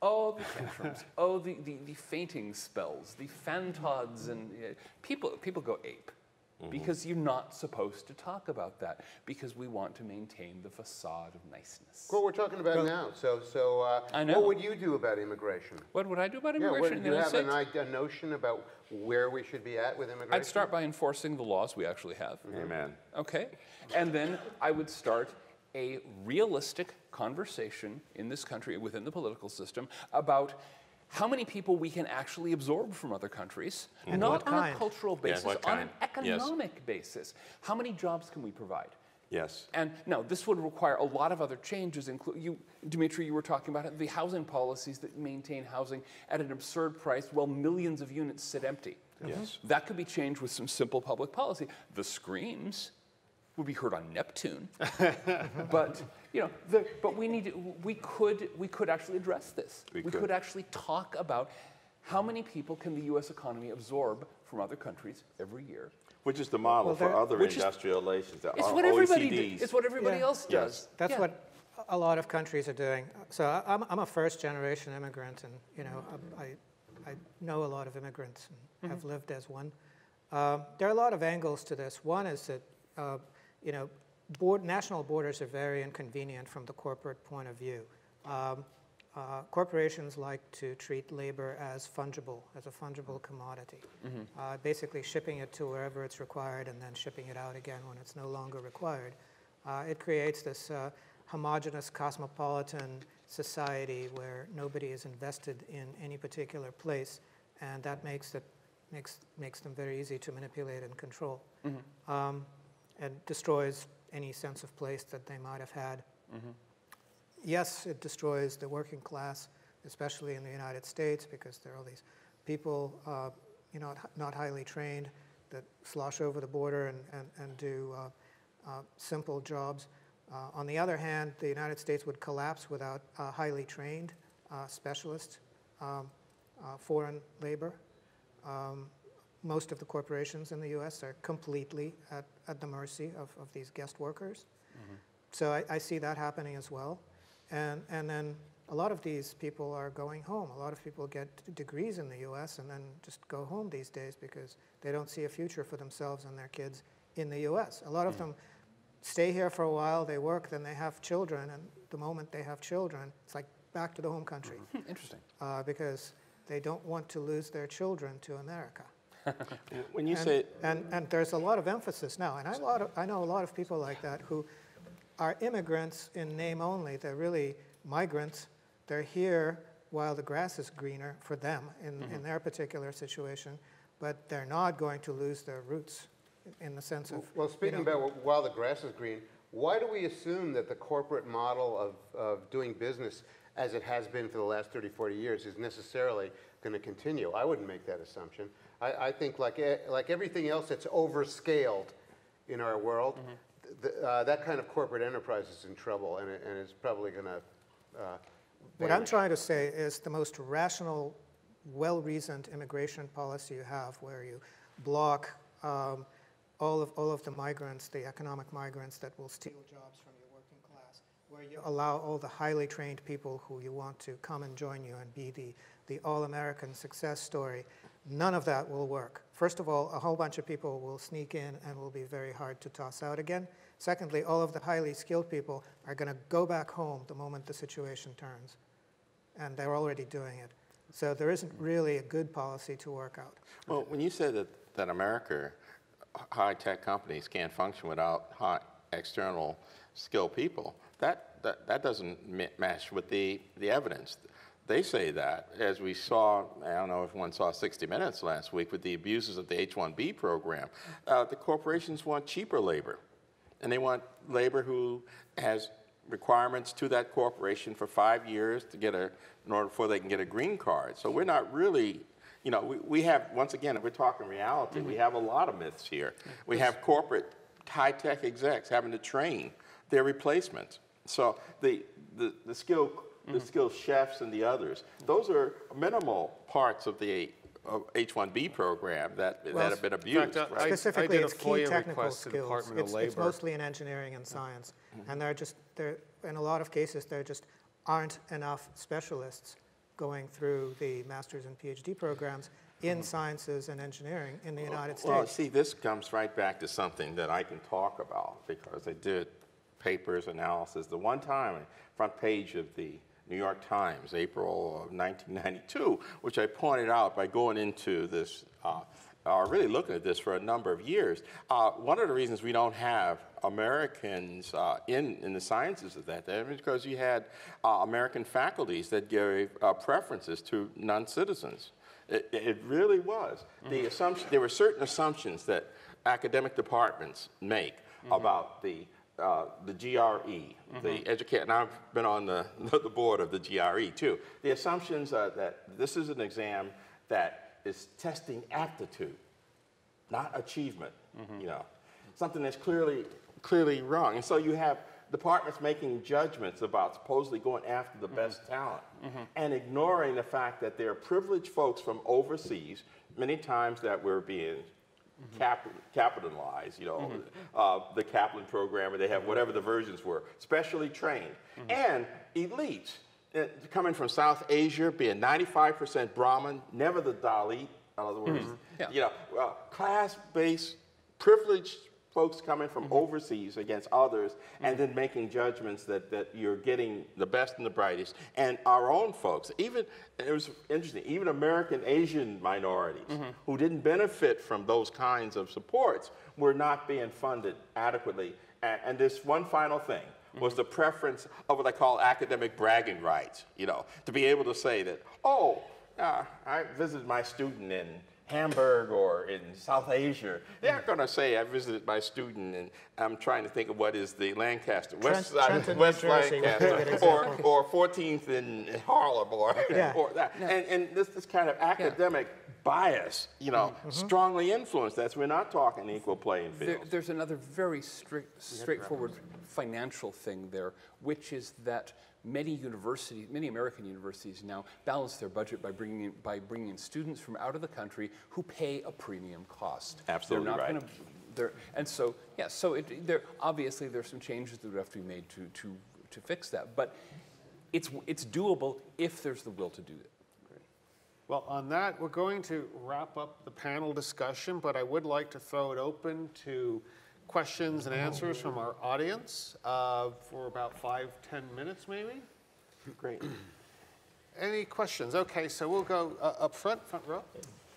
oh, the tantrums, oh, the, the, the fainting spells, the fantods, and uh, people, people go ape. Mm-hmm. Because you're not supposed to talk about that, because we want to maintain the facade of niceness. Well, we're talking about well, now. So, so uh, I know. What would you do about immigration? What would I do about immigration? Yeah, what, do you have an, a notion about where we should be at with immigration? I'd start by enforcing the laws we actually have. Amen. Okay. And then I would start a realistic conversation in this country, within the political system, about how many people we can actually absorb from other countries, mm-hmm. not on kind? a cultural basis, yeah, on an economic yes. basis. How many jobs can we provide? Yes. And now, this would require a lot of other changes. You, Dmitry, you were talking about the housing policies that maintain housing at an absurd price while millions of units sit empty. Mm-hmm. Yes. That could be changed with some simple public policy. The screams would be heard on Neptune. But you know, the, but we need to, we could we could actually address this. We, we could. could actually talk about how many people can the U S economy absorb from other countries every year. Which is the model well, for other industrial is, nations. That it's, what everybody, it's what everybody yeah. else does. Yes. That's yeah. what a lot of countries are doing. So I, I'm I'm a first generation immigrant, and you know mm-hmm. I, I I know a lot of immigrants and mm-hmm. have lived as one. Um, there are a lot of angles to this. One is that. Uh, You know, board, national borders are very inconvenient from the corporate point of view. Um, uh, corporations like to treat labor as fungible, as a fungible commodity, mm-hmm. uh, basically shipping it to wherever it's required and then shipping it out again when it's no longer required. Uh, it creates this uh, homogeneous cosmopolitan society where nobody is invested in any particular place, and that makes, it, makes, makes them very easy to manipulate and control. Mm-hmm. um, It destroys any sense of place that they might have had. Mm-hmm. Yes, it destroys the working class, especially in the United States, because there are all these people, uh, you know, not highly trained, that slosh over the border and, and, and do uh, uh, simple jobs. Uh, on the other hand, the United States would collapse without uh, highly trained uh, specialists, um, uh, foreign labor. Um, Most of the corporations in the U S are completely at, at the mercy of, of these guest workers. Mm-hmm. So I, I see that happening as well. And, and then a lot of these people are going home. A lot of people get degrees in the U S and then just go home these days because they don't see a future for themselves and their kids in the U S. A lot of mm-hmm. them stay here for a while, they work, then they have children. And the moment they have children, it's like back to the home country. Mm-hmm. Interesting. Uh, because they don't want to lose their children to America. When you and, say and, and there's a lot of emphasis now, and I, a lot of, I know a lot of people like that who are immigrants in name only. They're really migrants. They're here while the grass is greener for them in, mm-hmm. in their particular situation, but they're not going to lose their roots in the sense of... Well, speaking you know, about while the grass is green, why do we assume that the corporate model of, of doing business as it has been for the last thirty, forty years is necessarily going to continue? I wouldn't make that assumption. I, I think like, like everything else that's overscaled, in our world, mm-hmm. th uh, that kind of corporate enterprise is in trouble, and, it, and it's probably going to... Uh, what I'm trying to say is the most rational, well-reasoned immigration policy you have, where you block um, all, of, all of the migrants, the economic migrants that will steal jobs from your working class, where you allow all the highly trained people who you want to come and join you and be the, the all-American success story. None of that will work. First of all, a whole bunch of people will sneak in and will be very hard to toss out again. Secondly, all of the highly skilled people are going to go back home the moment the situation turns. And they're already doing it. So there isn't really a good policy to work out. Well, when you say that, that America, high-tech companies can't function without high external skilled people, that, that, that doesn't match with the, the evidence. They say that, as we saw, I don't know if one saw sixty minutes last week, with the abuses of the H one B program. Uh, the corporations want cheaper labor, and they want labor who has requirements to that corporation for five years to get a, in order before they can get a green card. So we're not really, you know, we, we have, once again, if we're talking reality, mm-hmm. we have a lot of myths here. We have corporate high-tech execs having to train their replacements. So the, the, the skill... the skilled chefs and the others. Those are minimal parts of the H one B program that, well, that have been abused. Fact, right? Specifically, I, I it's key technical skills. It's, it's mostly in engineering and science. Mm-hmm. And there are just, there, in a lot of cases, there just aren't enough specialists going through the master's and PhD programs in mm-hmm. sciences and engineering in the United well, States. Well, see, this comes right back to something that I can talk about, because I did papers, analysis. The one time, front page of the New York Times, April of nineteen ninety-two, which I pointed out by going into this, uh, uh, really looking at this for a number of years. Uh, one of the reasons we don't have Americans uh, in, in the sciences of that, that is because you had uh, American faculties that gave uh, preferences to non-citizens. It, it really was. Mm-hmm. The assumption, there were certain assumptions that academic departments make mm-hmm. about the Uh, the G R E, mm-hmm. the educate, and I've been on the, the board of the G R E too. The assumptions are that this is an exam that is testing aptitude, not achievement. Mm-hmm. You know, something that's clearly clearly wrong. And so you have departments making judgments about supposedly going after the mm-hmm. best talent mm-hmm. and ignoring the fact that there are privileged folks from overseas, many times that we're being Mm-hmm. cap, capitalized, you know, mm-hmm. uh, the Kaplan program, or they have whatever the versions were, specially trained. Mm-hmm. And elites, uh, coming from South Asia, being ninety-five percent Brahmin, never the Dalit, in other words, mm-hmm. yeah. you know, uh, class-based, privileged folks coming from mm-hmm. overseas against others, mm-hmm. and then making judgments that, that you're getting the best and the brightest, and our own folks, even, it was interesting, even American Asian minorities mm-hmm. who didn't benefit from those kinds of supports were not being funded adequately. And, and this one final thing mm-hmm. was the preference of what I call academic bragging rights, you know, to be able to say that, oh, uh, I visited my student in Hamburg or in South Asia. They're not going to say, I visited my student, and I'm trying to think of what is the Lancaster, West, Trent, uh, West Lancaster, or, or fourteenth in Harlem, or, yeah. or that. No. And, and this, this kind of academic yeah. bias, you know, mm-hmm. strongly influenced. That's, we're not talking equal playing fields. There, there's another very strict, straightforward financial thing there, which is that many universities, many American universities now balance their budget by bringing in, by bringing in students from out of the country who pay a premium cost. Absolutely right. They're not gonna, and so, yeah, so it, there, obviously there's some changes that would have to be made to, to, to fix that, but it's, it's doable if there's the will to do it. Well, on that, we're going to wrap up the panel discussion, but I would like to throw it open to questions and answers from our audience uh, for about five, ten minutes, maybe. Great. Any questions? Okay, so we'll go uh, up front, front row.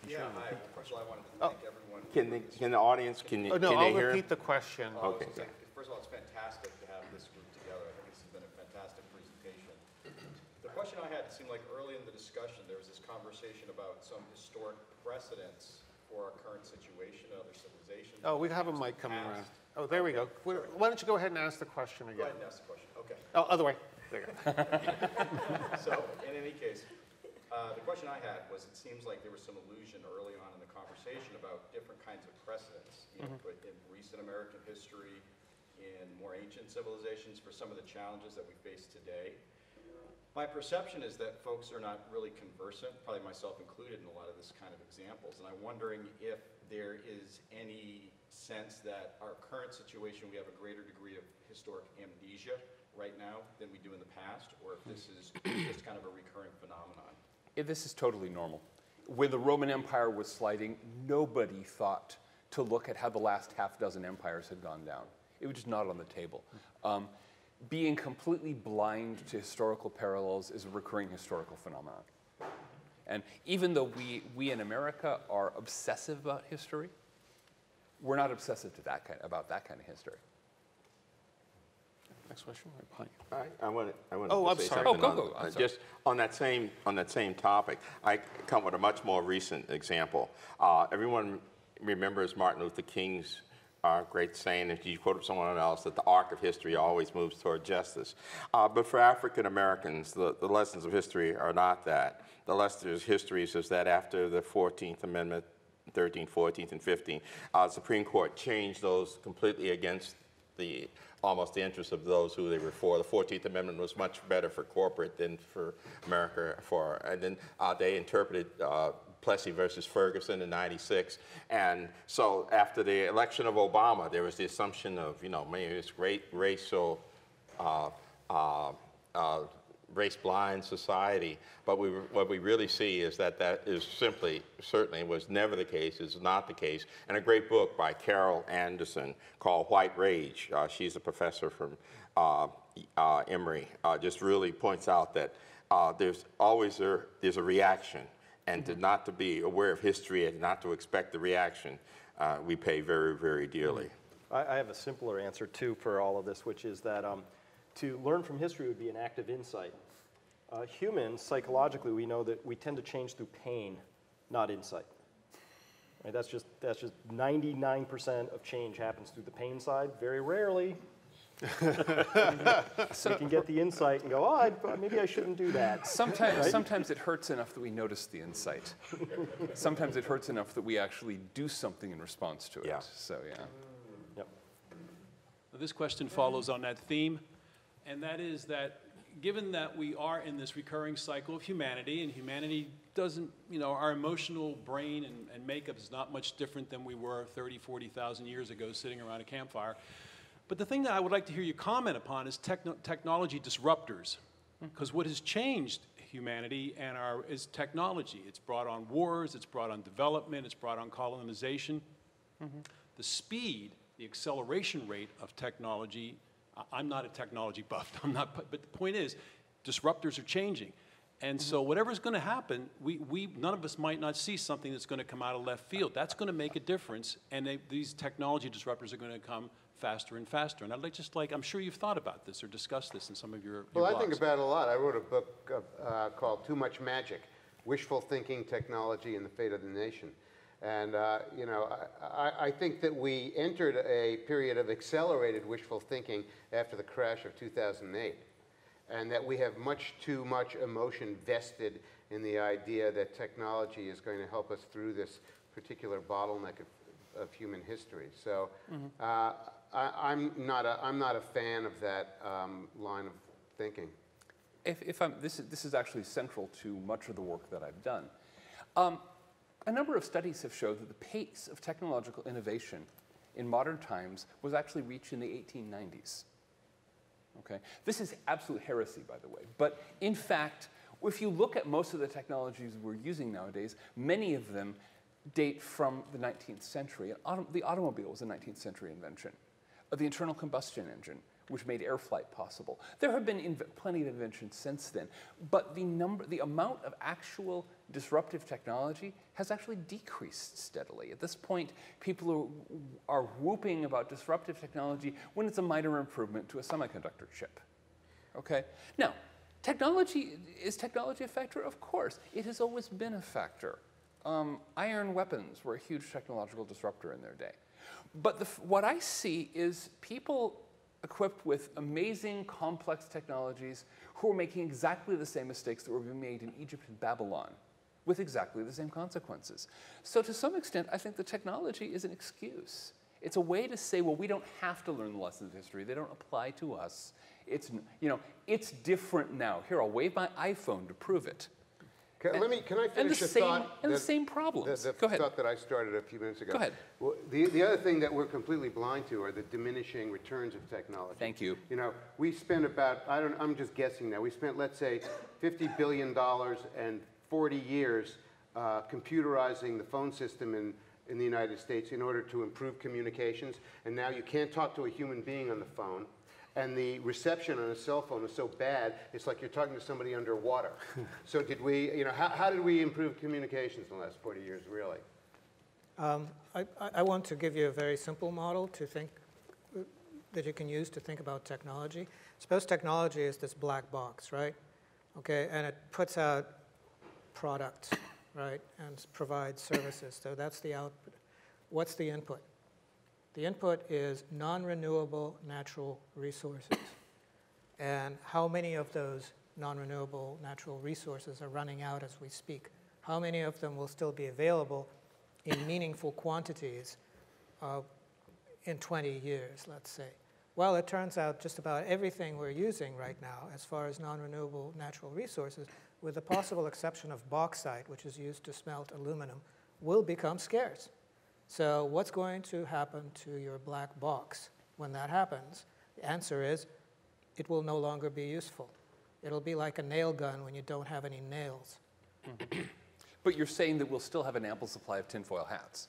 Yeah, I, first of all, I wanted to thank oh. everyone. Can the, can the audience, can you oh, no, can I'll they repeat hear? the question. Uh, okay. Saying, first of all, it's fantastic to have this group together. I think this has been a fantastic presentation. The question I had, it seemed like early in the discussion, there was this conversation about some historic precedents for our current situation, other civilizations. Oh, we have a mic coming around. Oh, there we go. Why don't you go ahead and ask the question again? Go ahead and ask the question, okay. Oh, other way. There you go. So, in any case, uh, the question I had was, it seems like there was some illusion early on in the conversation about different kinds of precedents, you know, mm-hmm. in recent American history, in more ancient civilizations, for some of the challenges that we face today. My perception is that folks are not really conversant, probably myself included, in a lot of this kind of examples. And I'm wondering if there is any sense that our current situation, we have a greater degree of historic amnesia right now than we do in the past, or if this is just kind of a recurring phenomenon. This is totally normal. When the Roman Empire was sliding, nobody thought to look at how the last half dozen empires had gone down. It was just not on the table. Um, being completely blind to historical parallels is a recurring historical phenomenon. And even though we, we in America are obsessive about history, we're not obsessive to that kind, about that kind of history. Next question, right behind you. I want to. I want to oh, I'm sorry. Oh, go, go. On, uh, just on that same on that same topic, I come with a much more recent example. Uh, everyone remembers Martin Luther King's uh, great saying, if you quote someone else, that the arc of history always moves toward justice. Uh, but for African Americans, the, the lessons of history are not that. The lessons of history is that after the fourteenth Amendment, thirteenth, fourteenth, and fifteenth, uh, Supreme Court changed those completely against the almost the interests of those who they were for. The fourteenth Amendment was much better for corporate than for America. For and then uh, they interpreted uh, Plessy versus Ferguson in ninety-six. And so after the election of Obama, there was the assumption of, you know, maybe this great racial, uh, uh, uh, race-blind society. But we, what we really see is that that is simply, certainly was never the case, is not the case. And a great book by Carol Anderson called White Rage, uh, she's a professor from uh, uh, Emory, uh, just really points out that uh, there's always a, there's a reaction. And to not to be aware of history and not to expect the reaction, uh, we pay very, very dearly. I, I have a simpler answer, too, for all of this, which is that um, to learn from history would be an act of insight. Uh, humans, psychologically, we know that we tend to change through pain, not insight. Right? That's just that's just ninety-nine percent of change happens through the pain side. Very rarely, so we can get the insight and go, oh, I, maybe I shouldn't do that. Sometimes, right? Sometimes it hurts enough that we notice the insight. Sometimes it hurts enough that we actually do something in response to it. Yeah. So yeah. Yep. Well, this question follows on that theme. And that is that, given that we are in this recurring cycle of humanity, and humanity doesn't, you know, our emotional brain and, and makeup is not much different than we were thirty, forty thousand years ago sitting around a campfire. But the thing that I would like to hear you comment upon is techno technology disruptors. Because what has changed humanity and our, is technology. It's brought on wars, it's brought on development, it's brought on colonization. Mm-hmm. The speed, the acceleration rate of technology, I'm not a technology buff, I'm not, but the point is, disruptors are changing. And mm-hmm. so whatever's going to happen, we, we, none of us might not see something that's going to come out of left field. That's going to make a difference, and they, these technology disruptors are going to come faster and faster. And I'd just like, I'm sure you've thought about this or discussed this in some of your, your Well, blogs. I think about it a lot. I wrote a book uh, called Too Much Magic, Wishful Thinking, Technology, and the Fate of the Nation. And uh, you know, I, I think that we entered a period of accelerated wishful thinking after the crash of two thousand eight, and that we have much too much emotion vested in the idea that technology is going to help us through this particular bottleneck of, of human history. So mm-hmm. uh, I, I'm not a I'm not a fan of that um, line of thinking. If, if I'm this is this is actually central to much of the work that I've done. Um, A number of studies have shown that the pace of technological innovation in modern times was actually reached in the eighteen nineties. Okay? This is absolute heresy, by the way. But in fact, if you look at most of the technologies we're using nowadays, many of them date from the nineteenth century. The automobile was a nineteenth century invention. The internal combustion engine, which made air flight possible. There have been plenty of inventions since then, but the number, the amount of actual disruptive technology has actually decreased steadily. At this point, people are, are whooping about disruptive technology when it's a minor improvement to a semiconductor chip. Okay? Now, technology, is technology a factor? Of course. It has always been a factor. Um, iron weapons were a huge technological disruptor in their day. But the, what I see is people equipped with amazing, complex technologies who are making exactly the same mistakes that were being made in Egypt and Babylon with exactly the same consequences. So to some extent, I think the technology is an excuse. It's a way to say, well, we don't have to learn the lessons of history. They don't apply to us. It's, you know, it's different now. Here, I'll wave my iPhone to prove it. Can, and, let me, can I finish a thought? And the same problems. The, the Go ahead. thought that I started a few minutes ago. Go ahead. Well, the, the other thing that we're completely blind to are the diminishing returns of technology. Thank you. You know, we spent about, I don't, I'm just guessing now, we spent, let's say, fifty billion dollars and forty years uh, computerizing the phone system in, in the United States in order to improve communications. And now you can't talk to a human being on the phone. And the reception on a cell phone is so bad, it's like you're talking to somebody underwater. So did we, you know, how, how did we improve communications in the last forty years, really? Um, I, I want to give you a very simple model to think, that you can use to think about technology. Suppose technology is this black box, right? Okay, and it puts out products, right, and provides services. So that's the output. What's the input? The input is non-renewable natural resources. And how many of those non-renewable natural resources are running out as we speak? How many of them will still be available in meaningful quantities uh, in twenty years, let's say? Well, it turns out just about everything we're using right now, as far as non-renewable natural resources, with the possible exception of bauxite, which is used to smelt aluminum, will become scarce. So what's going to happen to your black box when that happens? The answer is it will no longer be useful. It'll be like a nail gun when you don't have any nails. But you're saying that we'll still have an ample supply of tinfoil hats.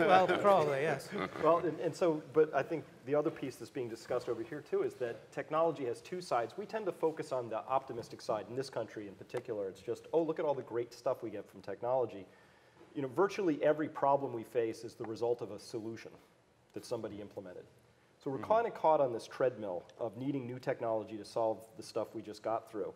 Well, probably, yes. Well, and, and so, but I think the other piece that's being discussed over here, too, is that technology has two sides. We tend to focus on the optimistic side in this country in particular. It's just, oh, look at all the great stuff we get from technology. You know, virtually every problem we face is the result of a solution that somebody implemented. So we're mm-hmm. kind of caught on this treadmill of needing new technology to solve the stuff we just got through.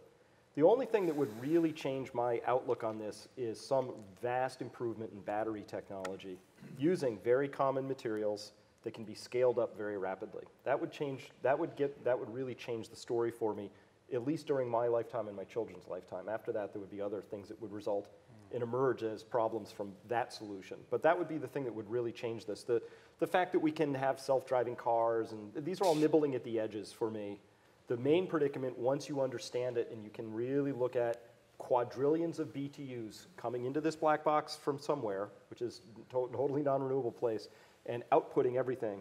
The only thing that would really change my outlook on this is some vast improvement in battery technology using very common materials that can be scaled up very rapidly. That would change, that would get, that would really change the story for me, at least during my lifetime and my children's lifetime. After that, there would be other things that would result and emerge as problems from that solution. But that would be the thing that would really change this. The, the fact that we can have self-driving cars, and these are all nibbling at the edges for me. The main predicament, once you understand it and you can really look at quadrillions of B T Us coming into this black box from somewhere, which is to- totally non-renewable place, and outputting everything,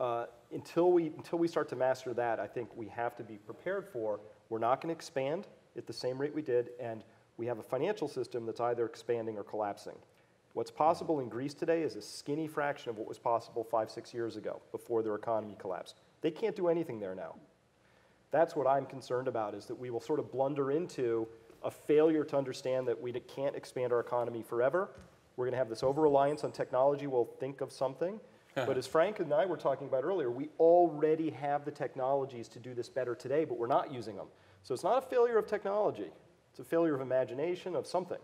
uh, until we, until we start to master that, I think we have to be prepared for, we're not gonna expand at the same rate we did, and we have a financial system that's either expanding or collapsing. What's possible in Greece today is a skinny fraction of what was possible five, six years ago before their economy collapsed. They can't do anything there now. That's what I'm concerned about, is that we will sort of blunder into a failure to understand that we can't expand our economy forever. We're gonna have this over-reliance on technology. We'll think of something. But as Frank and I were talking about earlier, we already have the technologies to do this better today, but we're not using them. So it's not a failure of technology. It's a failure of imagination, of something,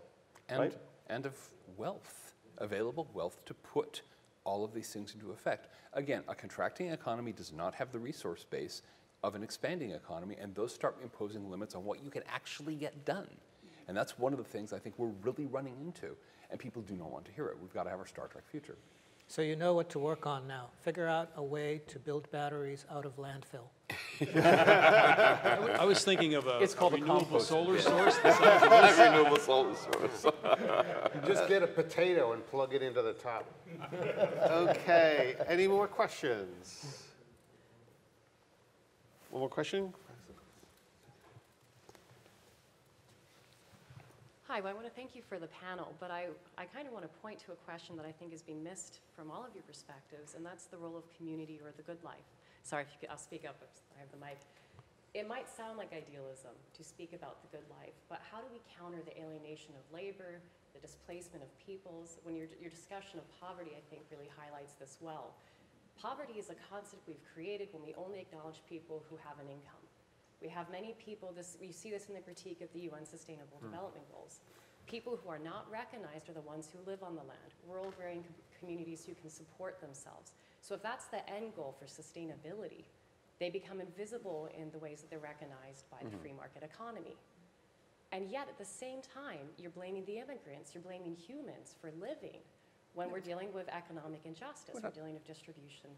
and, right? And of wealth, available wealth to put all of these things into effect. Again, a contracting economy does not have the resource base of an expanding economy, and those start imposing limits on what you can actually get done. And that's one of the things I think we're really running into, and people do not want to hear it. We've got to have our Star Trek future. So you know what to work on now. Figure out a way to build batteries out of landfill. I was thinking of a, it's called a renewable a solar source. That's a renewable solar source. Just get a potato and plug it into the top. Okay. Any more questions? One more question? Hi, well, I want to thank you for the panel, but I, I kind of want to point to a question that I think has been missed from all of your perspectives, and that's the role of community or the good life. Sorry, if you could, I'll speak up, I have the mic. It might sound like idealism to speak about the good life, but how do we counter the alienation of labor, the displacement of peoples? When your, your discussion of poverty, I think, really highlights this well. Poverty is a concept we've created when we only acknowledge people who have an income. We have many people, this, you see this in the critique of the U N Sustainable mm. Development Goals. People who are not recognized are the ones who live on the land, rural varying com communities who can support themselves. So if that's the end goal for sustainability, they become invisible in the ways that they're recognized by mm-hmm. the free market economy. And yet, at the same time, you're blaming the immigrants, you're blaming humans for living when we're dealing with economic injustice, we're dealing with distribution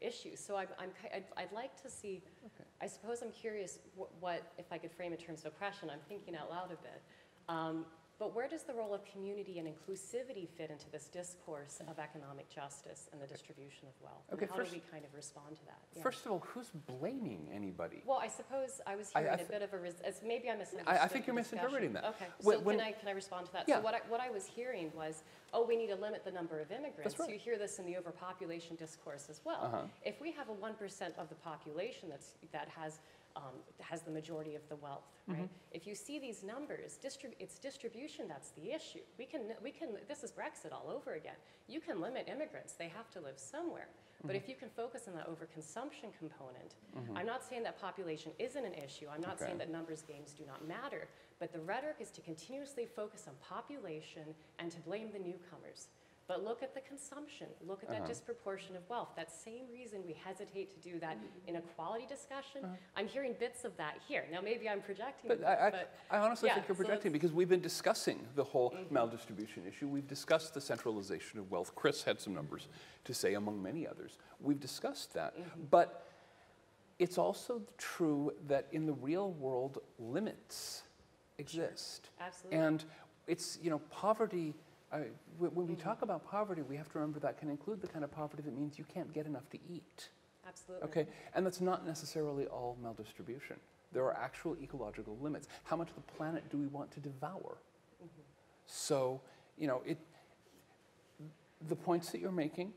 issues. So I'm, I'm, I'd, I'd like to see, okay. I suppose I'm curious what, what, if I could frame in terms of oppression, I'm thinking out loud a bit, um, but where does the role of community and inclusivity fit into this discourse of economic justice and the distribution of wealth? Okay, and how first, do we kind of respond to that? Yeah. First of all, who's blaming anybody? Well, I suppose I was hearing I, I a bit of a, res as maybe I misunderstood. I, I think you're misinterpreting that. Okay, when, so when, can, I, can I respond to that? Yeah. So what I, what I was hearing was, oh, we need to limit the number of immigrants. That's right. You hear this in the overpopulation discourse as well. Uh-huh. If we have a one percent of the population that's, that has Um, has the majority of the wealth, right? Mm-hmm. If you see these numbers, distrib- it's distribution that's the issue. We can, we can, this is Brexit all over again. You can limit immigrants, they have to live somewhere. Mm-hmm. But if you can focus on that overconsumption component, mm-hmm. I'm not saying that population isn't an issue, I'm not okay. saying that numbers games do not matter, but the rhetoric is to continuously focus on population and to blame the newcomers. But look at the consumption, look at that uh-huh. disproportion of wealth. That same reason we hesitate to do that inequality discussion. Uh-huh. I'm hearing bits of that here. Now maybe I'm projecting. But, that, I, but I honestly yeah, think you're projecting so because we've been discussing the whole mm-hmm. maldistribution issue. We've discussed the centralization of wealth. Chris had some numbers to say among many others. We've discussed that. Mm-hmm. But it's also true that in the real world, limits exist. Sure. Absolutely. And it's, you know, poverty. I, when we mm-hmm. talk about poverty, we have to remember that can include the kind of poverty that means you can't get enough to eat. Absolutely. Okay, and that's not necessarily all maldistribution. There are actual ecological limits. How much of the planet do we want to devour? Mm-hmm. So, you know, it, the points that you're making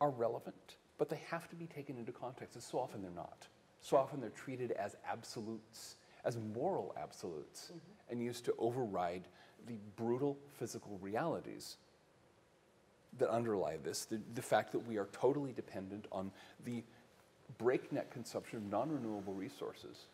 are relevant, but they have to be taken into context, and so often they're not. So often they're treated as absolutes, as moral absolutes, mm-hmm. and used to override the brutal physical realities that underlie this, the, the fact that we are totally dependent on the breakneck consumption of non-renewable resources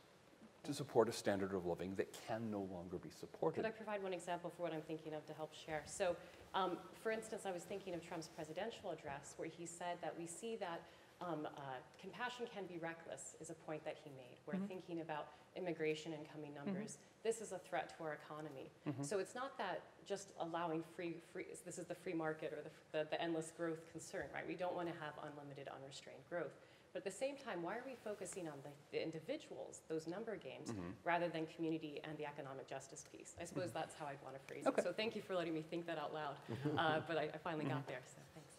to support a standard of living that can no longer be supported. Could I provide one example for what I'm thinking of to help share? So, um, for instance, I was thinking of Trump's presidential address where he said that we see that Um, uh, compassion can be reckless is a point that he made. We're mm-hmm. thinking about immigration and coming numbers. Mm-hmm. This is a threat to our economy. Mm-hmm. So it's not that just allowing free, free this is the free market or the, the, the endless growth concern, right? We don't want to have unlimited, unrestrained growth. But at the same time, why are we focusing on the, the individuals, those number games, mm-hmm. rather than community and the economic justice piece? I suppose mm-hmm. that's how I'd want to phrase okay. it. So thank you for letting me think that out loud. Uh, but I, I finally mm-hmm. got there, so thanks.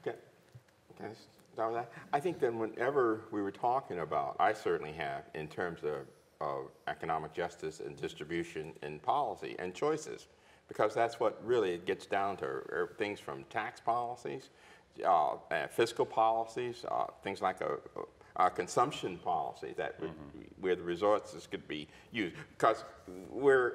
Okay. I think that whenever we were talking about, I certainly have, in terms of, of economic justice and distribution and policy and choices, because that's what really it gets down to, things from tax policies, uh, fiscal policies, uh, things like a, a consumption policy that would, mm-hmm. where the resources could be used, because we're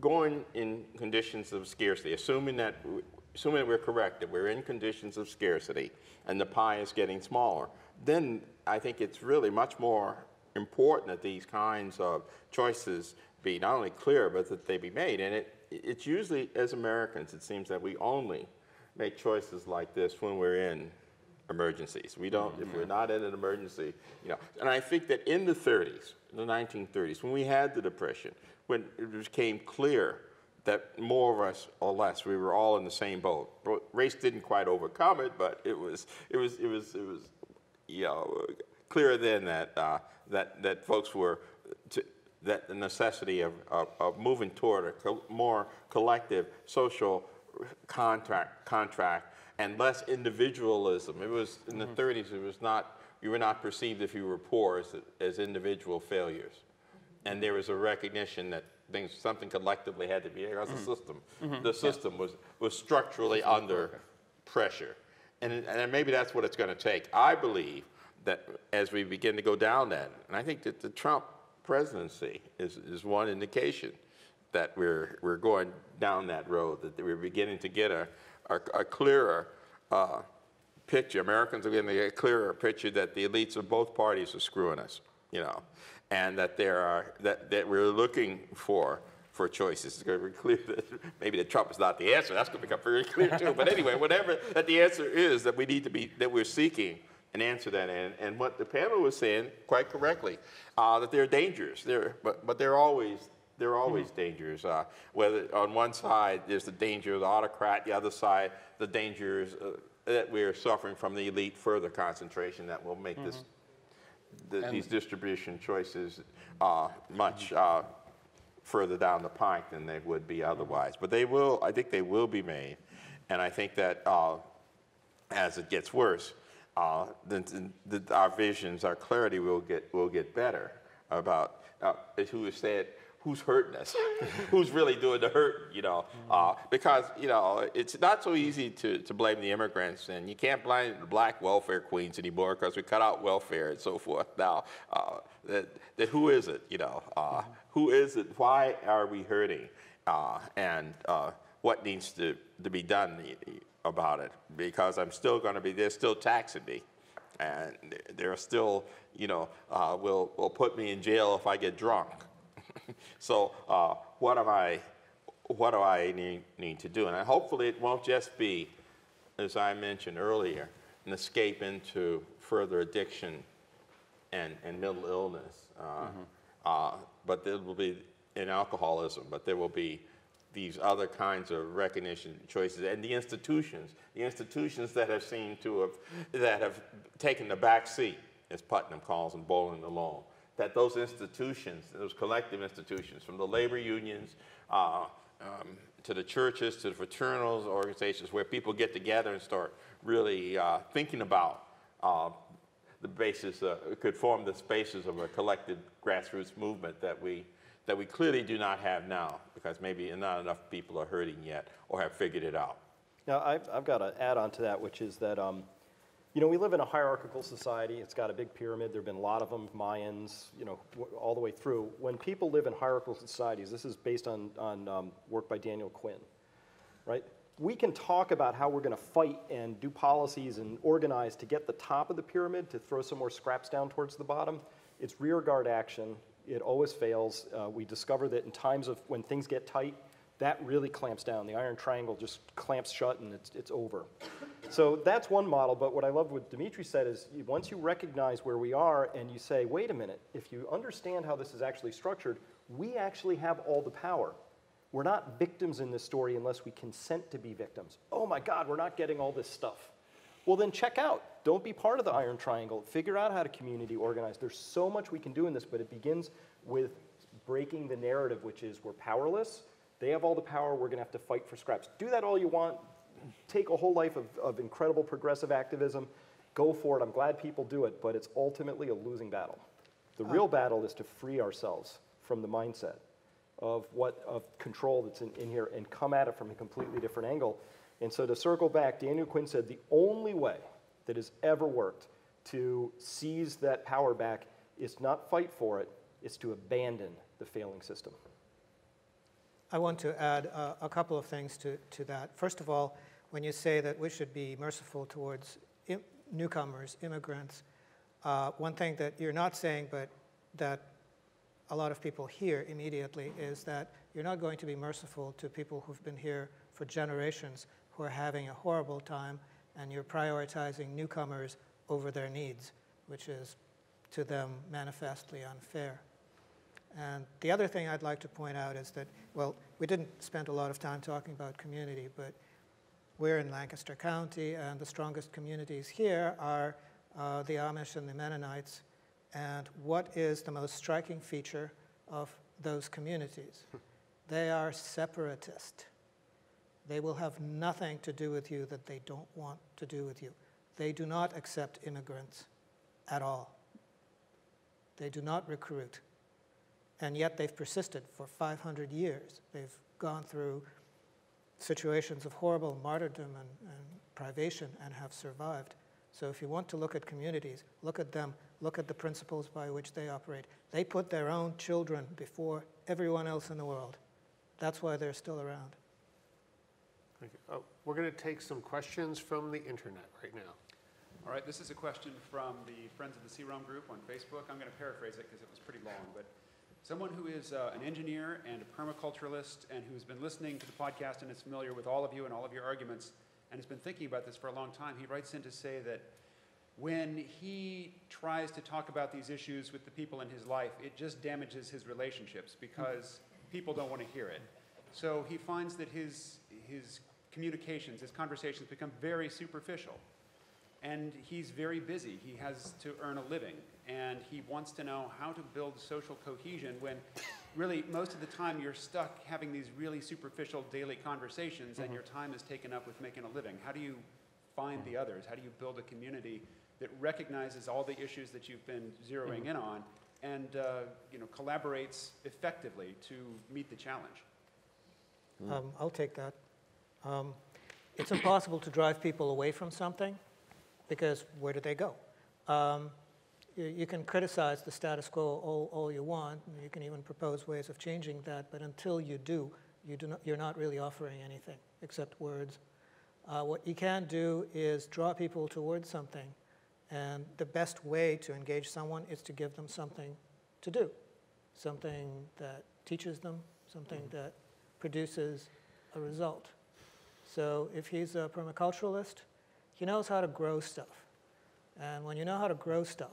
going in conditions of scarcity, assuming that we, assuming that we're correct, that we're in conditions of scarcity and the pie is getting smaller, then I think it's really much more important that these kinds of choices be not only clear, but that they be made. And it, it's usually, as Americans, it seems that we only make choices like this when we're in emergencies. We don't, if we're not in an emergency, you know. And I think that in the thirties, the nineteen thirties, when we had the Depression, when it became clear that more of us or less, we were all in the same boat. Race didn't quite overcome it, but it was it was it was it was, you know, clearer then that uh, that that folks were to, that the necessity of, of of moving toward a co more collective social contract contract and less individualism. It was in the thirties. It was not you were not perceived if you were poor as as individual failures, and there was a recognition that things, something collectively had to be because mm-hmm. the system, mm-hmm. the system yeah. was, was structurally under okay. pressure. And, and maybe that's what it's going to take. I believe that as we begin to go down that, and I think that the Trump presidency is, is one indication that we're, we're going down that road, that we're beginning to get a, a, a clearer uh, picture. Americans are getting a clearer picture that the elites of both parties are screwing us, you know. And that there are that, that we're looking for for choices. It's going to be clear that maybe that Trump is not the answer. That's going to become very clear too. But anyway, whatever that the answer is that we need to be that we're seeking an answer that and and what the panel was saying quite correctly uh, that there are dangers there, but but there are always There are always mm-hmm. dangers. Uh, whether on one side there's the danger of the autocrat, the other side the dangers uh, that we are suffering from the elite further concentration that will make mm-hmm. this the, these distribution choices uh, much uh, further down the pike than they would be otherwise. But they will. I think they will be made, and I think that uh, as it gets worse, uh, then the, our visions, our clarity will get will get better about uh, who has said. Who's hurting us? Who's really doing the hurt? You know, uh, because you know it's not so easy to, to blame the immigrants, and you can't blame the black welfare queens anymore because we cut out welfare and so forth. Now, uh, that that who is it? You know, uh, who is it? Why are we hurting? Uh, and uh, what needs to to be done about it? Because I'm still going to be they're still taxing me, and they're still you know uh, will will put me in jail if I get drunk. So uh, what am I? What do I need, need to do? And I, hopefully, it won't just be, as I mentioned earlier, an escape into further addiction and, and mental illness. Uh, mm-hmm. uh, but there will be in alcoholism. But there will be these other kinds of recognition choices, and the institutions, the institutions that have seemed to have that have taken the back seat, as Putnam calls them, bowling along. That those institutions, those collective institutions, from the labor unions uh, um, to the churches, to the fraternal organizations, where people get together and start really uh, thinking about uh, the basis, uh, could form the basis of a collective grassroots movement that we that we clearly do not have now, because maybe not enough people are hurting yet or have figured it out. Now, I've, I've got to add on to that, which is that. Um, You know, we live in a hierarchical society. It's got a big pyramid. There have been a lot of them, Mayans, you know, all the way through. When people live in hierarchical societies, this is based on, on um, work by Daniel Quinn, right? We can talk about how we're going to fight and do policies and organize to get the top of the pyramid to throw some more scraps down towards the bottom. It's rearguard action. It always fails. Uh, we discover that in times of when things get tight, that really clamps down. The iron triangle just clamps shut and it's, it's over. So that's one model, but what I love what Dmitry said is once you recognize where we are and you say, wait a minute, if you understand how this is actually structured, we actually have all the power. We're not victims in this story unless we consent to be victims. Oh my God, we're not getting all this stuff. Well then check out. Don't be part of the iron triangle. Figure out how to community organize. There's so much we can do in this, but it begins with breaking the narrative, which is we're powerless. They have all the power. We're going to have to fight for scraps. Do that all you want. Take a whole life of, of incredible progressive activism. Go for it. I'm glad people do it, but it's ultimately a losing battle. The real battle is to free ourselves from the mindset of what of control that's in, in here and come at it from a completely different angle. And so to circle back, Daniel Quinn said the only way that has ever worked to seize that power back is not fight for it. It's to abandon the failing system. I want to add uh, a couple of things to, to that. First of all, when you say that we should be merciful towards im newcomers, immigrants, uh, one thing that you're not saying but that a lot of people hear immediately is that you're not going to be merciful to people who've been here for generations who are having a horrible time and you're prioritizing newcomers over their needs, which is to them manifestly unfair. And the other thing I'd like to point out is that, well, we didn't spend a lot of time talking about community, but we're in Lancaster County, and the strongest communities here are uh, the Amish and the Mennonites. And what is the most striking feature of those communities? They are separatist. They will have nothing to do with you that they don't want to do with you. They do not accept immigrants at all. They do not recruit. And yet they've persisted for five hundred years. They've gone through situations of horrible martyrdom and, and privation and have survived. So if you want to look at communities, look at them, look at the principles by which they operate. They put their own children before everyone else in the world. That's why they're still around. Thank you. Oh, we're going to take some questions from the internet right now. All right, this is a question from the Friends of the C ROM group on Facebook. I'm going to paraphrase it because it was pretty long, but. Someone who is uh, an engineer and a permaculturalist and who's been listening to the podcast and is familiar with all of you and all of your arguments and has been thinking about this for a long time, he writes in to say that when he tries to talk about these issues with the people in his life, it just damages his relationships because people don't want to hear it. So he finds that his, his communications, his conversations become very superficial. And he's very busy. He has to earn a living. And he wants to know how to build social cohesion when really most of the time you're stuck having these really superficial daily conversations and your time is taken up with making a living. How do you find the others? How do you build a community that recognizes all the issues that you've been zeroing in on and uh, you know, collaborates effectively to meet the challenge? Um, I'll take that. Um, it's impossible to drive people away from something, because where do they go? Um, you, you can criticize the status quo all, all you want, and you can even propose ways of changing that, but until you do, you do not, you're not really offering anything except words. Uh, what you can do is draw people towards something, and the best way to engage someone is to give them something to do, something that teaches them, something mm-hmm. that produces a result. So if he's a permaculturalist, he knows how to grow stuff. And when you know how to grow stuff,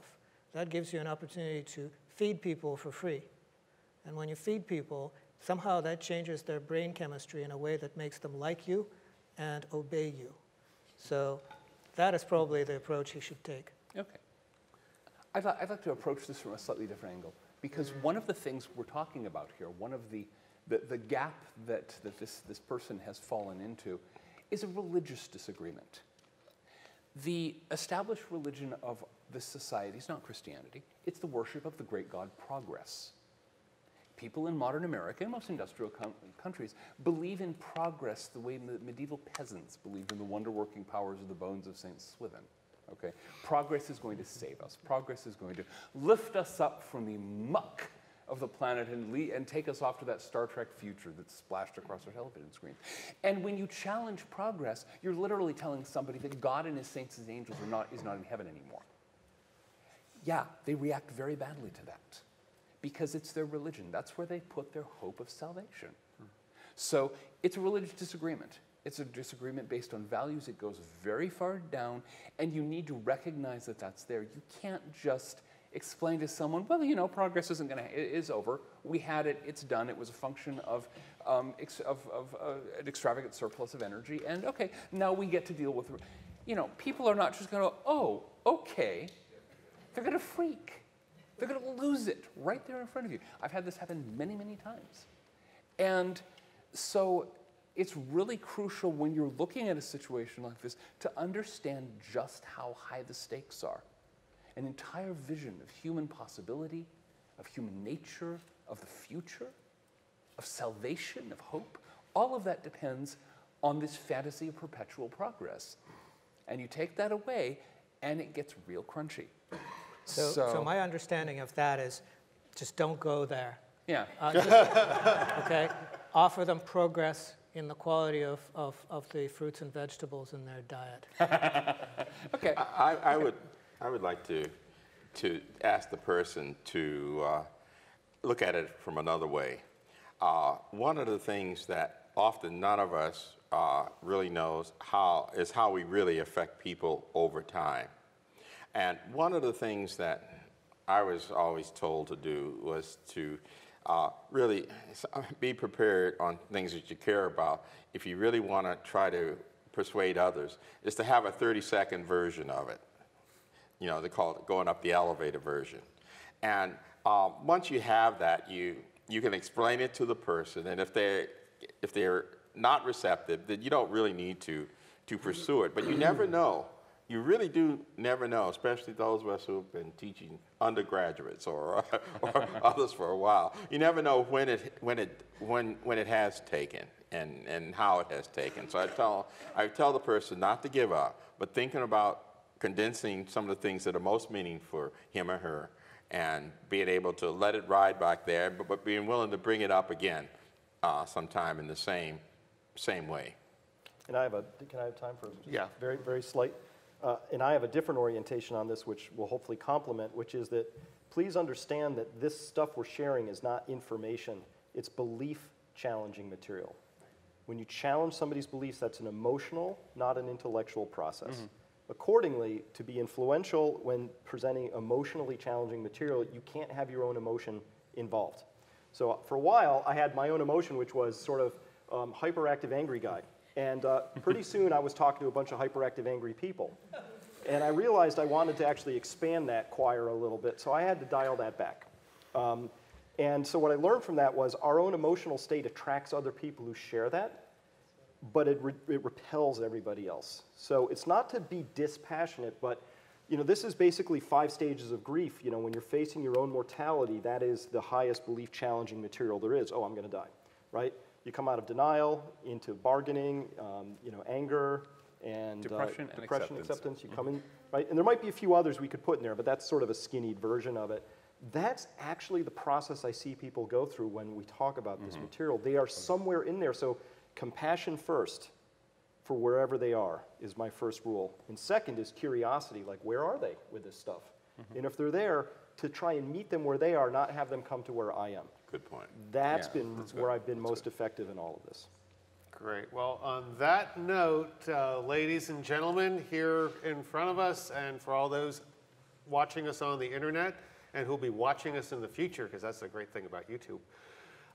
that gives you an opportunity to feed people for free. And when you feed people, somehow that changes their brain chemistry in a way that makes them like you and obey you. So that is probably the approach he should take. OK. I'd, li- I'd like to approach this from a slightly different angle, because one of the things we're talking about here, one of the, the, the gap that, that this, this person has fallen into is a religious disagreement. The established religion of this society is not Christianity. It's the worship of the great god progress. People in modern America and most industrial com- countries believe in progress the way the medieval peasants believed in the wonder-working powers of the bones of Saint Swithin. Okay? Progress is going to save us. Progress is going to lift us up from the muck of the planet and, le- and take us off to that Star Trek future that's splashed across our television screen. And when you challenge progress, you're literally telling somebody that God and his saints and angels are not, is not in heaven anymore. Yeah, they react very badly to that because it's their religion. That's where they put their hope of salvation. Hmm. So it's a religious disagreement. It's a disagreement based on values. It goes very far down, and you need to recognize that that's there. You can't just explain to someone, well, you know, progress isn't going to, it is over. We had it, it's done. It was a function of, um, ex- of, of uh, an extravagant surplus of energy. And okay, now we get to deal with, you know, people are not just going to, oh, okay. They're going to freak. They're going to lose it right there in front of you. I've had this happen many, many times. And so it's really crucial when you're looking at a situation like this to understand just how high the stakes are. An entire vision of human possibility, of human nature, of the future, of salvation, of hope. All of that depends on this fantasy of perpetual progress. And you take that away, and it gets real crunchy. So, so, so my understanding of that is just don't go there. Yeah. Uh, just, okay. Offer them progress in the quality of, of, of the fruits and vegetables in their diet. Okay. I, I, I would... I would like to, to ask the person to uh, look at it from another way. Uh, one of the things that often none of us uh, really knows how is how we really affect people over time. And one of the things that I was always told to do was to uh, really be prepared on things that you care about. If you really want to try to persuade others, is to have a thirty-second version of it. You know, they call it going up the elevator version. And um, once you have that, you you can explain it to the person. And if they're, if they're not receptive, then you don't really need to, to pursue it. But you never know. You really do never know, especially those of us who've been teaching undergraduates or, or others for a while. You never know when it when it when when it has taken and, and how it has taken. So I tell I tell the person not to give up, but thinking about condensing some of the things that are most meaningful for him or her and being able to let it ride back there, but, but being willing to bring it up again uh, sometime in the same same way. And I have a, can I have time for just yeah. very, very slight? Uh, and I have a different orientation on this, which will hopefully complement, which is that please understand that this stuff we're sharing is not information. It's belief challenging material. When you challenge somebody's beliefs, that's an emotional, not an intellectual process. Mm-hmm. Accordingly, to be influential when presenting emotionally challenging material, you can't have your own emotion involved. So for a while, I had my own emotion, which was sort of um, hyperactive angry guy. And uh, pretty soon, I was talking to a bunch of hyperactive angry people. And I realized I wanted to actually expand that choir a little bit, so I had to dial that back. Um, and so what I learned from that was our own emotional state attracts other people who share that, but it, re it repels everybody else. So it's not to be dispassionate, but you know, this is basically five stages of grief. You know, when you're facing your own mortality, that is the highest belief challenging material there is. Oh, I'm going to die, right? You come out of denial into bargaining, um, you know, anger, and depression, uh, and depression acceptance. acceptance. You come in, right? And there might be a few others we could put in there, but that's sort of a skinnied version of it. That's actually the process I see people go through when we talk about mm-hmm. this material. They are somewhere in there. So compassion first for wherever they are is my first rule. And second is curiosity, like where are they with this stuff? Mm-hmm. And if they're there, to try and meet them where they are, not have them come to where I am. Good point. That's yeah, been that's where good. I've been that's most good. effective in all of this. Great. Well, on that note, uh, ladies and gentlemen, here in front of us, and for all those watching us on the internet, and who'll be watching us in the future, because that's the great thing about YouTube,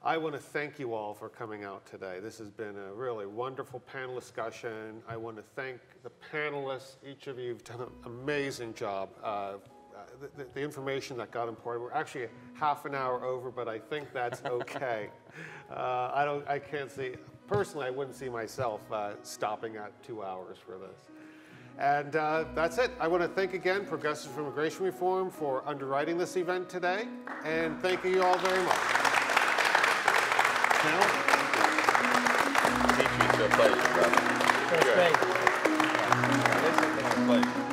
I want to thank you all for coming out today. This has been a really wonderful panel discussion. I want to thank the panelists. Each of you have done an amazing job. Uh, the, the information that got imported, we're actually half an hour over, but I think that's okay. uh, I don't, I can't see, personally, I wouldn't see myself uh, stopping at two hours for this. And uh, that's it. I want to thank again Progressives for Immigration Reform for underwriting this event today, and thanking you all very much. Now, thank you. It's a pleasure, brother. It's a pleasure.